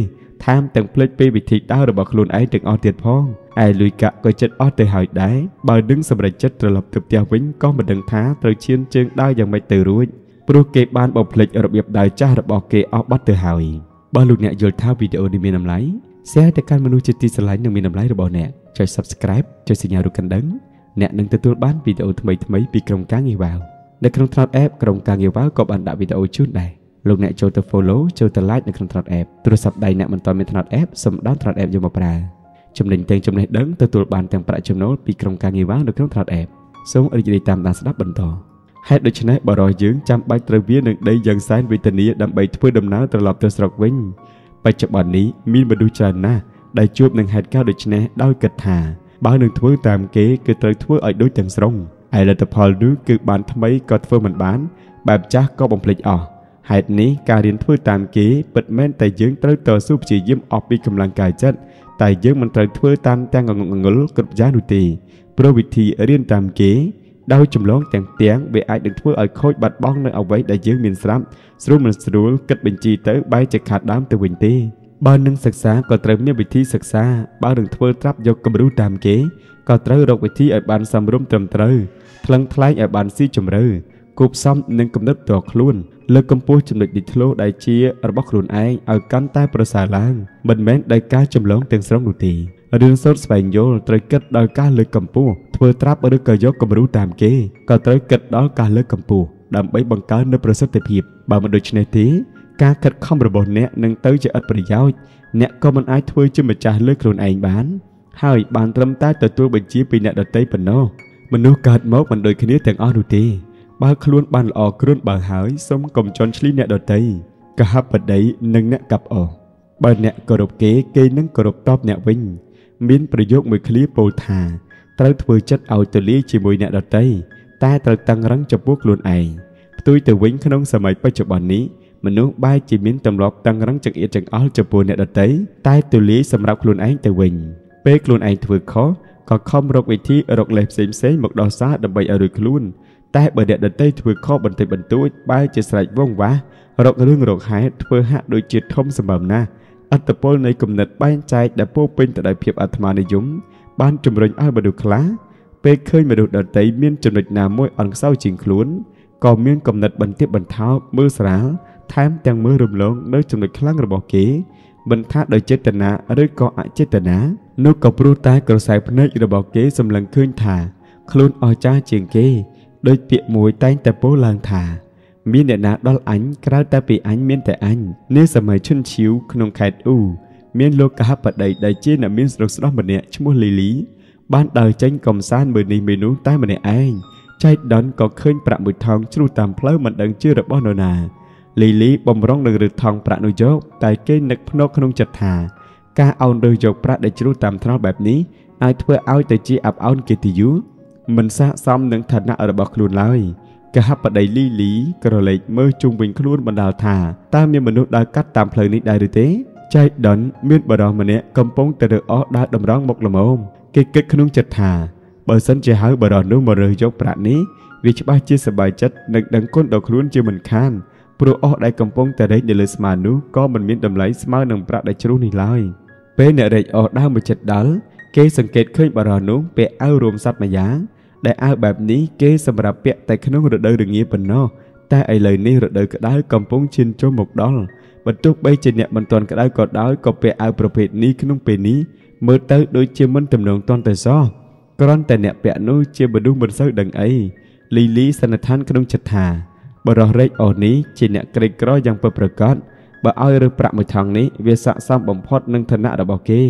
ทามแต่งเพลิดเพลินวิธีดาวระบอกคลุนไอถึงออเตียดพ้องไอลุยกะก็จัดออเตะหายได้บ่าวดึงสำหรับจัดตระหลับตึบเตียววิ่งก็มาดึงท้าตระเชียนเจิงได้อย่างไม่ตื่นรู้โปรเกบานบอกเพลิดระเบียบได้จ้าระบอกเกออบัตเตะหาย บอลลูนเนี่ยโยนท้าวิดีโอในเมียนน้ำไหลเสียแต่การมนุษย์จิตติสไลด์ในเมียนน้ำไหลระบอเนี่ยช่วย subscribe ช่วยสัญญาดูกันดังเนี่ยนั่งตัวบ้านวิดีโอทำไมทำไมปีกรงกลางเงี่ยวเอาในกรงทรัพย์แอปกรงกลางเงี่ยวเอากับอันดับวิดีโอชุดใดลงเนี่ยโจทย์ตัว follow โจทย์ตัว like ในกรงทรัพย์แอปโทรศัพท์ใดเนี่ยมันตอนเมียนทรัพย์แอปสมด้านทรัพย์แอปยมปราจำเนินเต็งจำเนินดังตัวตัวบ้านแต่งประจำโน้ตปีกรงกลางเงี่ยวเอาในกรงทรัพย์แอปส่งอริจินตามดังสลับบันทอให้โดยชนะบรอยยืงจำใบตระเวียนหนึ่งได้ยังสายวิตานีดำใบถ้วยดำน้ำตลอดตัวสลับวิ่งปัจจุบันนี้มีมาดูจานนะได้จูบหนึ่งหัดก้าวโดยชนะได้กระถาบางหนึ่งถ้วยตามเก๋เกิดตระถ้วยอ่อยด้วยจังสรงไอ้ละตะพอลนึกเกิดบานทำไมก็ถ้วยมันบานแบบจ้าก็บ่มเพลิดออกให้นี้การเรียนถ้วยตามเก๋เปิดแม่นแต่ยืงตระต่อสู้จียิ้มออกมีกำลังกายจัดแต่ยืงมันตระถ้วยตามแตงงงงงลุกกระจายดูตีเพราะวิธีเรียนตามเก๋ดาวจมล้องแต่งเตียงเบไอดึงถ้วยไอโคตรบัดบ้องนั่งเอาไว้ได้ยืมมินสลับสรุปมันสรุปกัดบัญชีเต๋อใบจะขาดดามแต่วินตีบ้านหนึ่งศึกษาก็เติมเมียวิธีศึกษาบ้านหนึ่งถ้วยรับยกกระดูดามเก๋ก็เติมดอกวิธีไอบ้านสำรวมเติมเติมพลังคล้ายไอบ้านซีจมเรือกุบซ้ำหนึ่งกำนับตัวคลุ้นเลิกกำปูจมเด็ดดิทโลได้เชียระบบรุนไอเอากันใต้ประสาล้างบันแมนได้การจมล้องแต่งสลับดูตีเรื่องสดสบายโย่ตระกัดดาวการเลือกกัมพูเพื่อทรัพย์เรื่องกยกกบรู้ตามเกย์ก็ตระกัดดาวการเลือกกัมพูดำไปบังการในประสิทธิภาพบางมาโดยชนิดที่การขัดข้องระบบเนี่ยนั่งเตยจะอัดประโยชน์เนี่ยก็มันไอ้ถ้วยจะมาจ่ายเลือกโดนไอ้บ้านให้บ้านทำใต้ตัวตัวบัญชีปีเนี่ยดัดเตยปนนอมันดูการมอบมันโดยคณิตแต่งอ้อดูตีบ้านคล้วนบ้านออกคล้วนบ้านหายสมกลมจอนชลีเนี่ยดัดเตยกระหับปัดได้นั่งเนี่ยกลับออกบ้านเนี่ยกระดกเกย์เกย์นั่งกระดกตอบเนี่ยวิ่งมินประโยคมือคลีโปธาตรัสเวอร์จัดเอาตัวลี้จีมวยเนี่ยดัดได้แต่ตรัสตั้งรั้งจับพวกลุนไอตัวตัววิ่งขนมสมัยปัจจุบันนี้มนุษย์ใบจีมินตำรอบตั้งรั้งจังเอจังเอาจับพวกเนี่ยดัดได้แต่ตัวลี้สำหรับลุนไอตัววิ่งเป๊กลุนไอถือข้อก็คอมรกวิธีรกเล็บเซมเซมหมกดอซ่าดับใบอรุณลุนแต่เบอร์เนี่ยดัดได้ถือข้อบันทึกบรรทุกใบจะใส่ว่องวะรกเรื่องรกหายถือหะโดยจิตทมสมบัตินะอัตโพลในกำเนิดบ้านใจแต่พวกเป็นแต่ได้เพียบอัตมาในยุ้มบ้านจมเริงอ้ายมาดูคล้าเป๊กเคยมาดูดัดใจเมียนจมเริงนามวยอันเศร้าจริงคลุ้นก่อเมียนกำเนิดบันเทียบบันเท้ามือสระแถมแตงมือรุมลงเนื้อจมเริงคลั่งระบอกเก๋บรรทัดโดยเจตนาหรือก่ออเจตนาโนกับรูตากระสายพเนจระบอกเก๋สำลังขึ้นถ่าคลุ้นอจ้าเจียงเก๋โดยเปียมวยแตงแต่โป้ลางถ่ามีเนนาดอลอันกระตาปีอันเมียนแต่อันเนื้อสมัยชุนชิวขนมไข่อูเมียนโลกะปัดใดใดเจนเมียนรสน้ำมันเนี่ยชั่วโมงลีลีบ้านเตยจังกอมซานเบอร์นีเมนูใต้มันเนี่ยอันใจดันก็เคยประมือทองชูตามเพลิมันดังชื่อระบ้านนาลีลีบ่มร้องดังหรือทองประนุยกแต่เกนักพนกขนมจัดถาการเอาโดยยกประได้ชูตามทรแบบนี้ไอเพื่อเอาแต่จีอับเอาเกติยุมันสะสมหนังฐานะระบอกลุนเลยกะฮับปัดได้ลีลีกระเลยเมื่อจุงเป็นครุ่นบรรดาธาตามยังมนุษย์ได้กัดตามเพลินนี้ได้หรือเต้ใจดันเมื่อบารมันเนี่ยกำปองแต่เดือดอ้อได้ดำร้องบกละมุมเกิดเกิดขนุนจัดธาเบอร์สันใจหายบารนู้นมาเลยยกประนี้วิชบ้าเชี่ยสบายจัดหนักดังก้นดอกครุ่นเจียมันข้ามปลุกอ้อได้กำปองแต่ได้ในเลยสมานุก็มันมีดำไหลสมาหนังประได้ชรุ่นนี้เลยเป้เนี่ยได้อ้อได้มาจัดดัลเกยสังเกตเคยบารนู้นเป้เอารวมสัตว์มาย้าได้อาแบบนี้เก๋สำหรับเปียแต่ขนมระเดิดอย่างนี้เป็นนอแต่ไอเลยนี่ระเดิดก็ได้กำปองชินโจมกดอลบรรทุกใบเจเนมันตอนก็ได้กอดได้ก็เปียอาประเภทนี้ขนมเปียนี้เมื่อเตอโดยเชื่อมันจำนวนตอนแต่ซ้อกรอนแต่เนี่ยเปียนู้เชื่อบรรดุบรรเสดังไอลีลีสนัดท่านขนมจัดหาบรอเรย์อ่อนนี้เจเนเกรกร้อยยังเปิดประกาศบ่เอาเรื่องประมือทางนี้เวสซ้ำบ่มพอดนั่งธนาดับเก๋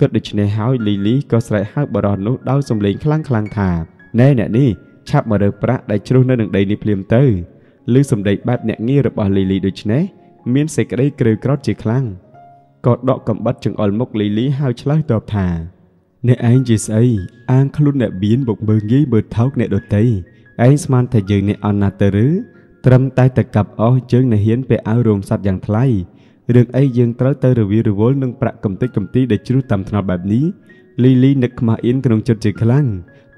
ก็ดิฉันหายลีลีก็ใส่ห้าบรอนู้ดาวสมเลงคลั่งคลางถาแน่เนี่ยนี่ชับมาเดือประได้ชรูนหนึ่งใดนิพลิมเตอร์ลือสมเด็จแบบเนี่ยงี้ระบาลีลีดูชนะเมียนเสกได้เกลือกรอดจีคลังกอดดอกกำบัดจึงอ่อนมกลีลีห้าวฉลาดตอบถาในไอ้จีไออ้างคลุ้นเนี่ยบีนบกเบอร์งี้เบอร์เท้าเนี่ยโดดเตยไอ้สมันแต่ยืนในอนาเตอร์ตรำตายแต่กับอ้อเจิงในเฮียนไปเอารวมสัตว์อย่างไทยเรื่องไอ้ยืนเท้าเตอร์วิริวลนึงประกำติกำตีได้ชรูตามถนัดแบบนี้ลีลีนึกมาอินกนงจดจีคลัง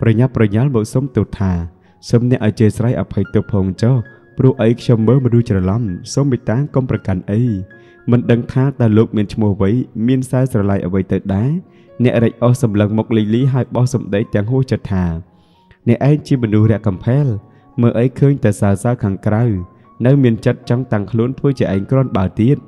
ประยับประยับบอกสมตุธาสมเนี่ยอาเจสไรอภัยตัวพงเจ้าปลุกไอ้ชมเบอร์มาดูจระลำสมไปตั้งกรมประกันไอ้มันดังท้าตาลุกเมียนชโมไว้เมียนสายสลายเอาไว้เติดได้เนี่ยอะไรเอาสำลังมกลีลีให้บอสมได้จังหูจัดธาเนี่ยไอ้ชีบดูแรกกำเพลเมื่อไอ้เคยแต่สาสาขังกล้าวนั่งเมียนจัดจังตังขลุ่นเพื่อจะไอ้กรอนบาดเตี้ย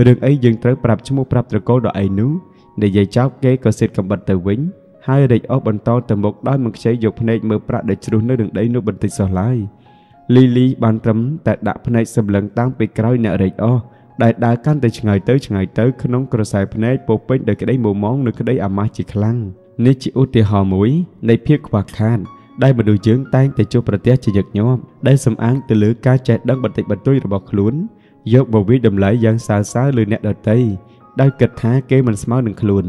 เรื่องไอ้ยังเติร์ปรับชั่วโมงปรับตะโกดอกไอ้นู้ในใจเจ้าเก๋ก็เสร็จกับบัตรเตอร์วิ่งให้เด็กออกบนโต๊ะแต่หมกได้มันใช้ยกพนักมือประเด็จรูนในเรื่องได้นู้บันติสลายลิลี่บานตรมแต่ดับพนักสำลังตั้งไปกลายหน้าเด็กออกได้ได้กันแต่ช่างไงเติร์ช่างไงเติร์ขนมกระสายพนักปกเป็นเด็กได้หมู่มองเด็กได้อามาจิคลังในจิอุติหอมุ้ยในเพียกว่าคานได้มาดูเยื้องแตงแต่โจประเทศจะหยักย้อมได้สำอังแต่เหลือการแจกดังบันติบันตุยระบบขลุ่นยกบวชดำไหลยังสาสาเลยเนตเตยได้เกิดท้าเกมันสมาร์หนึ่งขลุ่น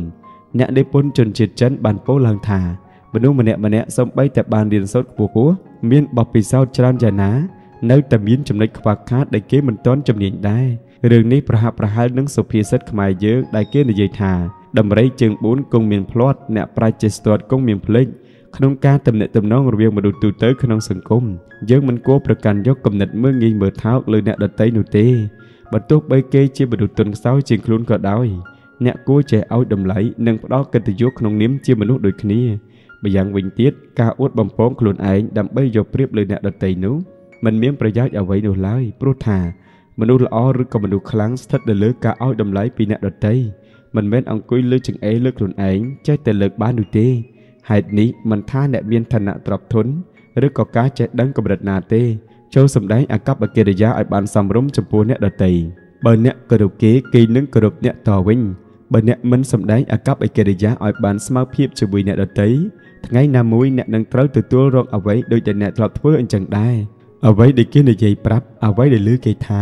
เนตได้พ้นจนจิตจันบันโพลังธาบรรลุมันเนตมันเนตส่งไปแต่บานเดียนสดผัวผัวเมียนบอกปีเศร้าจรามจานะในแต่เมียนจำในขวักคาดได้เกมันต้อนจำเนียนได้เรื่องนี้ประหารประหารนังสุพีเซตขมายเยอะได้เกในเยธาดำไรจึงบุญกงเมียนพลอดเนตปลายเจสตอดกงเมียนเพลงขนมการตำเนตตำน้องเรียงมาดูตูเตอร์ขนมสังคมเยอะมันกู้ประกันยกกำเนิดเมื่อเงยเมื่อเท้าเลยเนตเดตนูเตบรรทุกใบเกยเชี่ยบรรดุต้นเสาจึงคลุ้นก็ได้เนตกู้ใจเอาดำไหลนังปลอกกันติยกขนมนิ้มเชี่ยมนุษย์โดยขี้บางวิญญาณกาอวดบำพ้องขลุ่นไอ้ดำใบยกเปรียบเลยเนตเดตนู้มันเมียมประยัดเอาไว้หนูไล่ปลุกหามนุษย์ละอ้อหรือก็มนุษย์คลังสตัดเดือดเลือกกาเอาดำไหลปีเนตเดตมันเว้นองคุยเลือกจึงไอ้เลือกขลุ่นไอ้ใจแต่เลือกบ้านดูเตหายนี้มันท่าแนบเบียนธนาตรับทนหรือก่อการเจดังกบฏนาเตโชว์สมได้อากับอเกเดียไอบานสำรมจมพูเนตเตยเบอร์เนกระดูกเกกีนึงกระดูกเนตต่อวิ่งเบอร์เนมันสมได้อากับอเกเดียไอบานสมาร์พีบจมพูเนตเตยทั้งไงนามุยเนตนังเท้าตัวตัวรองเอาไว้โดยจะเนตตรับเพื่ออันจังได้เอาไว้เด็กเกในใจปรับเอาไว้เด็กลื้อเกท้า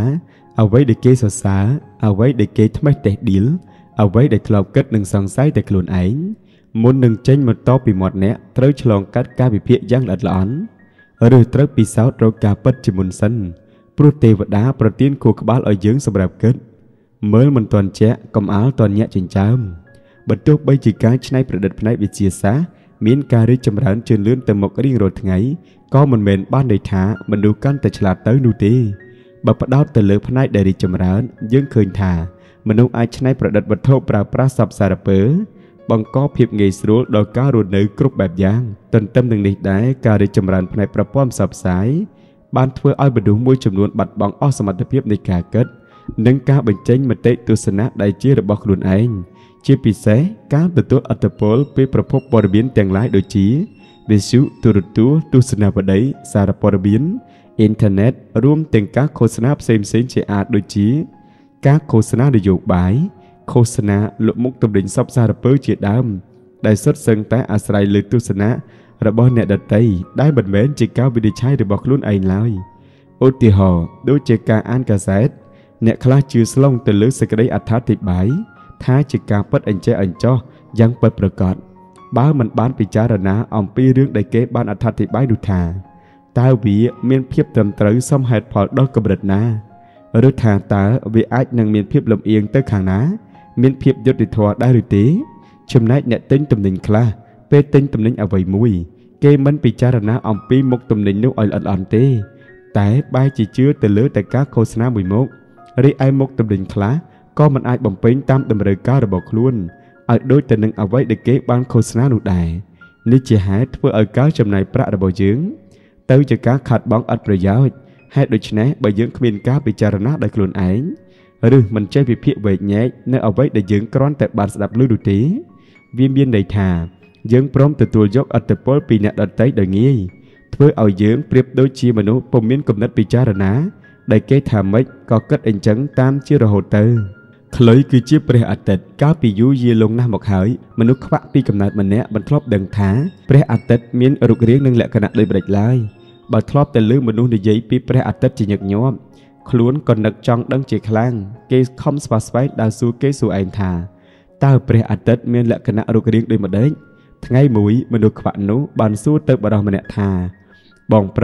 เอาไว้เด็กเกสสาเอาไว้เด็กเกทำไมแตกดิ้ลเอาไว้เด็กเราเกิดหนึ่งสองไซแต่กลุ่นไอมุนหนึ่งเจนมันโตปีหมดเนี่ยเท้าฉลองกัดกาบิเพียยังหลัดหลอนหรือเท้าปีสาวเรากาปัจจิมุนสันโปรตีวดาโปรตีนคู่กับบ้านเอาเยื้องสำหรับเกิดเมื่อมันตอนแจ๊กำอ้าวตอนแย่จนจำบรรทุกใบจีการใช้ประเด็นพนักวิเชียสะมีนการได้จำรันเชิญเลื่อนแต่หมกริ่งโรดไงก็มันเหม็นบ้านใดท้ามันดูกันแต่ฉลาดเต้าดูตีบับดาวแต่เลือพนักได้จำรันเยื้องเขินท่ามันเอาไอใช้ประเด็นบรรทุกปราปราสับสารเป๋อบางก็เพียบเงยสรุปดอกการุนในกรุ๊ปแบบย่างตนตั้มหนึ่งในได้การได้จำรันภายในประป้อมสับสายบานเพื่ออ้อยบรรดุมวยจำนวนบัตรบางอ้อสมัติเพียบในการเกิดนังการบรรจัยมาเตะตัวชนะได้เชี่ยระบบกลุ่นเองเชี่ยปีเสกการตัวตัวอัตโพลไปประพบบริเวณแต่งไล่โดยชี้วิสุตัวตัวตัวชนะประเดี๋ยสารบริเวณอินเทอร์เน็ตรวมแต่งการโฆษณาเซมเซนเชียร์โดยชี้การโฆษณาโดยโยกบายโฆษณาหลุดมุกตบดินซับซาดเปิลเจียดามได้สดเซิงแต่อาศัยเลือดตุสนะระบอนเนตเตยได้บันเมนจีก้าววิดิชัยได้บอกลุ้นไอ้ลอยอุติหอด้วยเจกาอันกาเซตเนคลาจือสลงแต่เลือดสกัดอัฐาติบายท้าเจกาปัดอันเจอันจ่อยังเปิดประกอบบ้ามันบ้านปิจารณาออมปีเรื่องได้เก็บบ้านอัฐาติบายดูท่าตาวีเมียนเพียบเติมเตยซ่อมเหตุพอดอกกระเบิดนาฤทธาตาวิอัยนังเมียนเพียบลำเอียงเตอขางนาเมียนเพียบยศดิทวดได้หรือตีชมนัยเนตเต็งตำหนิคลาเปเต็งตำหนิเอาไว้มุยเกมันปิจารณาออมปีมกตำหนินู้อ่อยอ่อนเตแต่ใบจีเชื้อแต่เลือแต่ก้าโฆษณาบุยมกเรียไอมกตำหนิคลาก็มันไอบ่มเป็นตามตำราก้าระบบล้วนเอาโดยแต่หนึ่งเอาไว้เด็กเก็บบางโฆษณาหนุดได้นี่จะหายเพื่อเอาก้าชมนัยประระบบยืงเต้าจะก้าขาดบางอัดประยาวให้โดยชนะใบยืงขมิ้นก้าปิจารณาได้กลุ่นไอหรือมันใช้วิพิเวกแย่เนื้อเอาไว้ได้ยืงกรอนแต่บานสลับลือดูตีวิมเบียนในทายืงพร้อมแต่ตัวยกอัตโพลปีนัดอัตเตยได้งี้เพื่อเอายืงเปรียบโดยชีมนุษย์ปมเมียนกบนัดปิจารณาได้แก้ทำไว้ก็เกิดเอ็นจังตามชีระโหเตอร์คล้อยคือชีพระอัตเตยก้าวปียุเยลงหน้าหมอกหายมนุษย์ขวักปีกำนัดมันเนี้ยมันครอบดังท้าพระอัตเตยเมียนรุกเรียงหนึ่งแหละขณะเลยเบรกไล่บัดครอบแต่ลืมมนุษย์ในใจปีพระอัตเตยจีหยักย้อมขลุ่นก่อนนักจังดังเจคลังเกย์คอมสปาสไปดาวซูเกย์สูไอน์ธาตาเปรย์อัดเต็ดเมียนและคณะรุกเรียงโดยหมดเด้งทั้งไงมุ้ยมนุษย์ขวัญนู้บานซูเติบดาวมันเนธาบองโปร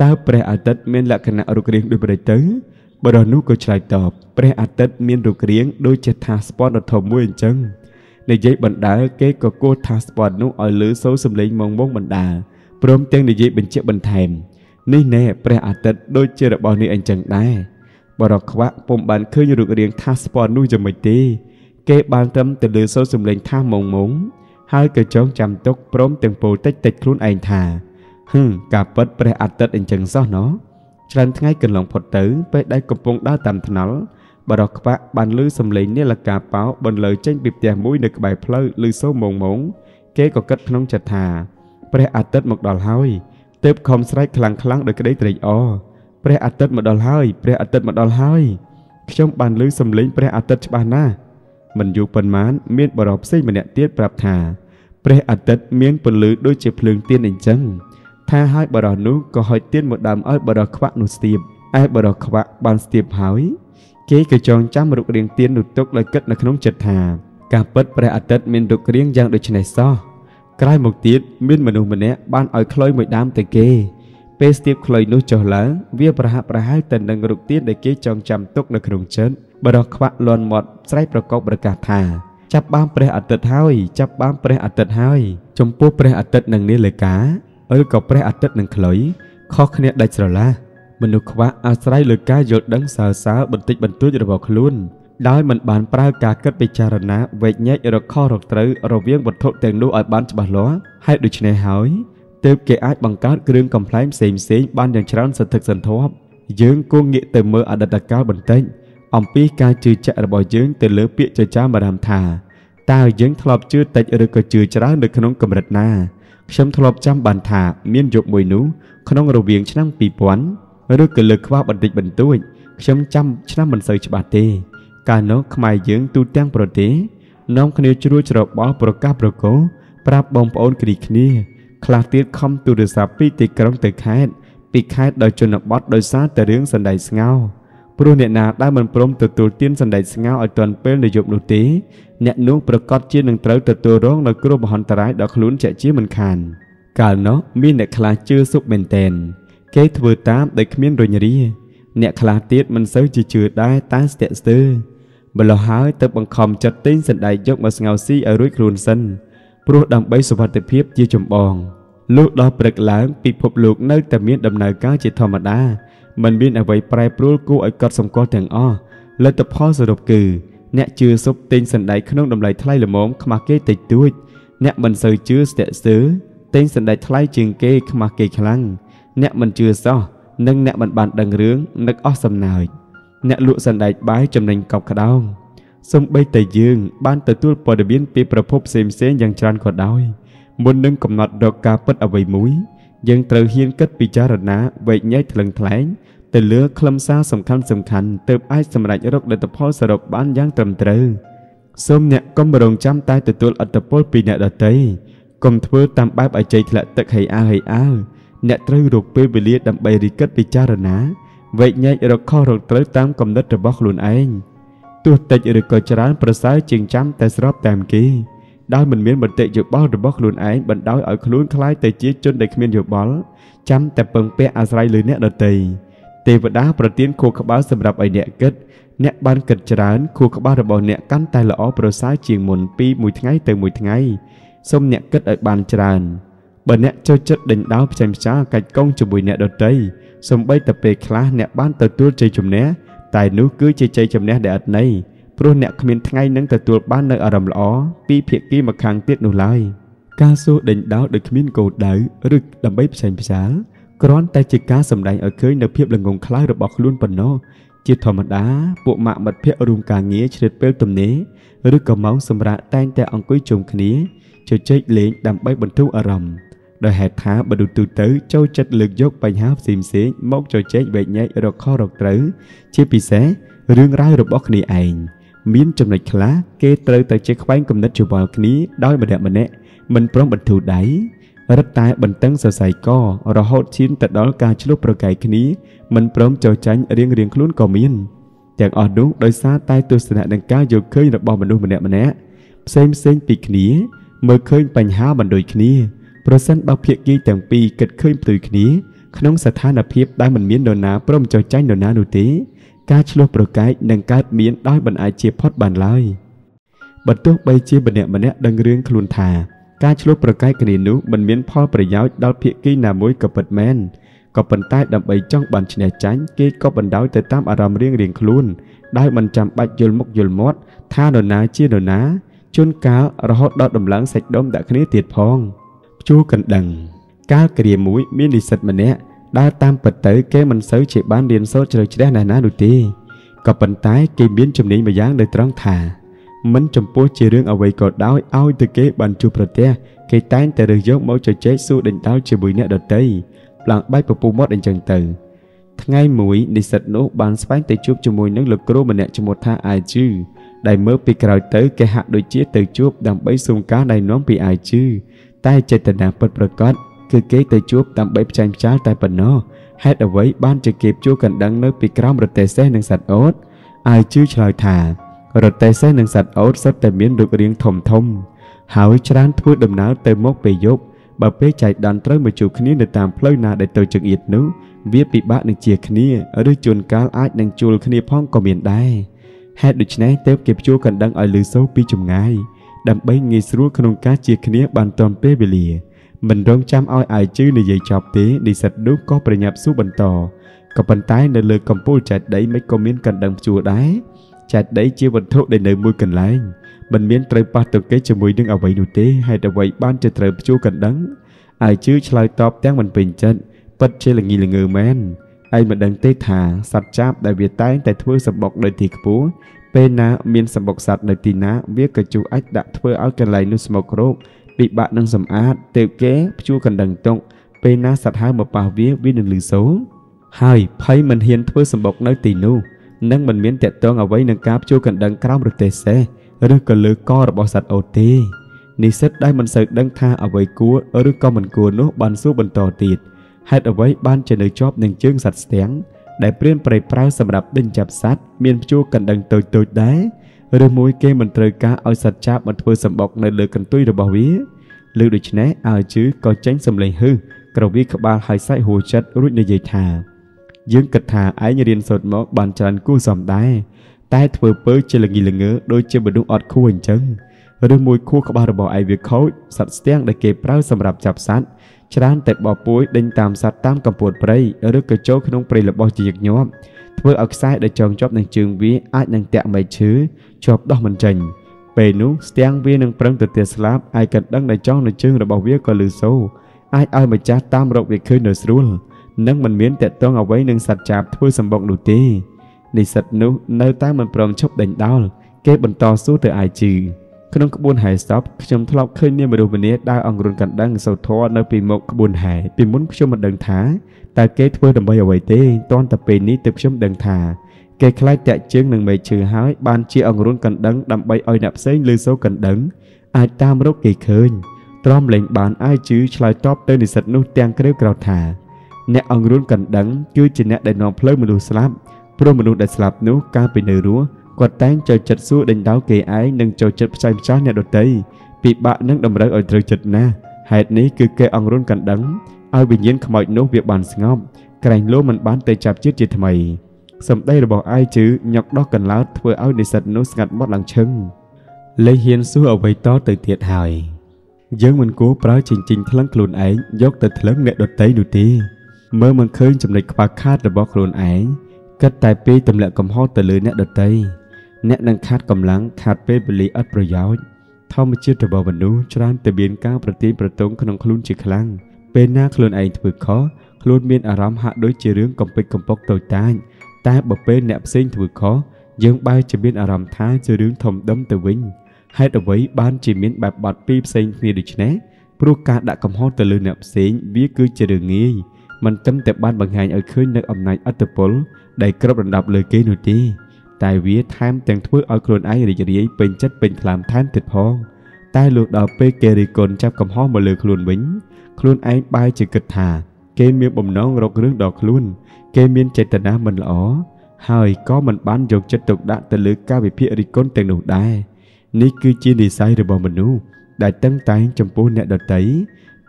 ตาเปรย์อัดเต็ดเมียนและคณะรุกเรียงโดยบริเตอร์บดาวนู้ก็ฉลาดตอบเปรย์อัดเต็ดเมียนรุกเรียงโดยเจธาสปอนอัดถมมวยจังในใจบรรดาเกย์ก็โก้ธาสปอนนู้อ่อยลื้อโซ่สำเร็จมองมองบรรดาพร้อมเตียงในใจเป็นเจ็บบันเทมนี่แน่เปรย์อัดเต็ดโดยเจริญบอลนี่เองจังได้บรอกว่าปมบานเคยรุกเรียงท่าสปอนนู่นจะไม่ตีเก็บบานทำแต่เดือดโซ่สมเลงท่ามงมงให้กระจองจำตกพร้อมเต็งโปเต็ดเต็ดคลุ้นเองท่าฮึ่มกาบเปิดเปรย์อัดเต็ดเองจังซ้อเนาะฉันทั้งไงเกินหลงผดตื้อไปได้กบปงได้ตามถนัด bà đọc bác bàn lưu xâm lĩnh như là cà báo bằng lời tranh bịp tè mũi nực bài plơ lưu sâu mộng mộng kế có kết nông chật thà Prea át tết một đòn hơi tiếp không sạch khlang khlang được cái đấy tình ồ Prea át tết một đòn hơi Prea át tết một đòn hơi trong bàn lưu xâm lĩnh Prea át tết cho bà na mình dù phần mán miên bà đọc xây mà nẹ tiết bạp thà Prea át tết miên phần lưu đôi chìa phương tiên ảnh chân tha hai bà đỏ nú có hỏi tiên một đám ơi bà đỏ khoác nụ stiệp ai bà đỏ khoác bàn stiệp hỏi kế cái tròn trắng mà đục riêng tiên đục tốt lại kết là không chật thà cà pết Prea át tết miên đục riêng giang được trên này so cái một tiết miên mình mình nè ban ở khơi một đám từ kê pe stiệp khơi nú trò lỡ vía bà hạ bà hai tần đang đục tiết để kế tròn chạm tốt là không chật bà đỏ khoác loan mọt trái bà cọc bà cà thà chắp bám Prea át tết hơi chắp bám Prea át tết hơi trong phố Prea át tết nằng nề lời cá ở cậu Prea át tết nằng khởi khó khăn đại trở la mình được khóa át trái lời cá dột đắng sờ sá bình tĩnh bình tươi rồi vào luônได้มันบานปลายการเกิดปิจารณาเวทแยกเราข้อรักตรึเราเวียงบททดแต่งดูอัดบานฉบับล้อให้ดูชนะหายเติมเกอบังการเรื่องกำไพเสียงเสียงบานอย่างฉลาดสันทึกสันทบยืงกู้เงี่ยเติมเมื่ออัดดักการบันเทิงอมปีการจืดจะระบายยืงเติมเลือเปียจะจ้ามาดามทาตายืงทลอบจืดแต่เราก็จืดฉลาดในขนมกำรัดนาชมทลอบจำบานทาเมียนหยกมวยนู้ขนมเราเวียงชนะปีปวนเราเกิดเลือกว่าบันเทิงบันตุ้ยชมจำชนะมันเสยฉบับเตการน้องขมายยืงตูเตียงโปรตีน้องคนเดียวช่วยจรบบ่อโปรกาโปรโกปราบบอมปอนกรีกนี่คลาติดคำตูเดือดสาปีติกระรงเตะแคดปีแคดโดยจนบอสโดยซาแต่เรื่องสันไดสเงาปรุเนตนาได้มันพร้อมตัวตัวเตี้ยนสันไดสเงาอัดตอนเปิลในยุบหนุตีเนตนู้ประกอบเชี่ยหนึ่งเต๋อตัวตัวร้องในกลุ่มหันตรายดอกขลุ่นเฉยๆมันขันการน้องมีเนตคลาชื่อสุกเมนเทนเกย์ทเวต้าเด็กมีนโรยรีเนตคลาติดมันเซอร์จืดจืดได้ตาเสตเตอร์บลหายตึกบังคอมจัดติ้งสันได้ยกมาสเงาซีเอารุ่ยครูนสันพรุ่งดำใบสุภาพเพียบจีจมบองลูกดอกเปลือกหลังปีพบลูกนั่งแต่เมียดำเนินการจิตธรรมดามันบินเอาไว้ปลายพรุ่งกู้ไอ้กอดสมกอดแทงอ้อและตะพ่อสรุปคือเนตจืดซุปติ้งสันได้ขนมดำไหลทลายละม้อมขมาเกยติดด้วยเนตมันเซอร์จืดเสตเตอร์ติ้งสันได้ทลายจึงเกยขมาเกยคลังเนตมันจืดซ้อนั่งเนตมันบานดังเรืองนักอ้อสำนายเนตลุ่สันได้ใบจำนวนกอบกระดองส่งใบเตยยืงบ้านเตยตู้ปอดเบียนปีประพบเซมเซนยังจานขอดดอยบนนึงกำหนดดอกกาเปิดเอาไว้มุ้ยยังเตยเฮียนกัดปีจารณาใบใหญ่ถลึงแถลงแต่เลือกคลำซาสำคัญสำคัญเติบไอสำหรับยรกและตะพ่อสระบ้านย่างตรมเตยส่งเนตก็มาลงจำใต้เตยตู้อัตโปปีเนตดเตยกลมทั่วตามใบใบใจละตะไคอาไคอาเนตเตยรูปเปเบลีดำใบริกัดปีจารณาเวทใหญ่เราข้อรองเตยตามกำหนดระบบหลุนเองตัวเตยเราก็จะร้านประสายจึงจำแต่สรอบแต้มกี้ได้เหมือนเหมือนบันเตยหยุดบอลระบบหลุนเองบันดาลเอาขลุ่นคล้ายเตยชี้จนเด็กเมียนหยุดบอลจำแต่เปิงเปะอาศัยเลยเนตเตยเตยบันดาประเทียนคู่ขบ้าสำหรับไอเนตเกิดเนตบันเกิดจะร้านคู่ขบ้าระบบเนตกันแต่ละอ้อประสายจึงหมุนปีมวยทั้งไงเตยมวยทั้งไงส้มเนตเกิดไอบันจะร้านบันเนตเจ้าจัดเด่นดาวประจำการกองจุบุยเนตเตยสมบัติเปคลาเนบ้านตัวตัวใจจมเนะแต่นู้คือใจใจจมเนะเด็ดในเพราะเนคมีนทั้งไงนั่งตัวตัวบ้านในอารมณ์ล้อปีเพียกี้มาค้างเตี้ยหนูลายกาสูเด่นดาวเด็กมีนโกดได้รึกดำใบเฉยเฉยกร้อนแต่จิกาสำได้เอาเคยเนเพียบหลังงคล้ายระบอกลุ่นปนโนจิตธรรมดาปวดหมาบัดเพียอารมณ์กางเงี้ยเฉดเปลตุ่มเนะรึกกระเมาสำระแต่งแต่อังกุยจมขณีเฉยเฉยเลี้ยดำใบบรรทุกอารมณ์โดยเหตุท้าบรรดุตุเต๋อเจ้าจัดเลือกยกไปหาสิมเสียมอกจอยเจ๊ใบใหญ่เราข้อเราเต๋อเชี่ยปีเสเรื่องร้ายเราบอกคนนี้เองมิ้นจำในคลาเกเต๋อแต่เจ๊ควายกำนัดจูบบอกคนนี้ได้มาเด็ดมาเนะมันพร้อมบรรทุกได้รัตตาบรรตั้งสะใส่ก็เราหดชิ้นแต่ดอลการชลุประกายคนนี้มันพร้อมจอยจันเรียงเรียงคลุ้นก่อมิ้นแต่อดดูโดยซาใต้ตัวสนะดังก้าวโยกเคยเราบอกบรรดุมาเด็ดมาเนะเซมเซนปีคนนี้เมื่อเคยไปหาบรรดุคนนี้เพราะฉันบอกเพียงกี่แต่งปีเกิดขึ้นตื่นนี้ขนมสถานเพียบได้เหมือนเมียนโดนาพร้อมจอยใจโดนาหนูตีการชลุโปรไกด์ดังการเมียนได้บรรอาเจียพอดบันลอยบรรทุกใบเจียบเนี่ยมันเนี่ยดังเรื่องคลุนทาการชลุโปรไกด์กันหนูมันเมียนพ่อประยาวดาวเพียงกี่หน้ามุ้ยกับเปิดแมนกับปันใต้ดับใบจ้องบันชนะจันกี่ก็บันดาวแต่ตามอารมณ์เรียงเรียงคลุนได้มันจำปัจยุลมกยุลมดท่าโดนาเจียโดนาจนก้าวเราหดดอดดำหลังใส่ดมแต่คนี้ติดพองชูกันดังก้าวเกลี่ยมุ้ยมีนิสัยมันเนี่ยได้ตามปัจจัยแก่มันเสยเฉียบบ้านเรียนโซ่เฉลยเฉลี่ยนานาดูตี ก็ปัญไตเกี่ยนจำเนียมายังได้ตรังถามันจำโป้เจริญเอาไว้กอดดาวเอาตะเกะบันจูประเทศเกี่ยตั้งแต่เรื่องยกเมาใจเจ๊สู้เดินดาวเฉบุยเนี่ยดัดเตยหลังใบปูปูมอดเดินจังเตยทั้งไงมุ้ยในสัตว์โนบานสไปน์เตยจูบจมูกนั่งหลับกลัวมันเนี่ยจมูกท่าไอจื้อได้เมื่อปีกลายเตยแกหักโดยเจ๊เตยจูบดังใบซุ่มก้าได้น้องปีไอจื้อใต้เจตนาเปิดประกอบคือเกย์เตยจูบดังใบแจงจ้าใต้ปนน้อให้เอาไว้บ้านจะเก็บจูบกันดังเนื้อปีกล้ามรถเตยเส้นหนึ่งสัตว์โอ๊ตไอจื้อชลอยถ่ารถไต่เส้นหนังสัตว์เอาสัตว์แต่เมียนดุเรียงถมทมหาวิชาการพูดดำน้ำเติมมกไปยกบ่เป้ใจดันเติมมาจูขณีในตามเพลย์นาได้เติมจังอิดนู้เวียปีบ้านหนึ่งเจียขณีหรือจวนการอาจหนึ่งจูขณีพ้องก็เมียนได้แฮดดุชไนเติมเก็บจูกันดังอ่อยลือโซ่ปีจุ่มไงดำใบเงี้ยสู้ขนมกาเจียขณีบานตอนเป้เบลีมันร้องจำอ่อยอายชื่อในใหญ่จอบเต๋ในสัตว์ดุก็ประยับสู้บันต่อกับปันท้ายในเลือกกัมพูใจได้ไม่ก็เมียนกันดังจูได้จัดได้เชี่ยวบรรทุกในเนยมวยกันแรงมันเมียนเตยปาตกเกจมวยดึงเอาไว้หนูเตะให้เอาไว้บ้านจะเตยจู้กันดังไอชื่อชลายตอบแต้งมันเป็นจันปัดเชลังงีลังเงอแมนไอมันดังเตยถ่าสับจับได้เวียใต้แต่ทั่วสมบอกในตีกปูเป็นนะเมียนสมบอกสัตว์ในตีนะเวียกระจูอัดดักทั่วเอากันไหลนุสมกโรคปีบะนังสมอาดเตยเกะจู้กันดังตรงเป็นนะสัตว์หายมาป่าเวียวินหรือโสไฮไพ่มันเฮียนทั่วสมบอกในตีนูนั่งมันเมียนแต่ต้องเอาไว้นังกาบจูกันดังกล้ามหรือเตะเสหรือก็เลือกก้อระบอสัตว์โอตีนิสิตได้มันเสกดังท่าเอาไว้กัวหรือก็มันกัวโนบันสู้บันต่อติดให้เอาไว้บ้านเจริญชอบหนึ่งจึงสัตว์เสียงได้เปลี่ยนไปเปล่าสำหรับดึงจับสัตว์เมียนจูกันดังตัวตัวได้หรือมวยเกมันเตยกาเอาสัตว์จับมันเพื่อสมบอกในเลือกกันตุ้ยระบาวิเลือกดิชแนเอาชื่อก็แจ้งสำเร็จฮึกระวิขบาหายใส่หัวชัดรุ่นในเยธายืนกระถาไอ้เรียนสดหมอกบานจันกู้สอมได้แต่เถื่อเปิ้ลเจริญเงือโดยเจริญดุอดคู่เห็นจังเรื่องมวยคู่ขบารบ่อไอเวียเขาสัตว์เสียงได้เก็บเปล่าสำหรับจับสัตว์ฉะนั้นแต่บ่อปุ้ยเดินตามสัตว์ตามกำปวดไปเรื่องกระโจขนมปรีหลับบ่อจีกย้อมเถื่ออักไซได้จองจอบหนังจึงวิไอหนังแตะไม่ชื้อจอบดอกมันจังเปนุเสียงวิหนังเปรมตัวเตี้ยสลับไอกัดดังในจ้องในจึงระบ่อเวียก็ลือโซ่ไอเอามาจ้าตามรบเวียขึ้นเหนือสู้นั่งมันเมียนแต่ต้องเอาไว้หนึ่งสัตว์จับทั่วสมบัติดูตีในสัตว์นู้นเอาตั้งมันปลอมชกเด่นดาวเก็บบนต่อสู้แต่อายจืดขนมขบวนหายซับชมทะเลาะขึ้นเนี่ยมาดูวันนี้ได้อังรุนกันดังเสาทอในปีมกขบวนหายปีมุ้นชมมันเดินท้าแต่เก็บทั่วดำใบเอาไว้ตีตอนตะปีนี้เติบชมเดินท้าเก็บคล้ายแต่เชื้อหนึ่งใบชื่อหายบานเชี่ยอังรุนกันดังดำใบอ่อยนับเส้นลือโซกันดังอายตามรบเกยเขินตรอมแหล่งบานอายจืดชลายจอบเตยในสัตว์นู้นแตงเกลียวกราวท้าเนอังรุ่นกันดังคือจีเนได้นอนเพลิดมนุษย์สลับเพราะมนุษย์ได้สลับนู้กาไปเนื้อรัวกอดแตงใจจัดสู้เดินดาวเกยไอหนึ่งใจจัดใจช้าเนดเตยปีบะนั่งดำรักอ่อยใจจัดนะเหตุนี้คือเกอังรุ่นกันดังเอาวิญญาณขมอยนู้เวียบานสงบแกล้งโลมันบ้านเตยจับเจี๊ยดจีทำไมสมได้ระบอกไอจื้อหยอกดอกกันแล้วเพื่อเอาในสัตว์นู้งัดมอดหลังเชิงเลยเฮียนสู้เอาไว้ต่อเตยเทียดหายยังมันกู้ปลาจริงจริงทะลังกลุ่นไอยกเตยทะลังเนดเตยดูตีเมื่อมันเคยจำเริญความคาดระบอกโลนไอ้กัดตายปีจำเริญกำฮอตะลือเนตดเตยเนตนังคาดกำลังขาดเป้บริอัดประยอยเท่ามาเชื่อระบอกบรรลุชรันตะเบียนก้าวประตีประตงขนมคลุนจีคลังเป็นหน้าโลนไอ้ถือข้อโลนเมียนอารามหะโดยเจริญกำเป็ดกำปอกตัวตายตาบอกเป็นเนบเส้นถือข้อยังใบจะเบียนอารามท้าเจริญถมดั้มตะวิงให้เอาไว้บ้านจีเมียนแบบบัดปีเส้นนี่ดิชเน่ปรุกาดักกำฮอตะลือเนบเส้นวิ่งคือเจริญงี้มันตั้มแต่บ้านบางแห่งเอาขึ้นในอำนาจอัตพลได้กระดับเลยเกณฑ์หนุ่ยตีแต่วิ่งทามแต่งทั่วเอาโคลนไอเรียรีเป็นจัดเป็นคลามทามติดพองแต่หลุดดาวเปเกริกนจับกำห้องมาเลยโคลนวิ่งโคลนไอใบจะกระถาเกณฑ์มีบ่มน้องรกเรื่องดอกลุ่นเกณฑ์มีเจตนามันอ๋อหายก็มันบ้านยกจัดตกด่าแต่เลือกก้าวไปพิริกนแต่งหนุ่ยได้นี่คือจีนดีไซน์ระบบมนุษย์ได้ตั้งใจจำปูนเนี่ยดตี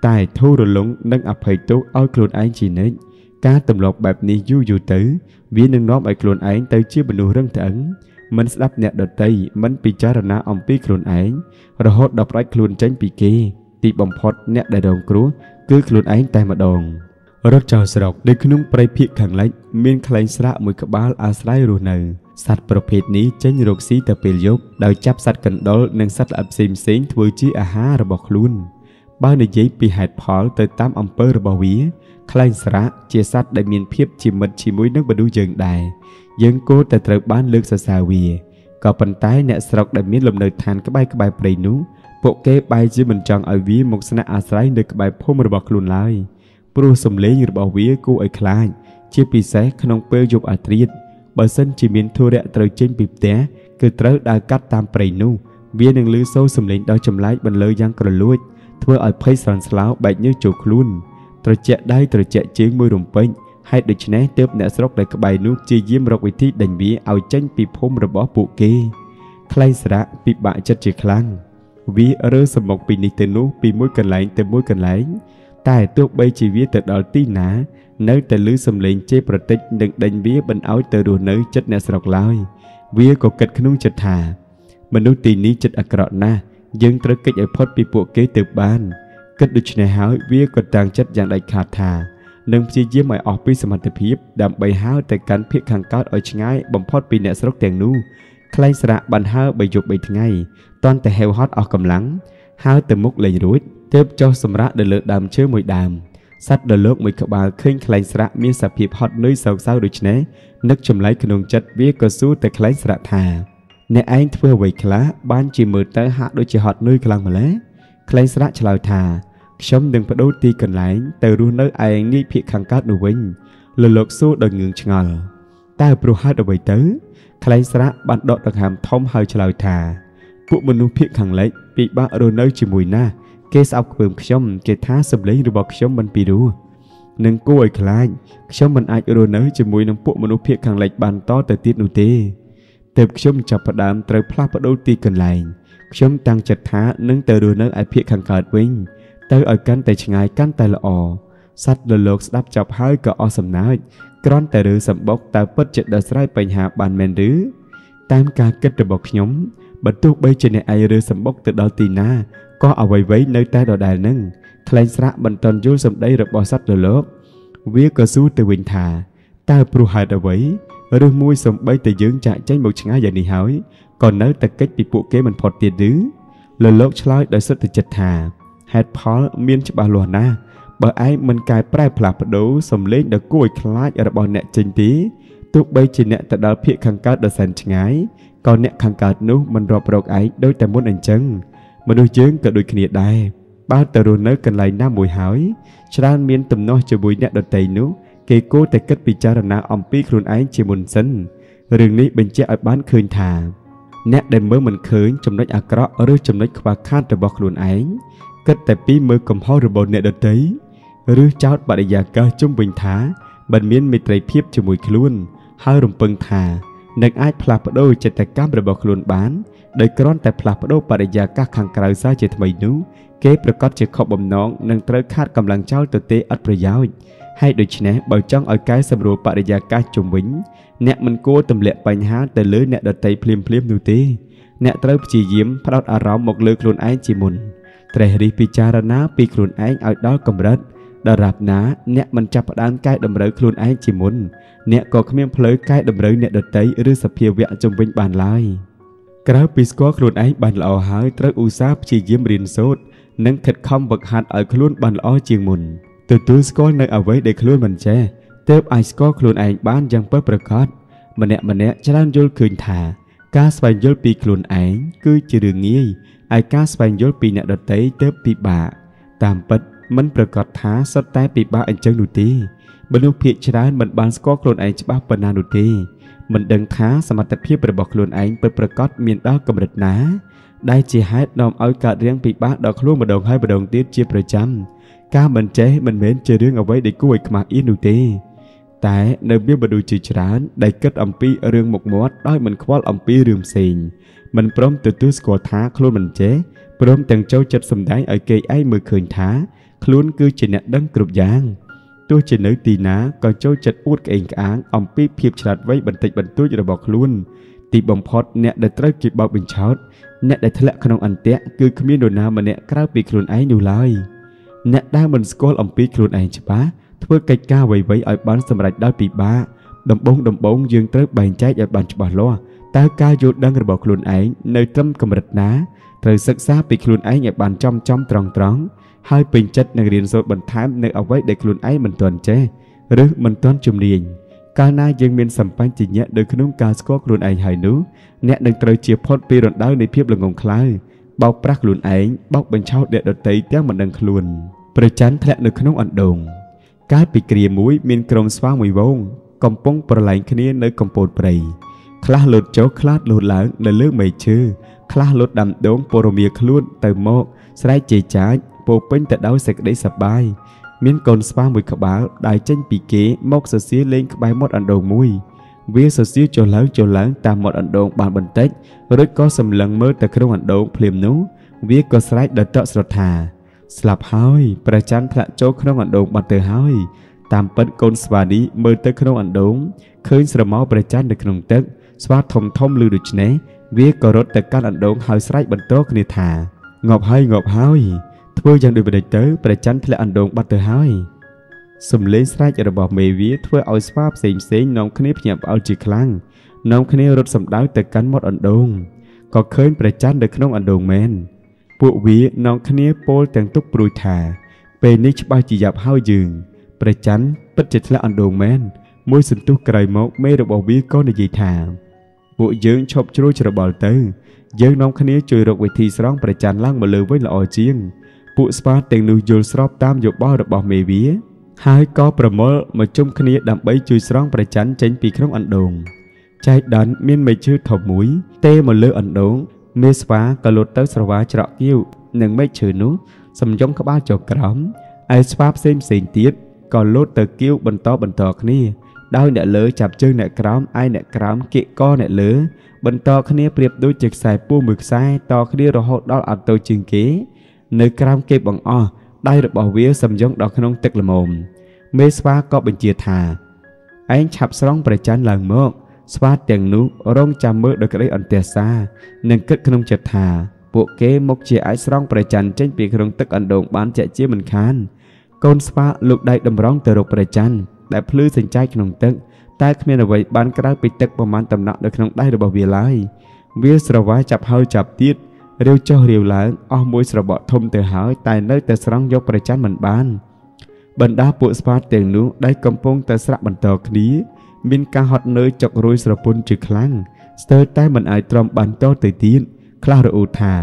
ตายทูรหลงนั่งอับเหตุตัวเอาโคลนไอจีเนการตำรวจแบบนี้ยู่อยู่ตื้อวิญญาณน้องไอโคลนไอเตยเชื่อบรรลุเรื่องถังมันสลับเนี่ยดตีมันปีจารณาอมปีโคลนไอระหดดับไรโคลนจังปีเกตีบอมพอดเนี่ยได้ดองกลัวคือโคลนไอแต่มาดองรถเจ้าสระดึกนุ่งไปเพียขังไล่เมียนคลายสระมือกบ้าอาศัยรูนึงสัตว์ประเภทนี้จังโรคซีตะเปลยกได้จับสัตว์กันดอลนั่งสัตว์อับซิมเซิงถือจีอาหารระบบโคลนบ้านในเยี่ยปีหาดพอลเตยตามอำเภอระบวี คล้ายสระเจี๊ยสัตได้มีเพียบชิมมันชิมุ้ยนักบดูเยิงได้ยังโก้แต่เติบบ้านเลือกสาววีก่อปันท้ายเนี่ยสระได้มีลมเนยทานกระบายกระบายปรินุโปเกไปจีมันจังอวีมุกสนะอาศัยเนยกระบายพ่อมระบอกกลุ่นลายปลุกสมเลยุบเอาวีกู้ไอคลายเจี๊ยปีเสกขนมเปรี้ยวยกอาทิตย์บางเส้นจีมีนทั่วเดะเติบเช่นปีบแต่เกิดเติบได้กัดตามปรินุเวียนหนึ่งลือโซ่สมเลย์ดาวจำไล่บรรเลยยังกระลุยเพื่อเอาไพ่สันสลาวแบบยืดจุกลุ่นตระเจาะได้ตระเจาะเจียงมวยรุมเป็นให้ดิฉันเติบเนื้อสลอกได้กระบายนุ๊กจียิ้มรอกวิธีดันบีเอาเจนปีพมระบอบปุกเกยใครสระปีบะจัดจีคลังวิเรือสมองปีนิเตนุปีมวยกันไหลเต็มมวยกันไหลแต่ตัวใบจีวีแต่ดอลตีหนาเนื้อแต่ลือสมเลนเจประเทศหนึ่งดันบีบรรเอาแต่ดูเนื้อจัดเนื้อสลอกลอยวิก็เกิดขนุนจัดถามนุษย์ตีนี้จัดอักรอนะยังตระเกยพอดปีปุกเกยเติบบ้านก็ดูชนะหาวิ่งกดดังจัดอย่างไรขาดทางนั่งพิจิตรหมายออกปีสมัติพิบดำใบห้าวแต่การเพียงขังก้าวเอาชง่ายบ่มพอดปีเนื้อสลบแต่งนู้ใครสระบันห้าวใบหยกใบทั้งไงตอนแต่เฮลฮอตออกกำลังห้าวแต่มุกเลยรุดเติบโจสมระเดือดเลือดดำเชื่อมวยดำซัดเดือดเลือดมวยขบาขึ้นใครสระมีสับพิบฮอตนุ้ยสาวสาวดูชนะนึกชมไล่ขนมจัดวิ่งกดสู้แต่ใครสระทาในไอ้เพื่อไว้คล้าบ้านจีมือแต่หาโดยจีฮอตนุ้ยกลางมาแล้วใครสระฉลาดทาชมดึงประตูตีกันไหลแต่รู้เนื้อไอ้นี่เพียงขังกัดหนุ่มหลุดหลอกสู้โดนเงื้องชงลแต่ปลุกฮัดเอาไว้เต๋อใครสระบันดอดักหามทอมหายฉลาดทาผู้มนุษย์เพียงขังเล็กปีบ้าโดนเนื้อจีมวยหน้าเกสเอาเพิ่มชมเกท้าสมเลี้ยงดูบอกชมมันปีดูหนึ่งกู้ไอ้คลายชมมันไอ้โดนเนื้อจีมวยน้ำผู้มนุษย์เพียงขังเล็กบันต่อแต่ติดหนุ่มเต๋อเติบชมจับประดามเต๋อพลาดประตูตีกันไหลชมตังจัดท้านึงเตอดูนึกไอเพียขังขาดวิ่งเตอเอากันแต่ชงายกันแต่ละออสัตว์โลกดับจับหายก็อสำนักกรอนแต่ดูสำบกแต่เปิดจัดดัสไรไปหาบานแมนดื้อตามการกึศระบอกยมบรรทุกใบเจเนไอเรือสำบกแต่ดาวตีนาก็เอาไว้ไว้ในแต่ดาวใดนั่งทลายสระบรรทอนยูสำได้ระบอสัตว์โลกเวียก็สู้แต่วินทาแต่ปลุกหายเอาไว้เรื่องมวยสมใบแต่ยืงจะใจบอกชงายอย่างนี้หายก่อนเนื้อแต่เก็บปีปุกเกมันพอตีดื้อหล่อโลกฉลาดได้สุดแต่จัดหาแฮดพอลเมียนฉบับหลวงนะบ่ไอ้มันกลายแปรผลักประตูสมเล่นดักกู้คล้ายอาบอนเนจินตีตุกใบจีเนแต่ดาวเพียขังการดัดสันชงายก่อนเนขังการนู้มันรอปรกไอ้โดยแต่ม้วนอันจังมาดูยืงก็โดยขณีได้บ้าแต่โดนเนื้อกันไหลหน้ามวยหายฉลาดเมียนตุ่มน้อยจะบุยเนดัดใจนู้เกโก้แต่ก็ปิจารณาอมปีครูนไอเจมุนซันเรื่องนี้เป็นเจ้าบ้านคืนถาแนะเดินเมื่อมันคืนจำนวนอักระหรือจำนวนขวาข้าตะบอกครูนไอก็แต่ปีเมื่อกำห่อหรือบอลเนตเดตย์หรือเจ้าปฏิยากาจุ่มเป็นถาบันเมียนมีไตรเพียบจมุยครูนห้ารมเปิงถาหนึ่งไอพลาปโดยจะแต่ก้ามระบอกครูนบ้านโดยกรอนแต่พลาปโดปฏิยากาขังกลายซาเจทมัยนู้เก็บประกอบเจ้าขอบบ่มน้องหนึ่งเตอร์คาดกำลังเจ้าตัวเตะอัดประยาวให้โดยชนะเบาจ้องเอาไกด์สำรวจปริยากาจุ่มวิ่งเนตมันโก้ตำเละปัญหาแต่เลื้อยเนตดัดใจเพลียมเพลียมดูตีเนตเติบจียิ้มพระอารามหมกเลือกลุนไอจีมุนแต่หรือพิจารณาปีกลุนไอเอาดอกกำรัดดารับน้าเนตมันจับด้านไกด์ดำเนินกลุนไอจีมุนเนตก็ขมิ้นเพลย์ไกด์ดำเนินเนตดัดใจหรือสเปียเวะจุ่มวิ่งบานลายกระปิสก็กลุนไอบานลอยหายเติบอุซาบจียิ้มรินโซดนั่งขัดคำบักหัดเอากลุนบานลอยจีมุนตัวตัวสกอตนั่งเอาไว้ได้คลื่นมันแช่เติบไอสกอตคลื่นไอบ้านยังเปิดประกาศมันเนะมันเนะจะด้านยลคืนถาก้าสไปยลปีคลื่นไอคือจะดึงงี้ไอก้าสไปยลปีเนะดัดเตยเติบปีบะตามปัดมันประกาศท้าสัตย์แต่ปีบะอันเชิงดูตีบรรลุเพียรชนะมันบ้านสกอตคลื่นไอจะบ้าปนาดูตีมันเดินท้าสมัติเพียบระบอกคลื่นไอเปิดประกาศเมียนดาวกำลัดนะได้จีฮัดนอมเอาการเลี้ยงปีบะดอกคลื่นมาดองให้มาดองตีเจียประจำก้ามันเจ๊มันเหม็นเจอเรื่องเอาไว้ได้กู้ไอ้ขมาอินุตีแต่ในเมื่อมาดูจีจร้านได้เกิดอัมพีเรื่องหมกมอดได้มันควอลอัมพีเรื่องสิงมันพร้อมตัวตัวสกอท้าคลุ้นมันเจ๊พร้อมแต่งเจ้าจัดสมได้ไอ้เกยไอ้มือเขินท้าคลุ้นคือจีเนตดังกรุบยางตัวจีเนตตีน้าก่อนเจ้าจัดอุดเองอ้างอัมพีเพียบฉลาดไว้บันติบันตัวจะบอกคลุ้นตีบอมพอดเนี่ยได้ตระกีบบอกเป็นช็อตเนี่ยได้ทะเลขนมอันเตะคือขมิ้นโดนามันเนี่ยกล้าปีคลุ้นไอ้ดูลอยเนตได้มันสกอลอัมพีครูนไอใช่ปะเพื่อไก่ก้าไว้ไว้ไอ้บ้านสำหรับได้ปีบ้าดมบงดมบงยืนเติร์กแบ่งใจไอ้บ้านฉบับล้อตาก้าโยดังระบอกครูนไอในตั้มกำรัดน้าเธอศึกษาปีครูนไอไอ้บ้านจอมจอมตรองตรอง ให้เป็นจัดนักเรียนโสดบันท้ายในเอาไว้ได้กลุ่นไอ้มันตอนเจหรือมันตอนจุ่มเรียนการน่ายังเป็นสัมพันธ์จิตเนี่ยโดยขนมการสกอตกลุ่นไอ้หายนู้เน่ยดังเตยเชียพอดปีรอนได้ในเพียบหลังงงคล้ายเบาปรักกลุ่นไอ้เบาเป็นเช่าเด็ดดดเตยเตี้ยมันดังกลุ่นประจันแทะในขนมอันดงการปีเกลียมุ้ยมีกรมสว่างมวยวงกำปงประหลายคนนี้ในกำปงปรีคลาหลุดโจคลาหลุดหลังในเลือกไม่ชื่อคลาหลุดดำดงโปรเมียคลุ้นเติมโมกสไลเจจ้าโปเป็นแต่ดาวเสกได้สบายมีนกลสปาหมวยขบ้าได้เช่นปีเก๋มกเสียเล่นขบายหมดอันดงมุ้ยเวียเสียโจล้างโจล้างตามหมดอันดงบานบันเต็กหรือก็สำลังเมื่อแต่ขนมอันดงเพลิมนู้เวียก็สไลเดตสลดหาสลับห้อยประจันพระโจขนมอันดงบันเตอห้อยตามเป็นกลสปาดีเมื่อแต่ขนมอันดงเคยสระม้าประจันในขนมเต็กสวัสดิ์ทอมทอมลือดุจเนเวียก็รถแต่การอันดงหายสไลบันโตคณิธางอบห้อยงอบห้อยทว่ายังดูบันเตอร์ประจันทร์และอันดงบัตเตอร์ห้อยสมเลสไรจะระบอบเมวีทว่าเอาสภาพเสียงเสียงน้องคณิพยับเอาจีคลังน้องคณิรถสำดาวแต่การหมดอันดงก็เคยประจันเด็กน้องอันดงแมนพวกวีน้องคณิโปลแต่งตุกปลุยถาเป็นนิชบายจีหยับห้อยยืนประจันปัจจิตและอันดงแมนมวยสินตุกไกรมกไม่ระบอบวีก็ในยีถาพวกยืนชอบช่วยจะระบอบเตอร์ยืนน้องคณิช่วยรบวิธีสร้างประจันล่างมาเลยไว้ละอเจียงผู้สปาร์แต่งดูโยนสอบตามโยบายระบบเมวีหายก็ประเมินมาจุ่มคณีดำใบจุยสร้างประจันเจนปีครั้งอันดงใจดันเมียนไม่ชื่อถอมุ้ยเตะมาเลืออันดงเมสปาร์กระโดดเตะสระวาจระกิ้วหนึ่งไม่ชื่อนู้สมยงขบ้าจอกร้อมไอสปาร์เซมเสียงตีดก่อนโลดเตะกิ้วบรรทอบรรทอคณีดาวเนเลือจับเชือกเนกร้อมไอเนกร้อมเกะก้อเนเลือบรรทอคณีเปรียบด้วยจิกสายปูหมึกสายต่อคณีระหดดอลอัดโตจึงเกะในกรามเก็บบังอ้อได้ระบอบเวียสำยงดอกขนมเต็กละมมเมสวาก็เป็นเจียธาไอ้ฉับสร้างประจันหลังเมื่อสวาเตียงนุร้องจำเมื่อโดยกระไรอันเตียซาหนึ่งเกิดขนมเจียธาพวกเก๋มกเจียไอ้สร้างประจันเช่นปีขนมเต็กอันดงบ้านเจียเจียมันคานก้นสวาลุกได้ดำร้องเตอรกประจันได้พลื้อสินใจขนมเต็กใต้ขมิ้นเอาไว้บ้านกระไรปิดเต็กประมาณตำหนักโดยขนมได้ระบอบเวียไลเวียสระวาจับเฮาจับตีดเร็วเจ้าเรียวหลังอ้อมวยสระบอทมเตะหายตายเนื้อแต่สร้างยกประจันเหมือนบ้านบรรดาปุสปาเตียงนู้ได้กำปงแต่สระบรรทอคดีมินกาหอดเนื้อจกรวยสระปุนจึกคลังสเตอร์ใต้มันไอตรอมบรรทอติตีนคลารูธา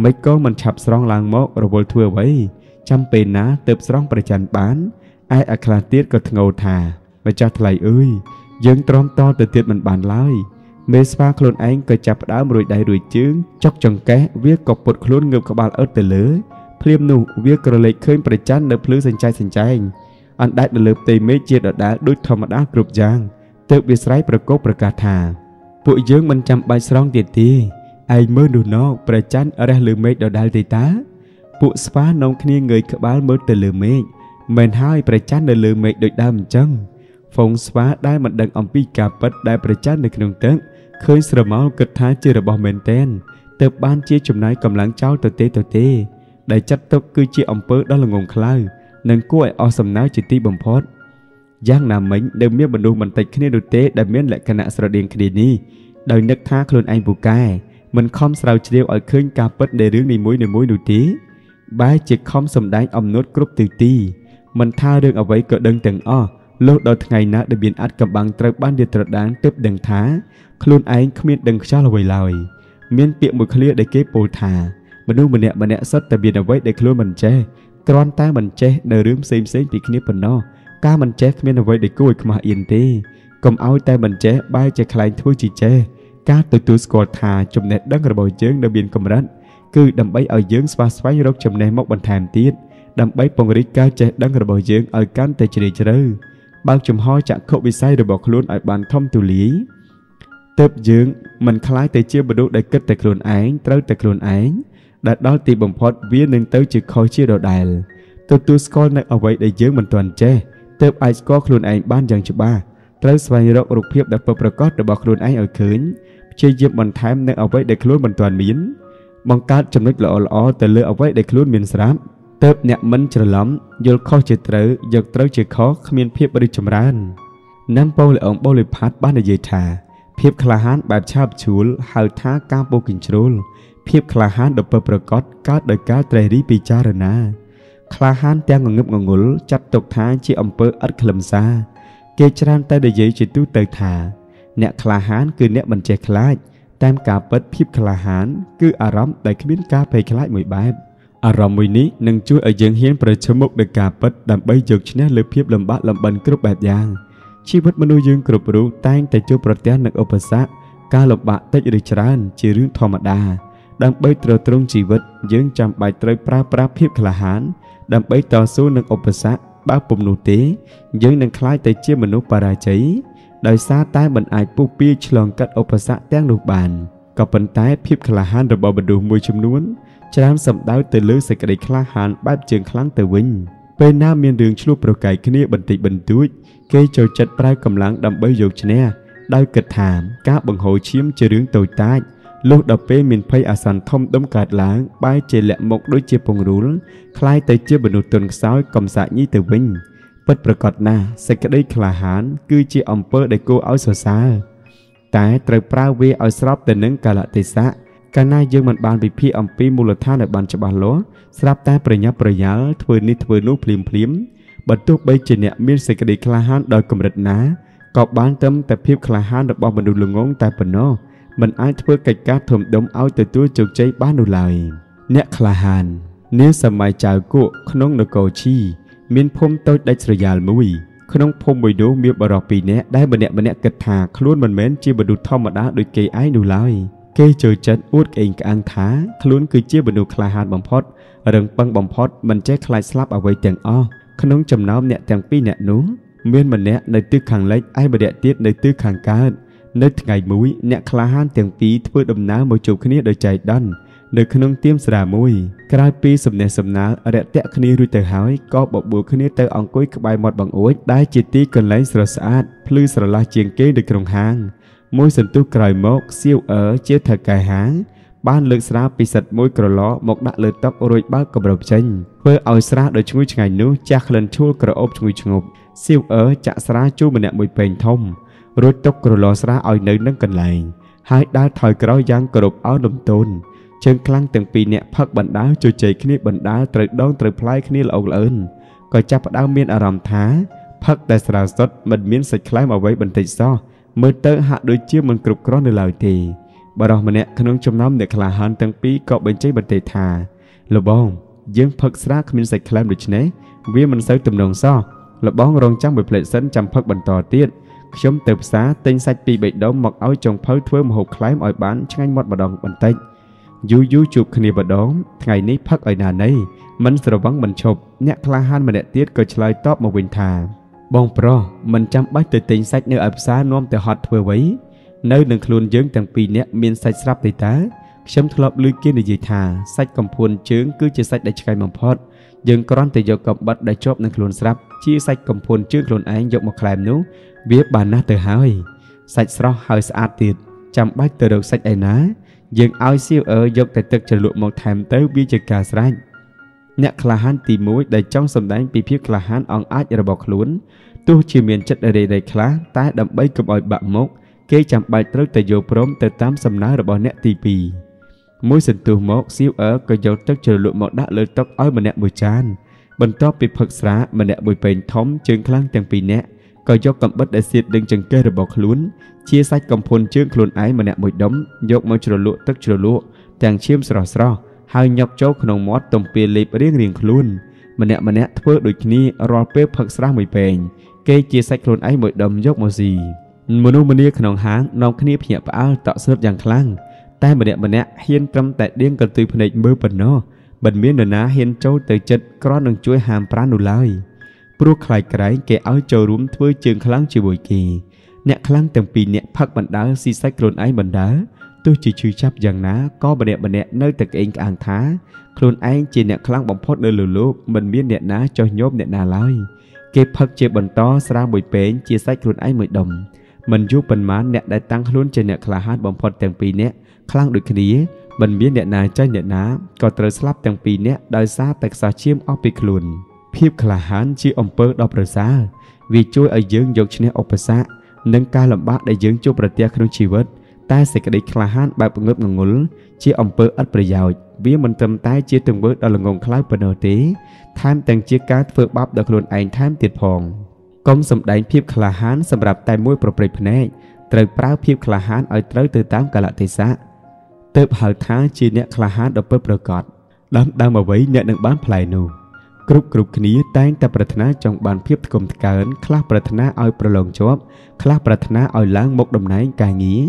ไม่ก็มันฉับสร้างลางมอกระบอทั่วไว้จำเป็นนะเติบสร้างประจันบ้านไออัคลาเตียก็ทงเอาธามาจัดไหลเอ้ยยังตรอมตอติตีนมันบานไลเมสปาคลุนไอ้ก็จับดาวมวยได้รวยจึงจอกจังแกเวียกกบปดคลุนเงือบกบาลเอิร์ตเลือเพลียมหนูเวียกระเล็กเคยประจันเดพลื้อสัญใจสัญใจอันได้เดลือเตยเมจีดอดาด้วยธรรมดากรุบยางเติบวิสไรประกบประกาศหาปุยเยื้องมันจำใบสรองเตียตีไอ้เมื่อดูนอกประจันอะไรลือเมจดอดาตีตาปุสปาน้องคณีเงยกบาลเมื่อเตลือเมจเมนให้ประจันเดลือเมจโดยดำจังฟงสปาได้มันดังอมปีกาปัดได้ประจันในขนมเต็กเคยสระเมาเกิดท้าเจอระบอบเมนเทนเติบบ้านเชี่ยจุ่มนายกำลังเจ้าเตเตเตเตได้จับตบคือเชี่ยอมเปิดด้านหลังงงคล้ายนั่งกู้ไออสมน้าจิตตีบ่มพอดย่างนำเหม็งเดิมเมียบรรดุมันติดขึ้นในดูเตได้เมียนแหละขณะสระเดียงคดีนี้ได้นักท้าคลุนไอบุกายมันคอมสาวเชียวไอเคยกาปัดได้เรื่องในมุ้ยในมุ้ยดูตีบ้าจิตคอมสมได้อมนวดกรุบตีตีมันท่าเรื่องเอาไว้เกิดดังตึงอ้อโลกดาวไงนะได้เบียนอัดกำบังตระบ้านเดือดระดังเติบดังท้าคลุนไอ้ขมิ้นดังชาลอยลอยเมียนเปียกมือเคลียได้เก็บปูถามนุษย์มันเนี่ยมันเนี่ยซัดแต่เบียนเอาไว้ได้คลุนมันเจ๊กรอนตามันเจ๊ในเรื่องเซ็มเซ็มปีกนี้ปนนอก้ามันเจ๊ขมิ้นเอาไว้ได้กู้ขมาอินตีกำเอาแต่มันเจ๊ใบจะคลายทั่วจีเจ๊ก้าตัวตัวสกอตถาจมเน็ตดังระเบิดเยื้องได้เบียนกำรันคือดำใบเอาเยื้องสปาสไฟรกจมเน็ตมกบันแทนตีดดำใบปงริก้าเจ๊ดังระเบิดเยื้องเอาการแต่เฉลี่ยเฉลยบางจุ่มห้อยจะเข้าไปใส่ระบบคลุนไอ้บานท่อมตุลีเติบยืงมันคล้ายแต่เชี่ยวบดุได้เกิดแต่โคลนไอ้เต้าแต่โคลนไอ้ดัดดอตีบ่มพอดเวียนหนึ่งเต้าจึงคอยเชี่ยวดาวดายตัวตัวสกอตนั่งเอาไว้ได้ยืงมันตอนเจ้เติบไอ้สกอตโคลนไอ้บ้านยังจุบ้าเต้าสวายรกรุกเพียบดับประกอบระบบโคลนไอ้เอาขืนเชี่ยวยืงมันแถมนั่งเอาไว้ได้โคลนมันตอนมิ้นบางการจำนึกหล่อหล่อแต่เลือเอาไว้ได้โคลนมิ้นสลับเติบเนี่ยมันจะล้ำยกข้อเจตเตอร์ยกเตอร์เจตข้อขมิ้นเพียบบริจมรันน้ำโปเลยองโปเลยพัดบ้านในเยธาเพียบคลาฮันแบบชาบชูลหาท้าก้ามโปกินชูลเพียบคลาฮันดับเบิลประกอบการโดยการเตรียรีปีจารณา คลาฮันแต่งงงงงงงจับตกท้ายจีอมเปออัดขลุ่มซาเกจรันแต่เดยจีตู้เตยถาเนคลาฮันคือเนบันเจคลาดแต่กาเปิดพิบคลาฮันคืออารมณ์แต่ขมิ้นกาไปคลาดมือแบบอารมณ์มือนี้นั่งช่วยยังเห็นประชมุกในกาเปิดดำใบหยกชนะเลือพิบลำบากลำบันกรุบแบบยางชีวิตมนุษย์ยืนกรุบรู้แต่งแต่ช่วยประเทศนั่งอุปสรรคการลำบากแต่เดจรันจีรุ่งธรรมดาดังใบตรตรงชีวิตยังจำใบตรปราปราพิบคลาฮันดังใบต่อสู้นั่งอุปสรรคบ้าปุ่มหนูเตยยังนั่งคล้ายแต่เชี่ยมนุษย์ปราชัยโดยซาใต้บรรไอปูปีฉลองกัดอุปสรรคแต้งลูกบานกับปัญไต้พิบคลาฮันระบบบดูมวยชุมนุนจามสัมดาวเตลือใส่กระดิคลาฮันบ้าเจียงคลังเตวิงเป็นหน้าเมียนเดืองชลูโปรไก่ขณีบันติบันตุ้ยเกยโจจัดปลายกำลังดำใบโยกชนะได้กระถามก้าบังโหเชี่ยมเจริญโตตายลูกดอกเป้เมียนไพอาสันทอมดมกัดล้างใบเจริญมกด้วยเจียปงรูลคล้ายเตยเจียบนุตนสาวกำสายยี่เตวิงปัจจุบันน่ะเศรษฐกิจคลาฮันคือจีอมเปอร์ได้กู้เอาสซาแต่ตระปราเวเอาสลับแต่หนึ่งกาลเทศะการนายยืมมันบานไปพี่อมปีมูลธาในบัญชบัลล้อสลับแต่ประหยัดประหยัดทวีนิทวีนุพลิมพลิมบรรทุกใบเจเนมีเศรษฐกิจคลาฮันโดยกำหนดนะกอบบ้านเต็มแต่เพียบคลาฮันระบบบรรดุลงงแต่ปนน้อมันอาจทวีกิจการถมดมเอาแต่ตัวจุกใจบ้านดูเลยเนื้อคลาฮันเนื้อสมัยจ่ากู้ขนมนกอชีมีนพมต้นได้สยามมุ้ยขนมพมบุยดูมีบารอปีเนะได้บันเนะบันเนะกระถาคล้วนมันเหม็นจีบดูท่อมาได้โดยเกย์ไอ้ดูลายเกย์เจอจัดอวดเองกลางท้าคล้วนคือจีบดูคลายหาดบอมพอดเรื่องปังบอมพอดมันแจ้คลายสลับเอาไว้แต่งอ้อขนมจำน้ำเนะแต่งปีเนะนู้เมียนมันเนะในตื้อขังเล็กไอ้บันเนะตีดในตื้อขังการในไงมุ้ยเนะคลายหาดแต่งปีเพื่อดมน้ำมาจูบขณีโดยใจดันโดยขนมเตี้ยมสระมุยกลายปีสมเนสมนาเด็ดเตะขณีรุ่ยเตอหายก็บอกบัวขณีเตออ่องกุ้ยขบายหมดบังโอ๊ยได้จิตตีกันไหลสระสะอาดพลื้อสระลาเจียงเก้ดึกตรงหางมุ้ยสันตุกลายมกเซี่ยวเอ๋อเจี๊ยบถักไก่หางบ้านเลือกสระปีสัตมุ้ยกระล้อหมกดักเลือกตอกโรยบ้านกระบอกเชนเพื่อเอาสระโดยช่วยไงนู้จักเล่นชั่วกระอบช่วยชงบเซี่ยวเอ๋อจะสระจู่มันเนี่ยมวยเป็นทมโรยตอกกระล้อสระอ่อยเนื้อนั่งกันไหลหายได้ถอยกระย่างกระบเอาดมตนเชิงคลังแต่งปีเนี่ยพักบันดาโจเจคณิบันดาตรึกดองตรึกพลายคณิละเอาเลินก็จับดาวเมียนอารมณ์ท้าพักแต่สระสดมันเมียนใส่คล้ายมาไว้บันติซ้อเมื่อเตอหักโดยเชี่ยมันกรุบกร้อนในเหล่าทีบารมันเนี่ยขนมจมน้ำเนี่ยคลาหันแต่งปีก็เป็นใจบันติทาละบ้องยังพักสระคณิใส่คล้ายโดยเฉพาะเวียมันใส่ตุ่มดองซ้อละบ้องรองจ้างไปเพลสันจำพักบันต่อเตี้ยชมเติบสาเต็งใส่ปีใบดมหมกเอาจงเพิ่มถ้วยหกคล้ายอ่อยบ้านช่างมดบันดองบันติยูยูจูบขณีบดองไงนี้พักอ่อยนาในมันสระวังมันชบเนี่ยคลาฮันมันเนี่ยเตี้ยก็ชลายตอบมาวินทาบองปรอมันจำบ้านแต่ติงไซเนื้ออับซาน้อมแต่ฮอตเพื่อไว้เนื้อหนึ่งคลุนเยื้องตั้งปีเนี่ยมีนไซสลับติตาช้ำทลบลื้อเกี้ยในยีทาไซกำพวนเชื้องคือจะไซได้ใช้มังพอดยังกร้อนแต่ยกกับบัดได้ชอบหนึ่งคลุนสลับชี้ไซกำพวนเชื้องคลุนไอยกมาแคลมนู้เบี้ยบานหน้าเตอหายไซสระหายสะอาดติดจำบ้านเตอดอกไซไอน้ายังเอาเสี้ยวเอ๋ยยกแต่ตึกฉลุมองแถมเต้าวิจารกาสไรเนี่ยคลาฮันตีมุ้ยได้จ้องสำแดงปีพิคลาฮันอ่องอาจระบอกล้วนตู้ชิเมียนจัดอะไรได้คลาตาดำใบกับอ่อยบะมกเกยจำใบเต้าแต่โยพร้อมแต่ตามสำนักระบอกเนี่ยตีปีมุ้ยสินตูมกเสี้ยวเอ๋ยก็ยกตึกฉลุมองดักเลยต๊อกอ้อยมันเนี่ยมือจานบรรทบปีผักสระมันเนี่ยมือเป็นท้องเชิงคลั่งจังปีเนี่ยก็ยกกำบัดได้เสียดึงจังเกยระบอกล้วนเชี่ยไซกำพลเชื่องโคลนไอมันเนี่ยหมดดมยกมาจรลุตักจรลุแต่งเชื่อมสระสระหายยกโจ๊กขนมมอดตมเปลี่ยนเล็บเรียงเรียงโคลนมันเนี่ยมันเนี่ยเพื่อโดยนี้รอเพื่อผักสระไม่เป็นเกยเชี่ยไซโคลนไอหมดดมยกมาสีมนุษย์มันเนี่ยขนมหางน้องขณีเพียบอ้าวต่อเสิร์ฟอย่างคลั่งแต่มันเนี่ยมันเนี่ยเฮียนจำแต่เลี้ยงกระตือพนัยเบื่อปนเนาะบัดเมียนนะเฮียนโจ๊กแต่จัดกรอนหนึ่งช่วยหามปลาหนุไลปลุกคลายไกรเกยเอาโจรุมเพื่อเชิงคลั่งจีบวยกีเนี่ยคลั่งแต่ปีเนี่ยพักบันดาซีไซโคลนไอบันดาตัวจีชื่อชับอย่างน้าก็บันเดบันเดเนื้อตะเกียงอ่างท้าโคลนไอจีเนี่ยคลั่งบอมพอดเดินหลุดลูกมันเมียนเนี่ยน้าจอยโยบเนี่ยนาลอยเกยพักเจ็บบันต้อสระบุยเป็นจีไซโคลนไอเหมือนดมมันยุบปันมันเนี่ยได้ตั้งคลุ้นจีเนี่ยคลาฮัดบอมพอดแต่ปีเนี่ยคลั่งด้วยคดีมันเมียนเนี่ยนาจอยเนี่ยน้าก็เตอร์สลับแต่ปีเนี่ยได้ซาแตกซาเชื่อมออกไปคลุนเพียบคลาฮันจีอมเปิดดอกประสาวิจุยเอาเยื้องยกชนะออกประสาหนึ่งการลำบากได้ยืงจูประเตียขนมชีวิต แต่เสกได้คลาหันแบบงบงงเชี่ยอมเปิดอัดประโยชน์วิ่งมันเติมใต้เชี่ยตึงเบิร์ดเอาลงงคล้ายปนเตะท่ามแต่งเชี่ยการเฟื่องบับดอกโลนไอท่ามติดพองกองสมได้เพียบคลาหันสำหรับไต่มวยโปรเปรย์พเนจเตยเปล่าเพียบคลาหันเอาเตยเติมตามกาลเทศะเติมหาท้าเชี่ยเนี่ยคลาหันดอกเปิดประกอบดังดังมาไว้เนี่ยดังบ้านพลายนูกรุบกรุบนี้แต่งแต่ปรารถนาจงบานเพียบกลมตะการคลาปรารถนาเอาประลองจบคลาปรารถนาเอาล้างมกดมไหนกายงี้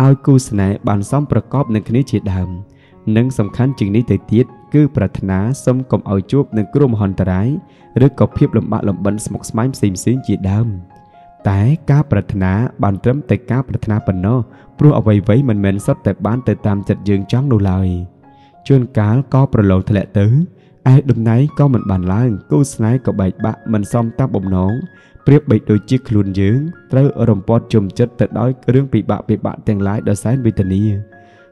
เอากูสนายบานซ้อมประกอบหนึ่งคณิตจิตดำหนึ่งสำคัญจึงนี้แต่ติดคือปรารถนาสมกลมเอาจูบหนึ่งกลุ่มหอนตรายหรือกบเพียบลำบะลำบันสมกสมัยสิมสิจิตดำแต่ก้าปรารถนาบานเติมแต่ก้าปรารถนาปนนอปลุกเอาไว้ไว้มันเหม็นซัดแต่บ้านแต่ตามจัดยืงจ้องดูลอยชวนก้าก็ประลองทะเลตื้อไอ้ดมไหนก็มันบานล้างกู้สไนกับใบบะมันซ่อมตาบ่มน้องเปรียบใบโดยจิกลุนยืงเตออารมณ์ปอดจมจัดแต่ด้อยเรื่องปีบะปีบะแต่งหลายดาสายวิตานี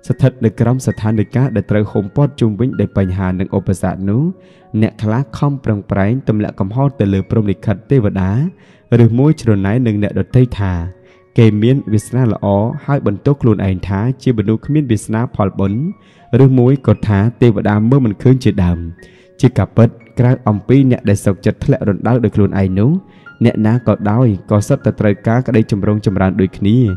สถิตในกรมสถานในกาได้เตอห่มปอดจุ่มวิ่งได้ปัญหาหนึ่งอุปสรรคนู้เนคลาคอมปรังไพร์ตำแหน่งกำหอดแต่เลือปรมดิขัดเทวดาหรือมวยชนไหนหนึ่งเนคดดเทยทาเกมีนวิสนาละอ๋อให้บรรทุกลุนไอ้ท้าเชี่ยบรรลุขมิ้นวิสนาพอลบนหรือมวยกดท้าเทวดาเมื่อมันคืนจิตดำchỉ cả bớt các ông pi nhẹ để sọc chặt thẹn đòn đau được luôn ai nú nhẹ ná cọ đau cọ sắt tạt trời cá cái đây chầm rong chầm ràn đôi khí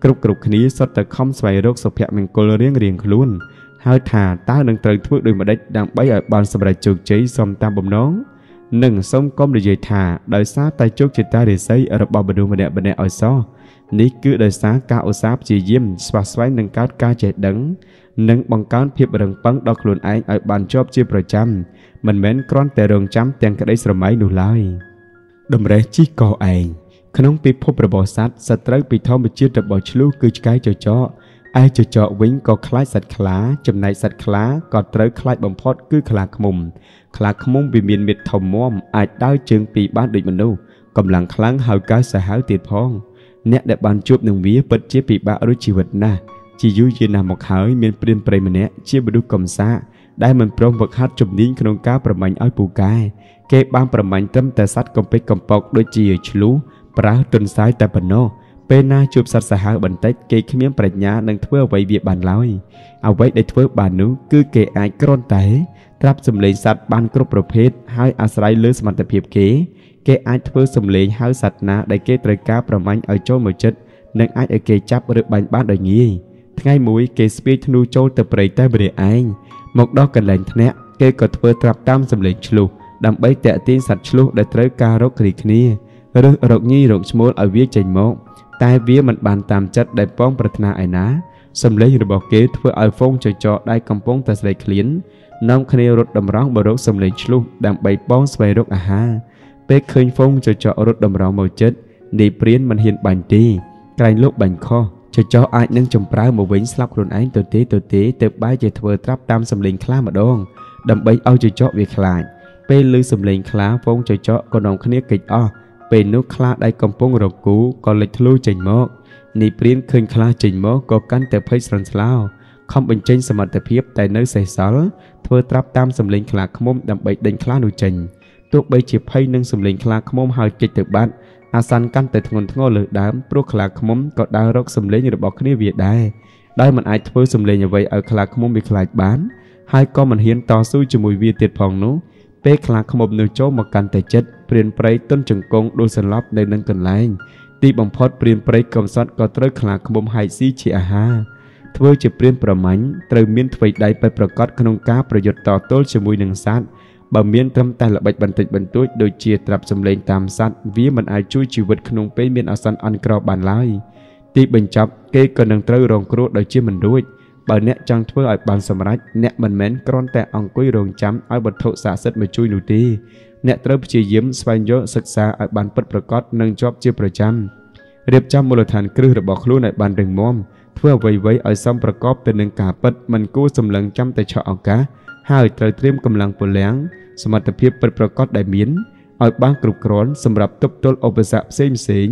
cục cục khí sắt tạt không xoay rốt sọc hẹp mình cồn riêng riêng luôn hơi thả ta đang trời thưa đôi mà đây đang bấy ở bàn sập lại chuột cháy xòm tam bầm nón nâng sông com để dây thả đời xa tay chốt chỉ ta để xây ở đập bờ bờ đuôi mà đẹp bờ đẹp ở so ní cứ đời xa cá ở sáp chỉ yếm xoa xoay nâng cá cá chạy đắng nâng bằng cá phep rừng bắn đau luôn ai ở bàn chốt chỉ pro trămมันเหม็นกร้อนแต่เรื่องจำแต่งกระได้สมัยดูลายดมเรจิโกเองขนมปีพบระบอสัตสัตว์ปีทอมเป็นชื่อระบอชลูกคือไก่เจาะเจาะไอเจาะเจาะวิ่งก็คล้ายสัตว์คล้าจำในสัตว์คล้าก็เตยคล้ายบ่มพอดคือคลาขมุมคลาขมุมบีเมียนเม็ดทอมม้อมไอได้จึงปีบ้านดุยมันดูกำลังคลังหาวก้าวสาวติดพ้องเนะได้บานจูบหนึ่งวิเปิดเจี๊ยปีบ้ารู้ชีวิตนะจียุยืนนำหมอกหายเมียนเปลี่ยนไปมันเนะเจี๊ยบดูกลมซาได้มันพร้อมวักฮัดจมดิ้นขนมก้าประมาณอ้อยปูกายเก็บบ้านประมาณตั้มแต่ซัดกำเป็ดกำปอกโดยจีชลูปลาต้นสายแต่ปนโนเป็นนาจูบสัตว์สหายบันเต็ดเกยขมิ้นปรัชญาดังทั่วไว้เบียบบานลอยเอาไว้ได้ทั่วบานนู้คือเกยไอกรอนไตรับสำเร็จสัตว์บานกรุบประเภทให้อาศัยเลือดสมรรถเพียบเกยเกยไอทั่วสำเร็จให้สัตว์นาได้เกยตรก้าประมาณอ้อยโจมเอาจัดดังไอเกยจับหรือบันบ้านโดยงี้ง่ายมุ้ยเกยสปีธนูโจตะเปรย์แต่บริไอมกดอกกันแหล่งทะเนะเกยกดเพื่อตรับตามสำเร็จฉลุดำใบแตะตีนสัตว์ฉลุได้เตยการกรีกนี้เรื่องรกงี้รกชมูลเอาเวียใจมกตายเวียมันบานตามจัดได้ป้องปรารถนาไอ้นะสำเร็จระบอกเกยเพื่อเอาฟงจ่อจ่อได้กำปองแต่ใส่เคลียนน้องคณีรถดำร้องบรกสำเร็จฉลุดำใบป้องสวยรกอาหารเป๊กเคยฟงจ่อจ่อรถดำร้องเมาจัดในเปลี่ยนมันเห็นบันตีไกลโลกบันข้อจะเจาะไอ้นั่งจมปลาหมวิ่งสลับรุนไอ้ตัวเต๋ตัวเต๋เติบใบจะเทวดาตามสำเร็จคล้ามาดองดำใบเอาจะเจาะเวียคลายเป็นลือสำเร็จคล้าฟงจะเจาะก็นองขณีกิจอ้อเป็นนกคล้าได้กำปองรกกูก็เล็ดทะลุจิงมอกในเปลี่ยนคืนคล้าจิงมอกก็กันแต่เพย์สันสลาวคำเป็นจิงสมัติเพียบแต่เนื้อใสสารเทวดาตามสำเร็จคล้าขมุมดำใบเดินคล้าดูจิงตัวใบจีบเพย์นั่งสำเร็จคล้าขมุมหายใจเติบบ้านอาสันกันแต่ทงนทงอเลยดามปลุกขลักขมุมก็ได้รกสำเร็จในระบบคณิตวิทย์ได้ได้มันไอทเวอร์สำเร็จอย่างไวเอาขลักขมุมไปขลักบ้านให้ก็มันเห็นต่อสู้จมูกวิเตียดพองนู้เป๊ะขลักขมุมเนื้อโจมกันแต่จัดเปลี่ยนไปต้นจังกงดูสลับในนั่งกันแรงตีบังพอดเปลี่ยนไปกำซัดก็เตะขลักขมุมไฮซีเชียฮาทเวอร์จะเปลี่ยนประมาณเตะเมียนทวีได้ไปประกอบขนมก้าประโยชน์ต่อต้นจมูกหนึ่งซัดบะเมียนทำแต่ละใบบรรทุกบรรทุกโดยเจียตรับสำเร็จตามสัตว์วิมันอาจช่วยชีวิตขนมเปย์เมียนอาสันอันกรอบบานไล่ตีบังจับเกยกำลังเตยรองครูโดยเจียมันด้วยบะเนะจังเพื่อไอบานสมรัยเนะมันเหม็นกรอนแต่อังกุยรองจำไอบรรทุกสาสัตว์มาช่วยหนูตีเนะเตยเจียยิ้มสวายโยศึกษาไอบานปัดประกอบนังจอบเจียประจำเรียบจำมูลฐานคลื่นระบอกครูในบานดึงม้อมเพื่อไว้ไว้ไอซ้ำประกอบเป็นหนึ่งกาปัดมันกู้สำลังจำแต่ชะเอากะหายเตยเตรียมกำลังปนแรงสมรรถเพียบเป็นประกอบได้เมียนเอาบ้างกรุบกร้อนสำหรับตบต้นอุปสรรคเส้นเสียง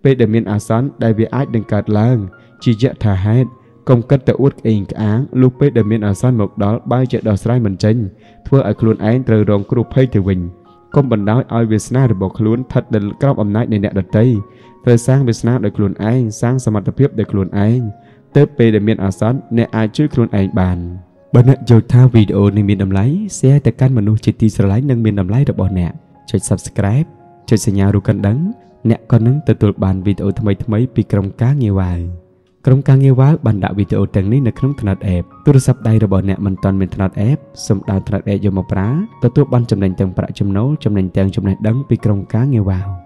เป็นได้เมียนอาสันได้เวียไอดังการล้างจีเจตาเฮดกงกัตตะอุดเองอ้างลูกเป็นได้เมียนอาสันหมดดอกใบเจดอสไลมันจริงทั่วไอคลุนไอเตยรองกรุบให้เทวิงก้มบรรดาไอเวสนาได้บอกคลุนทัดเดินกล้าวอำนาจในแนวดัตเตยเตยสร้างเวสนาได้คลุนไอสร้างสมรรถเพียบได้คลุนไอ เติบไปเดเมียนอาซันในอาช่วยคลุนไอบานบนโยธาวิดีโอในเมียนดำไลแชร์แต่การมนุษย์จิตติสไลน์ในเมียนดำไลดอกบอลเนี่ยช่วย subscribe ช่วยสัญญาดูกันดังเนี่ยก็นั่งติดตัวบานวิดีโอทำไมทำไมปีกรมการเงี่ยวายกรมการเงี่ยวายบรรดาวิดีโอแต่งนี้ในขนมถนัดแอบตุรศัพท์ใดดอกบอลเนี่ยมันตอนเป็นถนัดแอบสมดานถนัดแอบยมปราตัวตัวบอลจำแนงจังประจำโนจำแนงจังจำแนงดังปีกรมการเงี่ยวาย